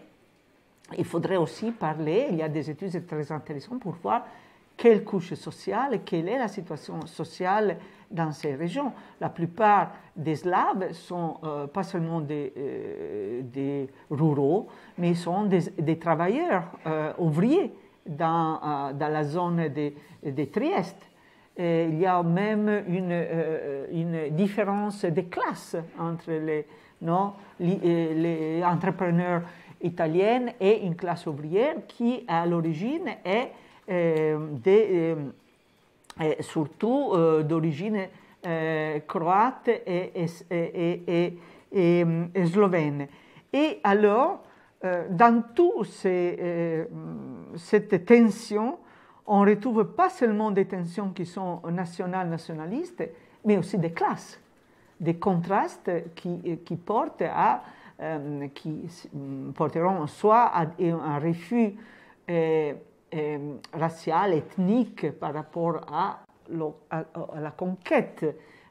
il faudrait aussi parler, il y a des études très intéressantes pour voir quelle couche sociale, quelle est la situation sociale dans ces régions. La plupart des Slaves sont euh, pas seulement des, euh, des ruraux, mais sont des, des travailleurs euh, ouvriers dans, euh, dans la zone de, de Trieste. Et il y a même une, euh, une différence de classe entre les, non, les, les entrepreneurs italiens et une classe ouvrière qui, à l'origine, est De, eh, surtout eh, d'origine eh, croate et, et, et, et, et, et slovène. Et alors, euh, dans toute eh, cette tension, on ne retrouve pas seulement des tensions qui sont nationales, nationalistes, mais aussi des classes, des contrastes qui, qui, portent à, euh, qui porteront soit à un refus eh, Eh, raciale, ethnique par rapport à, à, à la conquête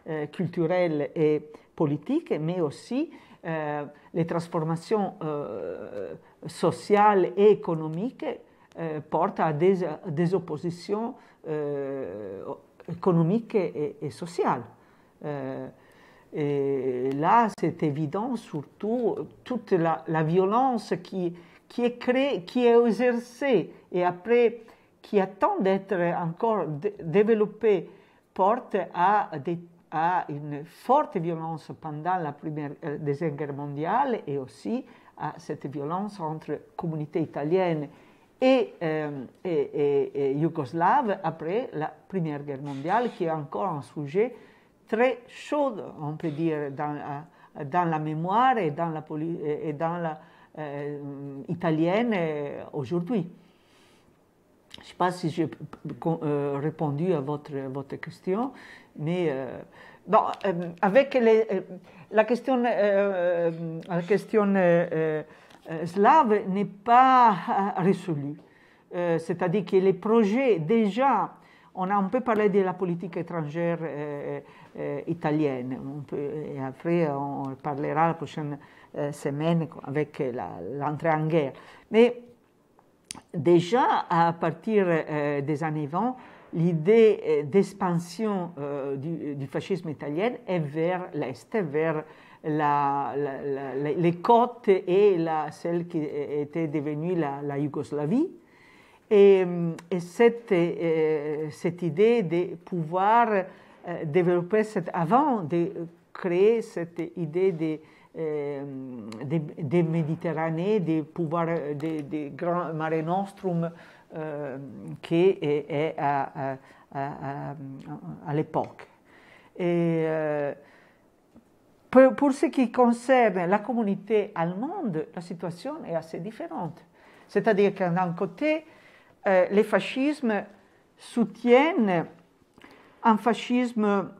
eh, culturelle et politique, mais aussi eh, les transformations euh, sociales et économiques eh, portent à des, à des oppositions euh, économiques et, et sociales. Euh, et là, c'est évident, surtout toute la, la violence qui qui est créé, qui est exercé et après qui attend d'être encore développé, porte à, des, à une forte violence pendant la première, euh, Deuxième Guerre mondiale et aussi à cette violence entre communautés italiennes et, euh, et, et, et yougoslaves après la Première Guerre mondiale, qui est encore un sujet très chaud, on peut dire, dans la, dans la mémoire et dans la, et dans la Euh, italienne euh, aujourd'hui. Je ne sais pas si j'ai euh, répondu à votre, votre question, mais euh, bon, euh, avec les, euh, la question, euh, la question euh, euh, slave n'est pas résolue. Euh, C'est-à-dire que les projets, déjà, on a un peu parlé de la politique étrangère euh, euh, italienne, on peut, et après on parlera la prochaine semaine avec l'entrée en guerre. Mais déjà, à partir euh, des années vingt, l'idée euh, d'expansion euh, du, du fascisme italien est vers l'Est, vers la, la, la, la, les côtes et la, celle qui était devenue la, la Yougoslavie. Et, et cette, euh, cette idée de pouvoir euh, développer, cette, avant de créer cette idée de Des, des Méditerranées, des pouvoirs, des, des grands Mare Nostrum euh, qui est, est à, à, à, à l'époque. Euh, pour, pour ce qui concerne la communauté allemande, la situation est assez différente. C'est-à-dire que d'un côté, euh, les fascismes soutiennent un fascisme.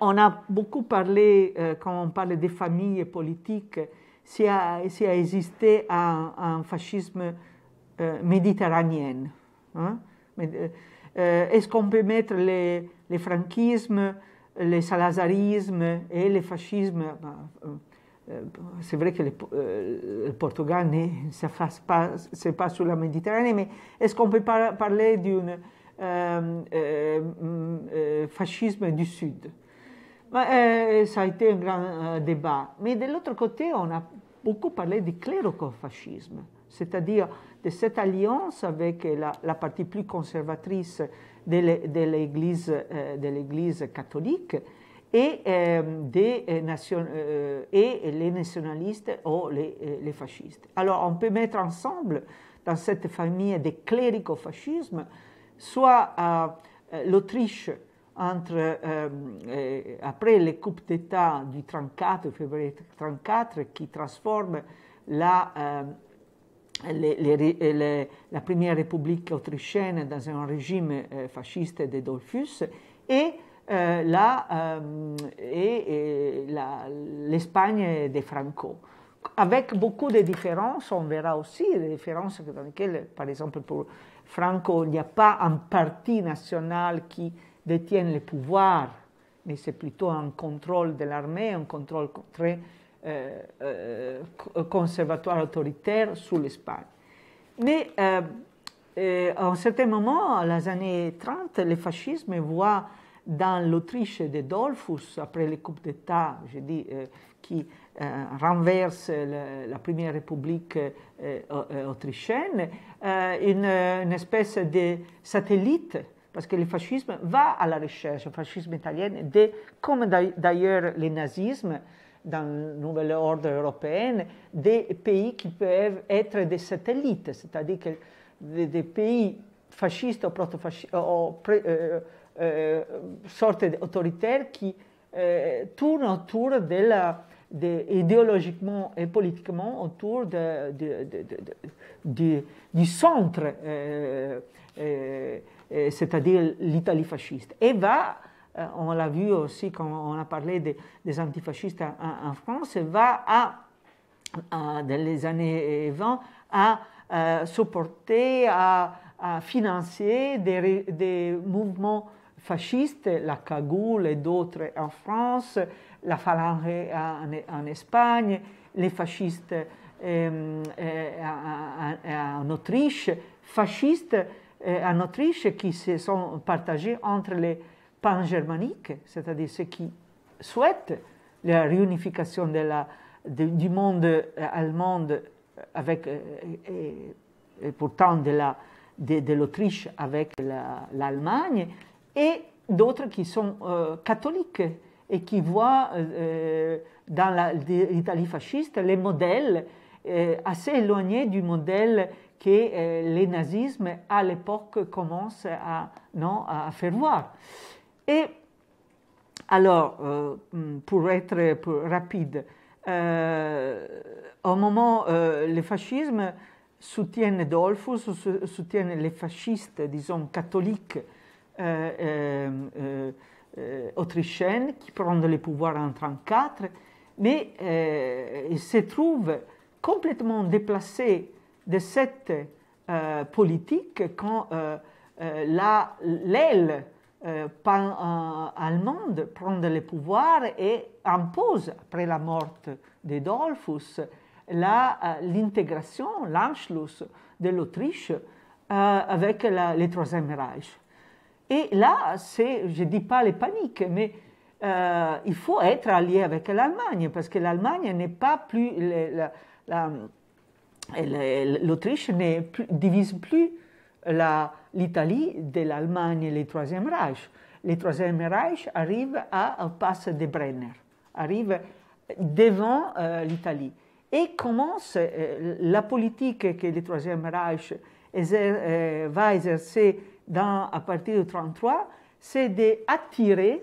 On a beaucoup parlé, euh, quand on parle des familles politiques, s'il a, s'il a existé un, un fascisme euh, méditerranéen. Hein? Euh, Est-ce qu'on peut mettre les, les franquismes, les salazarismes et les fascismes? Euh, C'est vrai que le, euh, le Portugal ne se passe pas, pas sur la Méditerranée, mais est-ce qu'on peut par, parler d'un euh, euh, euh, fascisme du Sud? Mais, euh, ça a été un grand euh, débat. Mais de l'autre côté, on a beaucoup parlé du clérocofascisme, c'est-à-dire de cette alliance avec la, la partie plus conservatrice de l'Église euh, catholique et, euh, des nation, euh, et les nationalistes ou les, les fascistes. Alors on peut mettre ensemble dans cette famille de cléricofascisme soit euh, l'Autriche, entre, euh, euh, après les coupes d'État du trente-quatre, février trente-quatre, qui transforme la, euh, Le, le, le, la Première République autrichienne dans un régime eh, fasciste de Dollfuss e eh, l'Espagne eh, de Franco. Avec beaucoup de différences, on verra aussi des différences dans lesquelles, par exemple, pour Franco, il n'y a pas un parti national qui détienne le pouvoir, mais c'est plutôt un contrôle de l'armée, un contrôle très Eh, eh, conservatoire autoritaire sull'Espagne. Mais eh, eh, à un certain moment, dans les années trente, le fascisme voit dans l'Autriche de Dollfuss, après les coups d'État, je dis, eh, qui eh, renverse la, la Première République eh, autrichienne, eh, une, une espèce de satellite, parce que le fascisme va à la recherche, le fascisme italien, de, comme d'ailleurs le nazisme, dans le nouvel ordre européen, des pays qui peuvent être des satellites, c'est-à-dire que des pays fascistes ou, proto-fascistes, ou euh, euh, sortes d'autoritaires qui euh, tournent autour de la, de, idéologiquement et politiquement autour de, de, de, de, de, du, du centre, euh, euh, c'est-à-dire l'Italie fasciste, et va on l'a vu aussi quand on a parlé de, des antifascistes en, en France, va à, à, dans les années vingt à, à supporter, à, à financer des, des mouvements fascistes, la Cagoule et d'autres en France, la Falange en, en Espagne, les fascistes euh, euh, en, en Autriche, fascistes en Autriche qui se sont partagés entre les pan-germanique, c'est-à-dire ceux qui souhaitent la réunification de la, de, du monde allemand avec, et, et, et pourtant de l'Autriche la, avec l'Allemagne, la, et d'autres qui sont euh, catholiques et qui voient euh, dans l'Italie fasciste les modèles euh, assez éloignés du modèle que euh, le nazisme à l'époque commence à, non, à faire voir. Et alors, euh, pour être plus rapide, euh, au moment où euh, le fascisme soutient Dollfuss, soutient les fascistes, disons, catholiques euh, euh, euh, autrichiennes qui prennent le pouvoir en mille neuf cent trente-quatre, mais euh, ils se trouvent complètement déplacés de cette euh, politique quand euh, euh, l'aile Euh, pan-allemande euh, prend le pouvoir et impose, après la mort de Dollfuss, l'intégration, euh, l'Anschluss de l'Autriche euh, avec la, le Troisième Reich. Et là, je ne dis pas les paniques, mais euh, il faut être allié avec l'Allemagne, parce que l'Allemagne n'est pas plus. L'Autriche la, la, divise plus l'Italie de l'Allemagne et le Troisième Reich. Le Troisième Reich arrive à, au pass de Brenner, arrive devant euh, l'Italie et commence euh, la politique que le Troisième Reich exer, euh, va exercer dans, à partir de mille neuf cent trente-trois, c'est d'attirer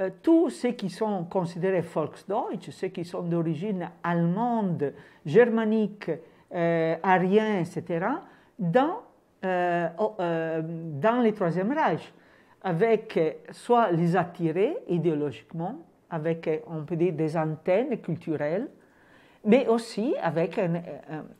euh, tous ceux qui sont considérés Volksdeutsch, ceux qui sont d'origine allemande, germanique, euh, arien, et cetera, dans Euh, euh, dans le Troisième Reich, avec soit les attirer idéologiquement, avec, on peut dire, des antennes culturelles, mais aussi avec un,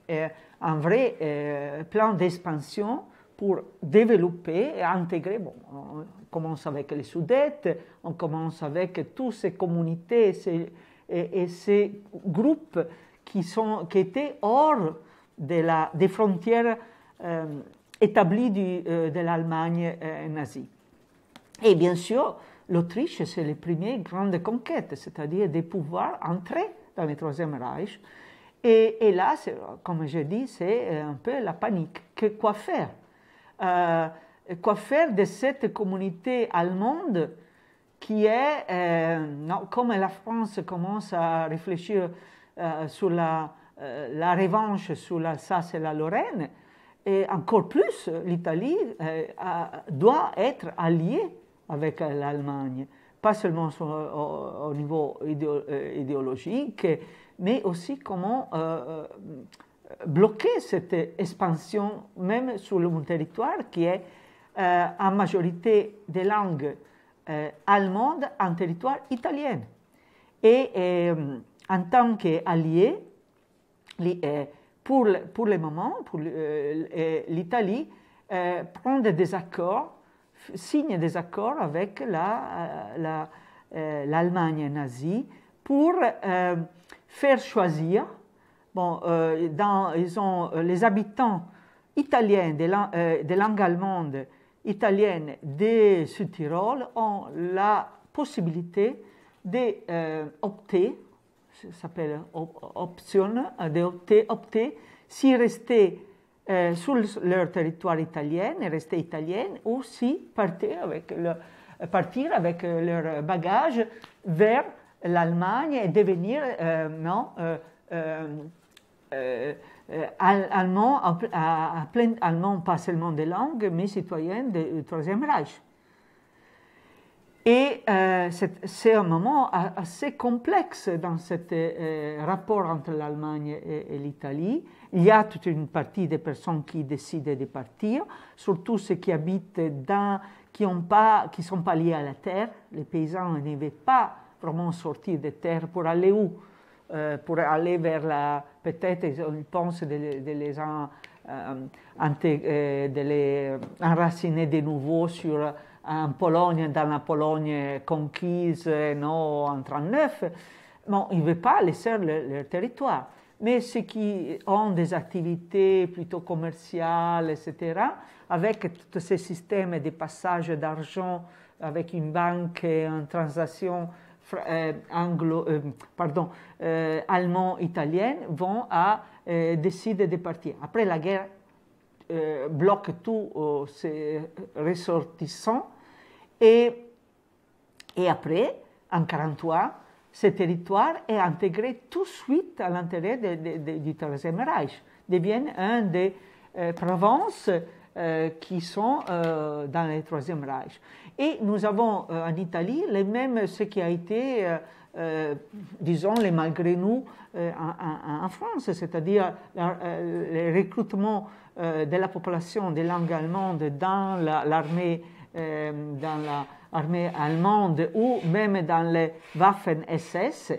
un, un vrai euh, plan d'expansion pour développer et intégrer. Bon, on commence avec les Sudètes, on commence avec toutes ces communautés ces, et, et ces groupes qui, sont, qui étaient hors de la, des frontières euh, établi du, euh, de l'Allemagne euh, nazie. Et bien sûr, l'Autriche, c'est la première grande conquête, c'est-à-dire de pouvoir entrer dans le Troisième Reich. Et, et là, comme je dis, c'est un peu la panique. Que, quoi faire euh, Quoi faire de cette communauté allemande qui est, euh, non, comme la France commence à réfléchir euh, sur la, euh, la revanche sur l'Alsace et la Lorraine, et encore plus, l'Italie euh, doit être alliée avec l'Allemagne, pas seulement sur, au, au niveau idéo, euh, idéologique, mais aussi comment euh, bloquer cette expansion même sur mon territoire qui est euh, en majorité des langues euh, allemandes en territoire italien. Et euh, en tant qu'allié, pour, pour le moment, euh, l'Italie euh, prend des accords, signe des accords avec la, la, euh, l'Allemagne nazie pour euh, faire choisir. Bon, euh, dans, ils ont, les habitants italiens de la euh, de langue allemande italienne de Sud-Tirol ont la possibilité d'opter, euh, ça s'appelle op option, d'opter opter, si rester euh, sur leur territoire italien et rester italienne, ou si partir avec, le, partir avec leur bagage vers l'Allemagne et devenir euh, non, euh, euh, Euh, euh, allemand, à, à, à plein allemand, pas seulement des langues, mais citoyen du Troisième Reich. Et euh, c'est un moment assez complexe dans ce euh, rapport entre l'Allemagne et, et l'Italie. Il y a toute une partie des personnes qui décident de partir, surtout ceux qui habitent dans, qui ne sont pas liés à la terre. Les paysans ne veulent pas vraiment sortir de terre pour aller où? Euh, pour aller vers la... Peut-être ils pensent de, de les en, euh, euh, de les enraciner de nouveau sur, en Pologne, dans la Pologne conquise, non, en mille neuf cent trente-neuf. Bon, ils ne veulent pas laisser leur, leur territoire. Mais ceux qui ont des activités plutôt commerciales, et cetera, avec tous ces systèmes de passage d'argent avec une banque en transaction, Euh, anglo, euh, pardon, euh, allemands, italiens vont à euh, décider de partir. Après la guerre euh, bloque tous euh, ces ressortissants et, et après, en mille neuf cent quarante-trois, ce territoire est intégré tout de suite à l'intérieur de, de, de, du Troisième Reich, devient une des euh, provinces euh, qui sont euh, dans le Troisième Reich. Et nous avons euh, en Italie les mêmes, ce qui a été, euh, euh, disons, les malgré nous euh, en, en France, c'est-à-dire euh, le recrutement euh, de la population des langues allemandes dans l'armée la, euh, dans l'armée allemande ou même dans les Waffen-S S,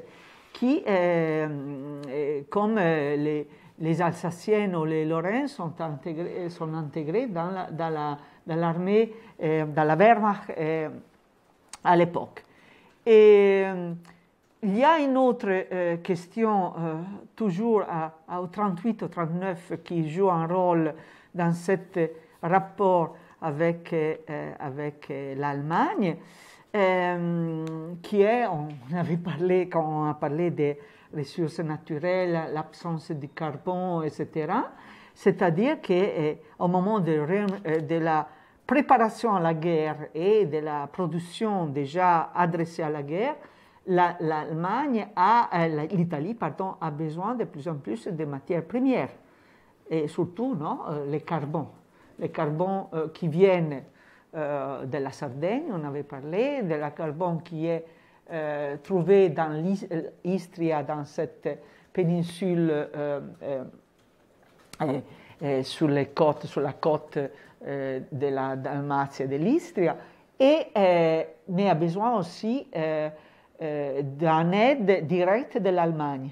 qui, euh, comme euh, les, les Alsaciens ou les Lorrains, sont intégrés, sont intégrés dans la, dans la dall'armée, eh, dalla Wehrmacht eh, all'epoca. Eh, il y a une autre eh, question, euh, toujours à, à, au trente-huit au trente-neuf, qui joue un rôle dans ce rapport avec, eh, avec eh, l'Allemagne, eh, qui est, on avait parlé quand on a parlé des ressources naturelles, l'absence du carbone, et cetera. C'est-à-dire qu'au eh, moment de, de la préparation à la guerre et de la production déjà adressée à la guerre, l'Allemagne la, a, euh, l'Italie, pardon, a besoin de plus en plus de matières premières, et surtout, non, euh, les carbons, les carbons euh, qui viennent euh, de la Sardaigne, on avait parlé, de la carbone qui est euh, trouvée dans l'Istria, dans cette péninsule euh, euh, euh, euh, sur les côtes, sur la côte della Dalmazia e dell'Istria, e eh, ne ha bisogno aussi eh, eh, d'aide directe dell'Allemagne.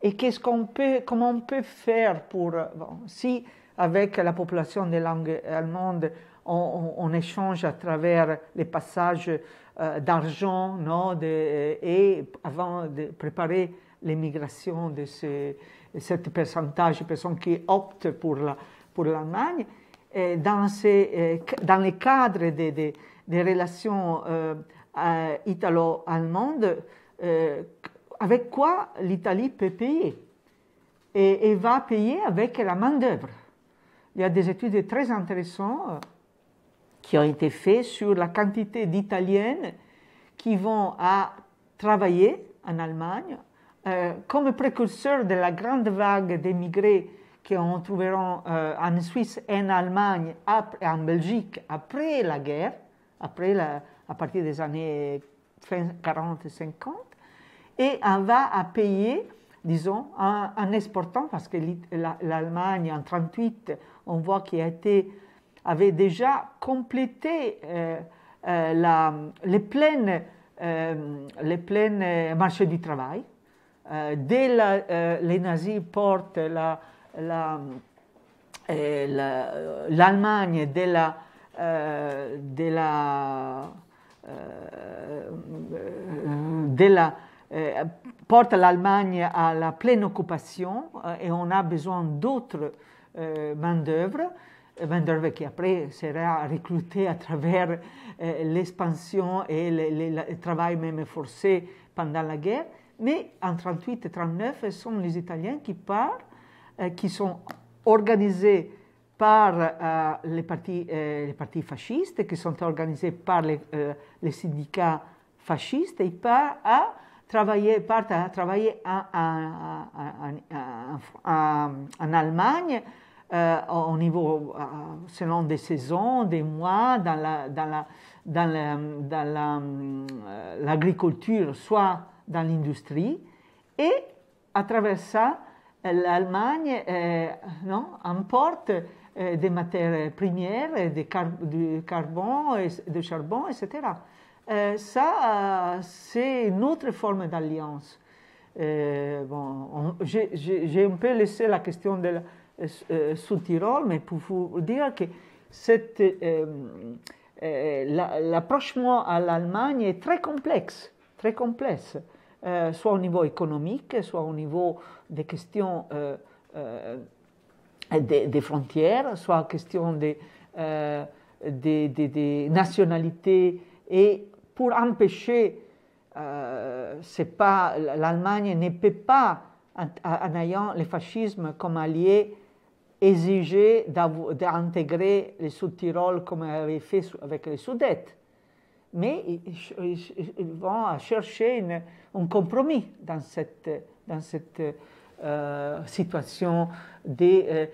E qu'est-ce qu'on peut, comment on peut faire pour, bon, si avec la population des langues allemandes on, on, on échange à travers les passages euh, d'argent, no, et avant de préparer l'émigration de ce cet pourcentage de personnes qui optent pour la, pour l'Allemagne. Dans, ces, dans les cadres des, des, des relations euh, italo-allemandes, euh, avec quoi l'Italie peut payer et, et va payer avec la main-d'œuvre. Il y a des études très intéressantes qui ont été faites sur la quantité d'Italiennes qui vont à travailler en Allemagne euh, comme précurseurs de la grande vague d'émigrés qu'on trouvera euh, en Suisse et en Allemagne, et en Belgique, après la guerre, après la, à partir des années quarante et cinquante, et on va à payer disons, en, en exportant, parce que l'Allemagne, en mille neuf cent trente-huit, on voit qu'il a été, avait déjà complété euh, euh, la, les pleines, euh, les pleines marchés du travail. Euh, dès la, euh, les nazis portent la, la, euh, l'Allemagne la, de la, euh, de la, euh, de la Euh, porte l'Allemagne à la pleine occupation euh, et on a besoin d'autres euh, main-d'œuvre, main-d'œuvre qui après sera recrutée à travers euh, l'expansion et le, le, le travail même forcé pendant la guerre. Mais en mille neuf cent trente-huit et mille neuf cent trente-neuf, ce sont les Italiens qui partent, euh, qui sont organisés par euh, les, partis, euh, les partis fascistes, qui sont organisés par les, euh, les syndicats fascistes, et ils partent à Travailler, partent à travailler en, en, en, en, en Allemagne euh, au niveau, euh, selon des saisons, des mois, dans la, dans la, dans la, dans la, l'agriculture, soit dans l'industrie, et à travers ça, l'Allemagne euh, non, importe euh, des matières premières, des car, du carbone, et, de charbon, et cetera. Euh, ça, euh, c'est une autre forme d'alliance. Euh, bon, j'ai un peu laissé la question de la, euh, sous Tyrol, mais pour vous dire que euh, euh, l'approchement à l'Allemagne est très complexe, très complexe, euh, soit au niveau économique, soit au niveau des questions euh, euh, des, des frontières, soit question des, euh, des, des, des nationalités. Et pour empêcher, euh, l'Allemagne ne peut pas, en, en ayant le fascisme comme allié, exiger d'intégrer le Sud-Tyrol comme elle avait fait avec les Sudètes. Mais ils, ils vont chercher une, un compromis dans cette, dans cette euh, situation des, euh,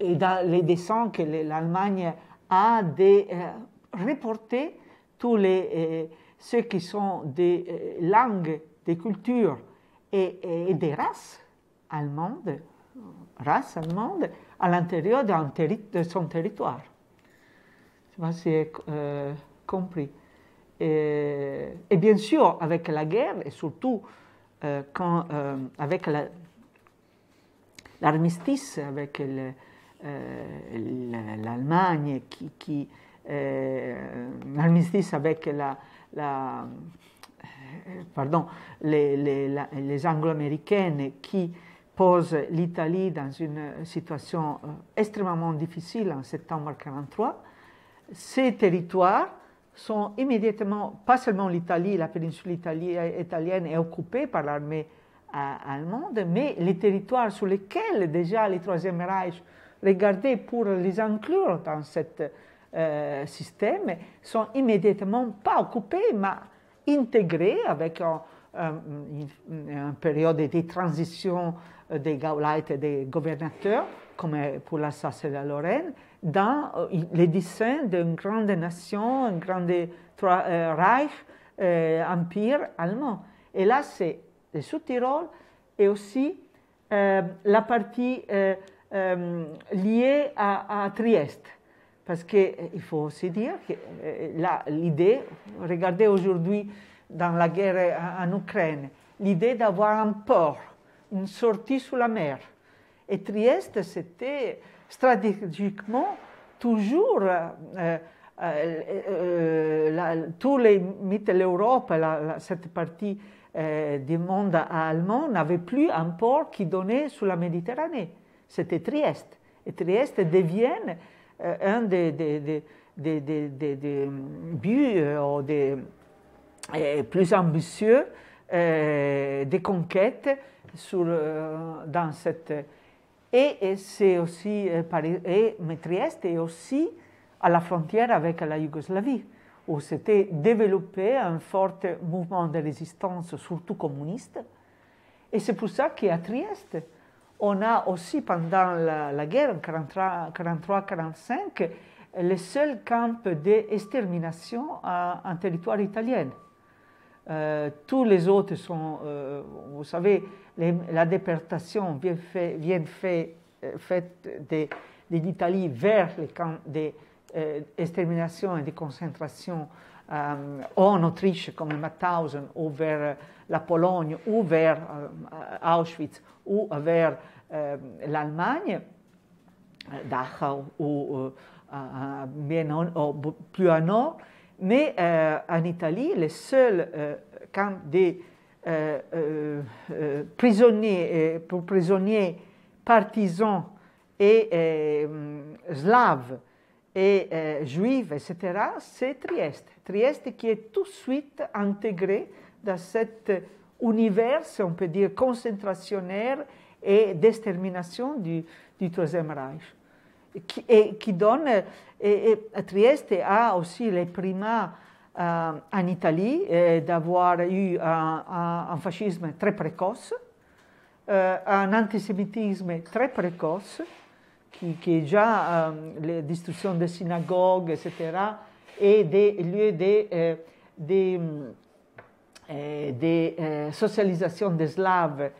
et dans les dessins que l'Allemagne a de euh, reporter tous les, eh, ceux qui sont des eh, langues, des cultures et, et, et des races allemandes, races allemandes, à l'intérieur terri de son territoire. Je ne sais pas si j'ai euh, compris. Et, et bien sûr, avec la guerre, et surtout euh, quand, euh, avec l'armistice, la, avec l'Allemagne euh, qui... qui Euh, l'armistice avec la, la, euh, pardon, les, les, les anglo-américaines qui posent l'Italie dans une situation euh, extrêmement difficile en septembre mille neuf cent quarante-trois, ces territoires sont immédiatement, pas seulement l'Italie, la péninsule italienne est occupée par l'armée allemande, mais les territoires sur lesquels déjà le Troisième Reich regardait pour les inclure dans cette Euh, systèmes sont immédiatement pas occupés, mais intégrés avec une un, un, un période de transition des Gaulites et des gouvernateurs, comme pour l'Alsace et la Lorraine, dans les dessins d'une grande nation, un grand euh, Reich, euh, empire allemand. Et là, c'est le Sud-Tyrol et aussi euh, la partie euh, euh, liée à, à Trieste. Parce qu'il faut aussi dire que l'idée, regardez aujourd'hui dans la guerre en Ukraine, l'idée d'avoir un port, une sortie sur la mer. Et Trieste, c'était stratégiquement toujours, euh, euh, euh, la, tous les Mitteleurope, cette partie euh, du monde allemand, n'avait plus un port qui donnait sur la Méditerranée. C'était Trieste. Et Trieste devient un des, des, des, des, des, des, des buts euh, des, euh, plus ambitieux euh, des conquêtes sur, euh, dans cette... Et, et c'est aussi... Euh, Paris, et Trieste est aussi à la frontière avec la Yougoslavie, où s'était développé un fort mouvement de résistance, surtout communiste. Et c'est pour ça qu'à Trieste, on a aussi, pendant la, la guerre en quarante-trois quarante-cinq, le seul camp d'extermination en territoire italien. Euh, tous les autres sont, euh, vous savez, les, la déportation vient faite fait, euh, fait de, de l'Italie vers les camps d'extermination de, euh, et de concentration euh, en Autriche comme Mauthausen ou vers la Pologne ou vers euh, Auschwitz ou vers euh, l'Allemagne, Dachau ou euh, à, bien au, au, plus à nord. Mais euh, en Italie, les seuls euh, camps des euh, euh, prisonniers, pour prisonniers partisans et euh, slaves et euh, juifs, et cetera, c'est Trieste. Trieste qui est tout de suite intégré dans cet univers, on peut dire, concentrationnaire et d'extermination du, du Troisième Reich. Qui, et qui donne, et, et Trieste a aussi les primats euh, en Italie d'avoir eu un, un, un fascisme très précoce, euh, un antisémitisme très précoce, qui, qui est déjà euh, la destruction des synagogues, et cetera, et des lieux de euh, des, euh, des, euh, socialisation des Slaves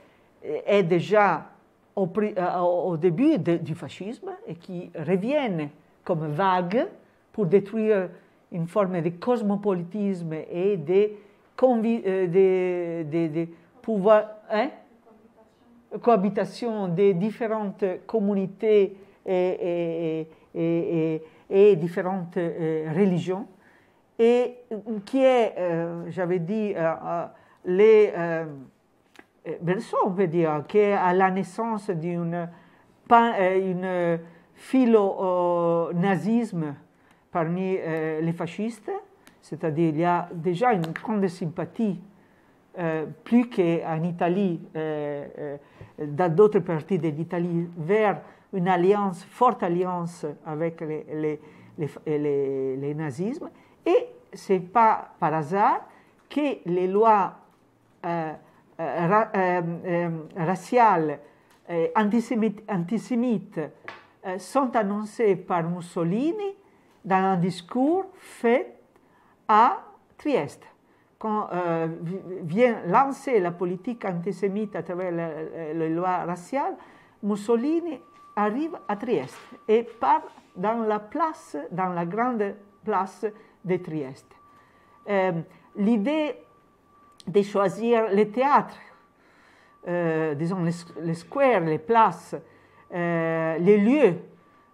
est déjà Au, euh, au début de, du fascisme et qui reviennent comme vagues pour détruire une forme de cosmopolitisme et de, euh, de, de, de pouvoir, hein? cohabitation. cohabitation des différentes communautés et, et, et, et, et différentes euh, religions et qui est, euh, j'avais dit, euh, les... Euh, Berceau, on peut dire, qui est à la naissance d'une une philo-nazisme parmi les fascistes, c'est-à-dire il y a déjà une grande sympathie, plus qu'en Italie, dans d'autres parties de l'Italie, vers une alliance, forte alliance avec les, les, les, les, les nazismes. Et ce n'est pas par hasard que les lois... Euh, Ra euh, euh, raciales, euh, antisémites, antisémites euh, sont annoncées par Mussolini dans un discours fait à Trieste, quand euh, vient lancer la politique antisémite à travers les lois raciales. Mussolini arrive à Trieste et part dans la place, dans la grande place de Trieste. Euh, L'idée de choisir les théâtres, euh, disons les, les squares, les places, euh, les lieux.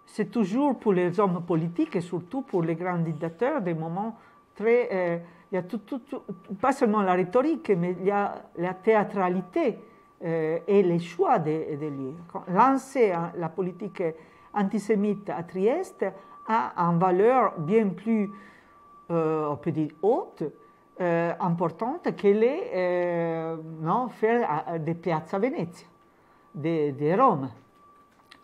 C'est toujours pour les hommes politiques et surtout pour les grands dictateurs des moments très... Euh, il y a tout, tout, tout, pas seulement la rhétorique, mais il y a la théâtralité euh, et les choix des, des lieux. Lancer la politique antisémite à Trieste a une valeur bien plus, euh, on peut dire, haute, Euh, importante qu'elle est euh, non, faire des Piazza Venezia, de, de Rome,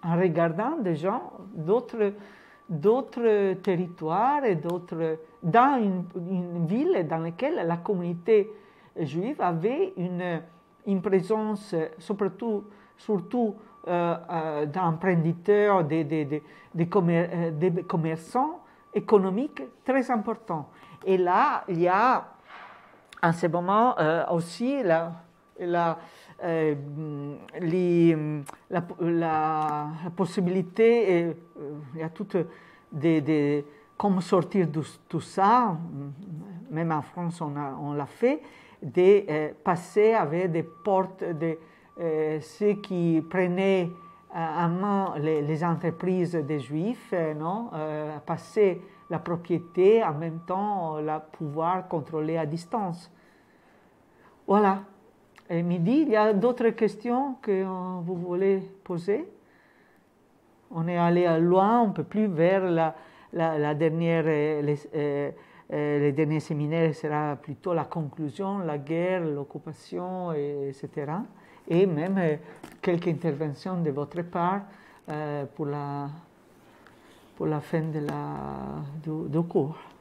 en regardant des gens d'autres territoires et d'autres dans une, une ville dans laquelle la communauté juive avait une, une présence, surtout, surtout euh, d'emprunteurs, des de, de, de commer, de commerçants économiques très importants. Et là, il y a en ce moment euh, aussi la, la, euh, les, la, la, la possibilité, euh, il y a toutes des, des, comme sortir de tout ça, même en France on l'a fait, de euh, passer avec des portes de euh, ceux qui prenaient euh, en main les, les entreprises des Juifs, euh, non, euh, passer la propriété, en même temps, la pouvoir contrôler à distance. Voilà. Et midi, il y a d'autres questions que vous voulez poser? On est allé loin, un peu plus vers la, la, la dernière... Les, euh, les derniers séminaires sera plutôt la conclusion, la guerre, l'occupation, et cetera. Et même quelques interventions de votre part euh, pour la... pour la fin de la, du, du cours.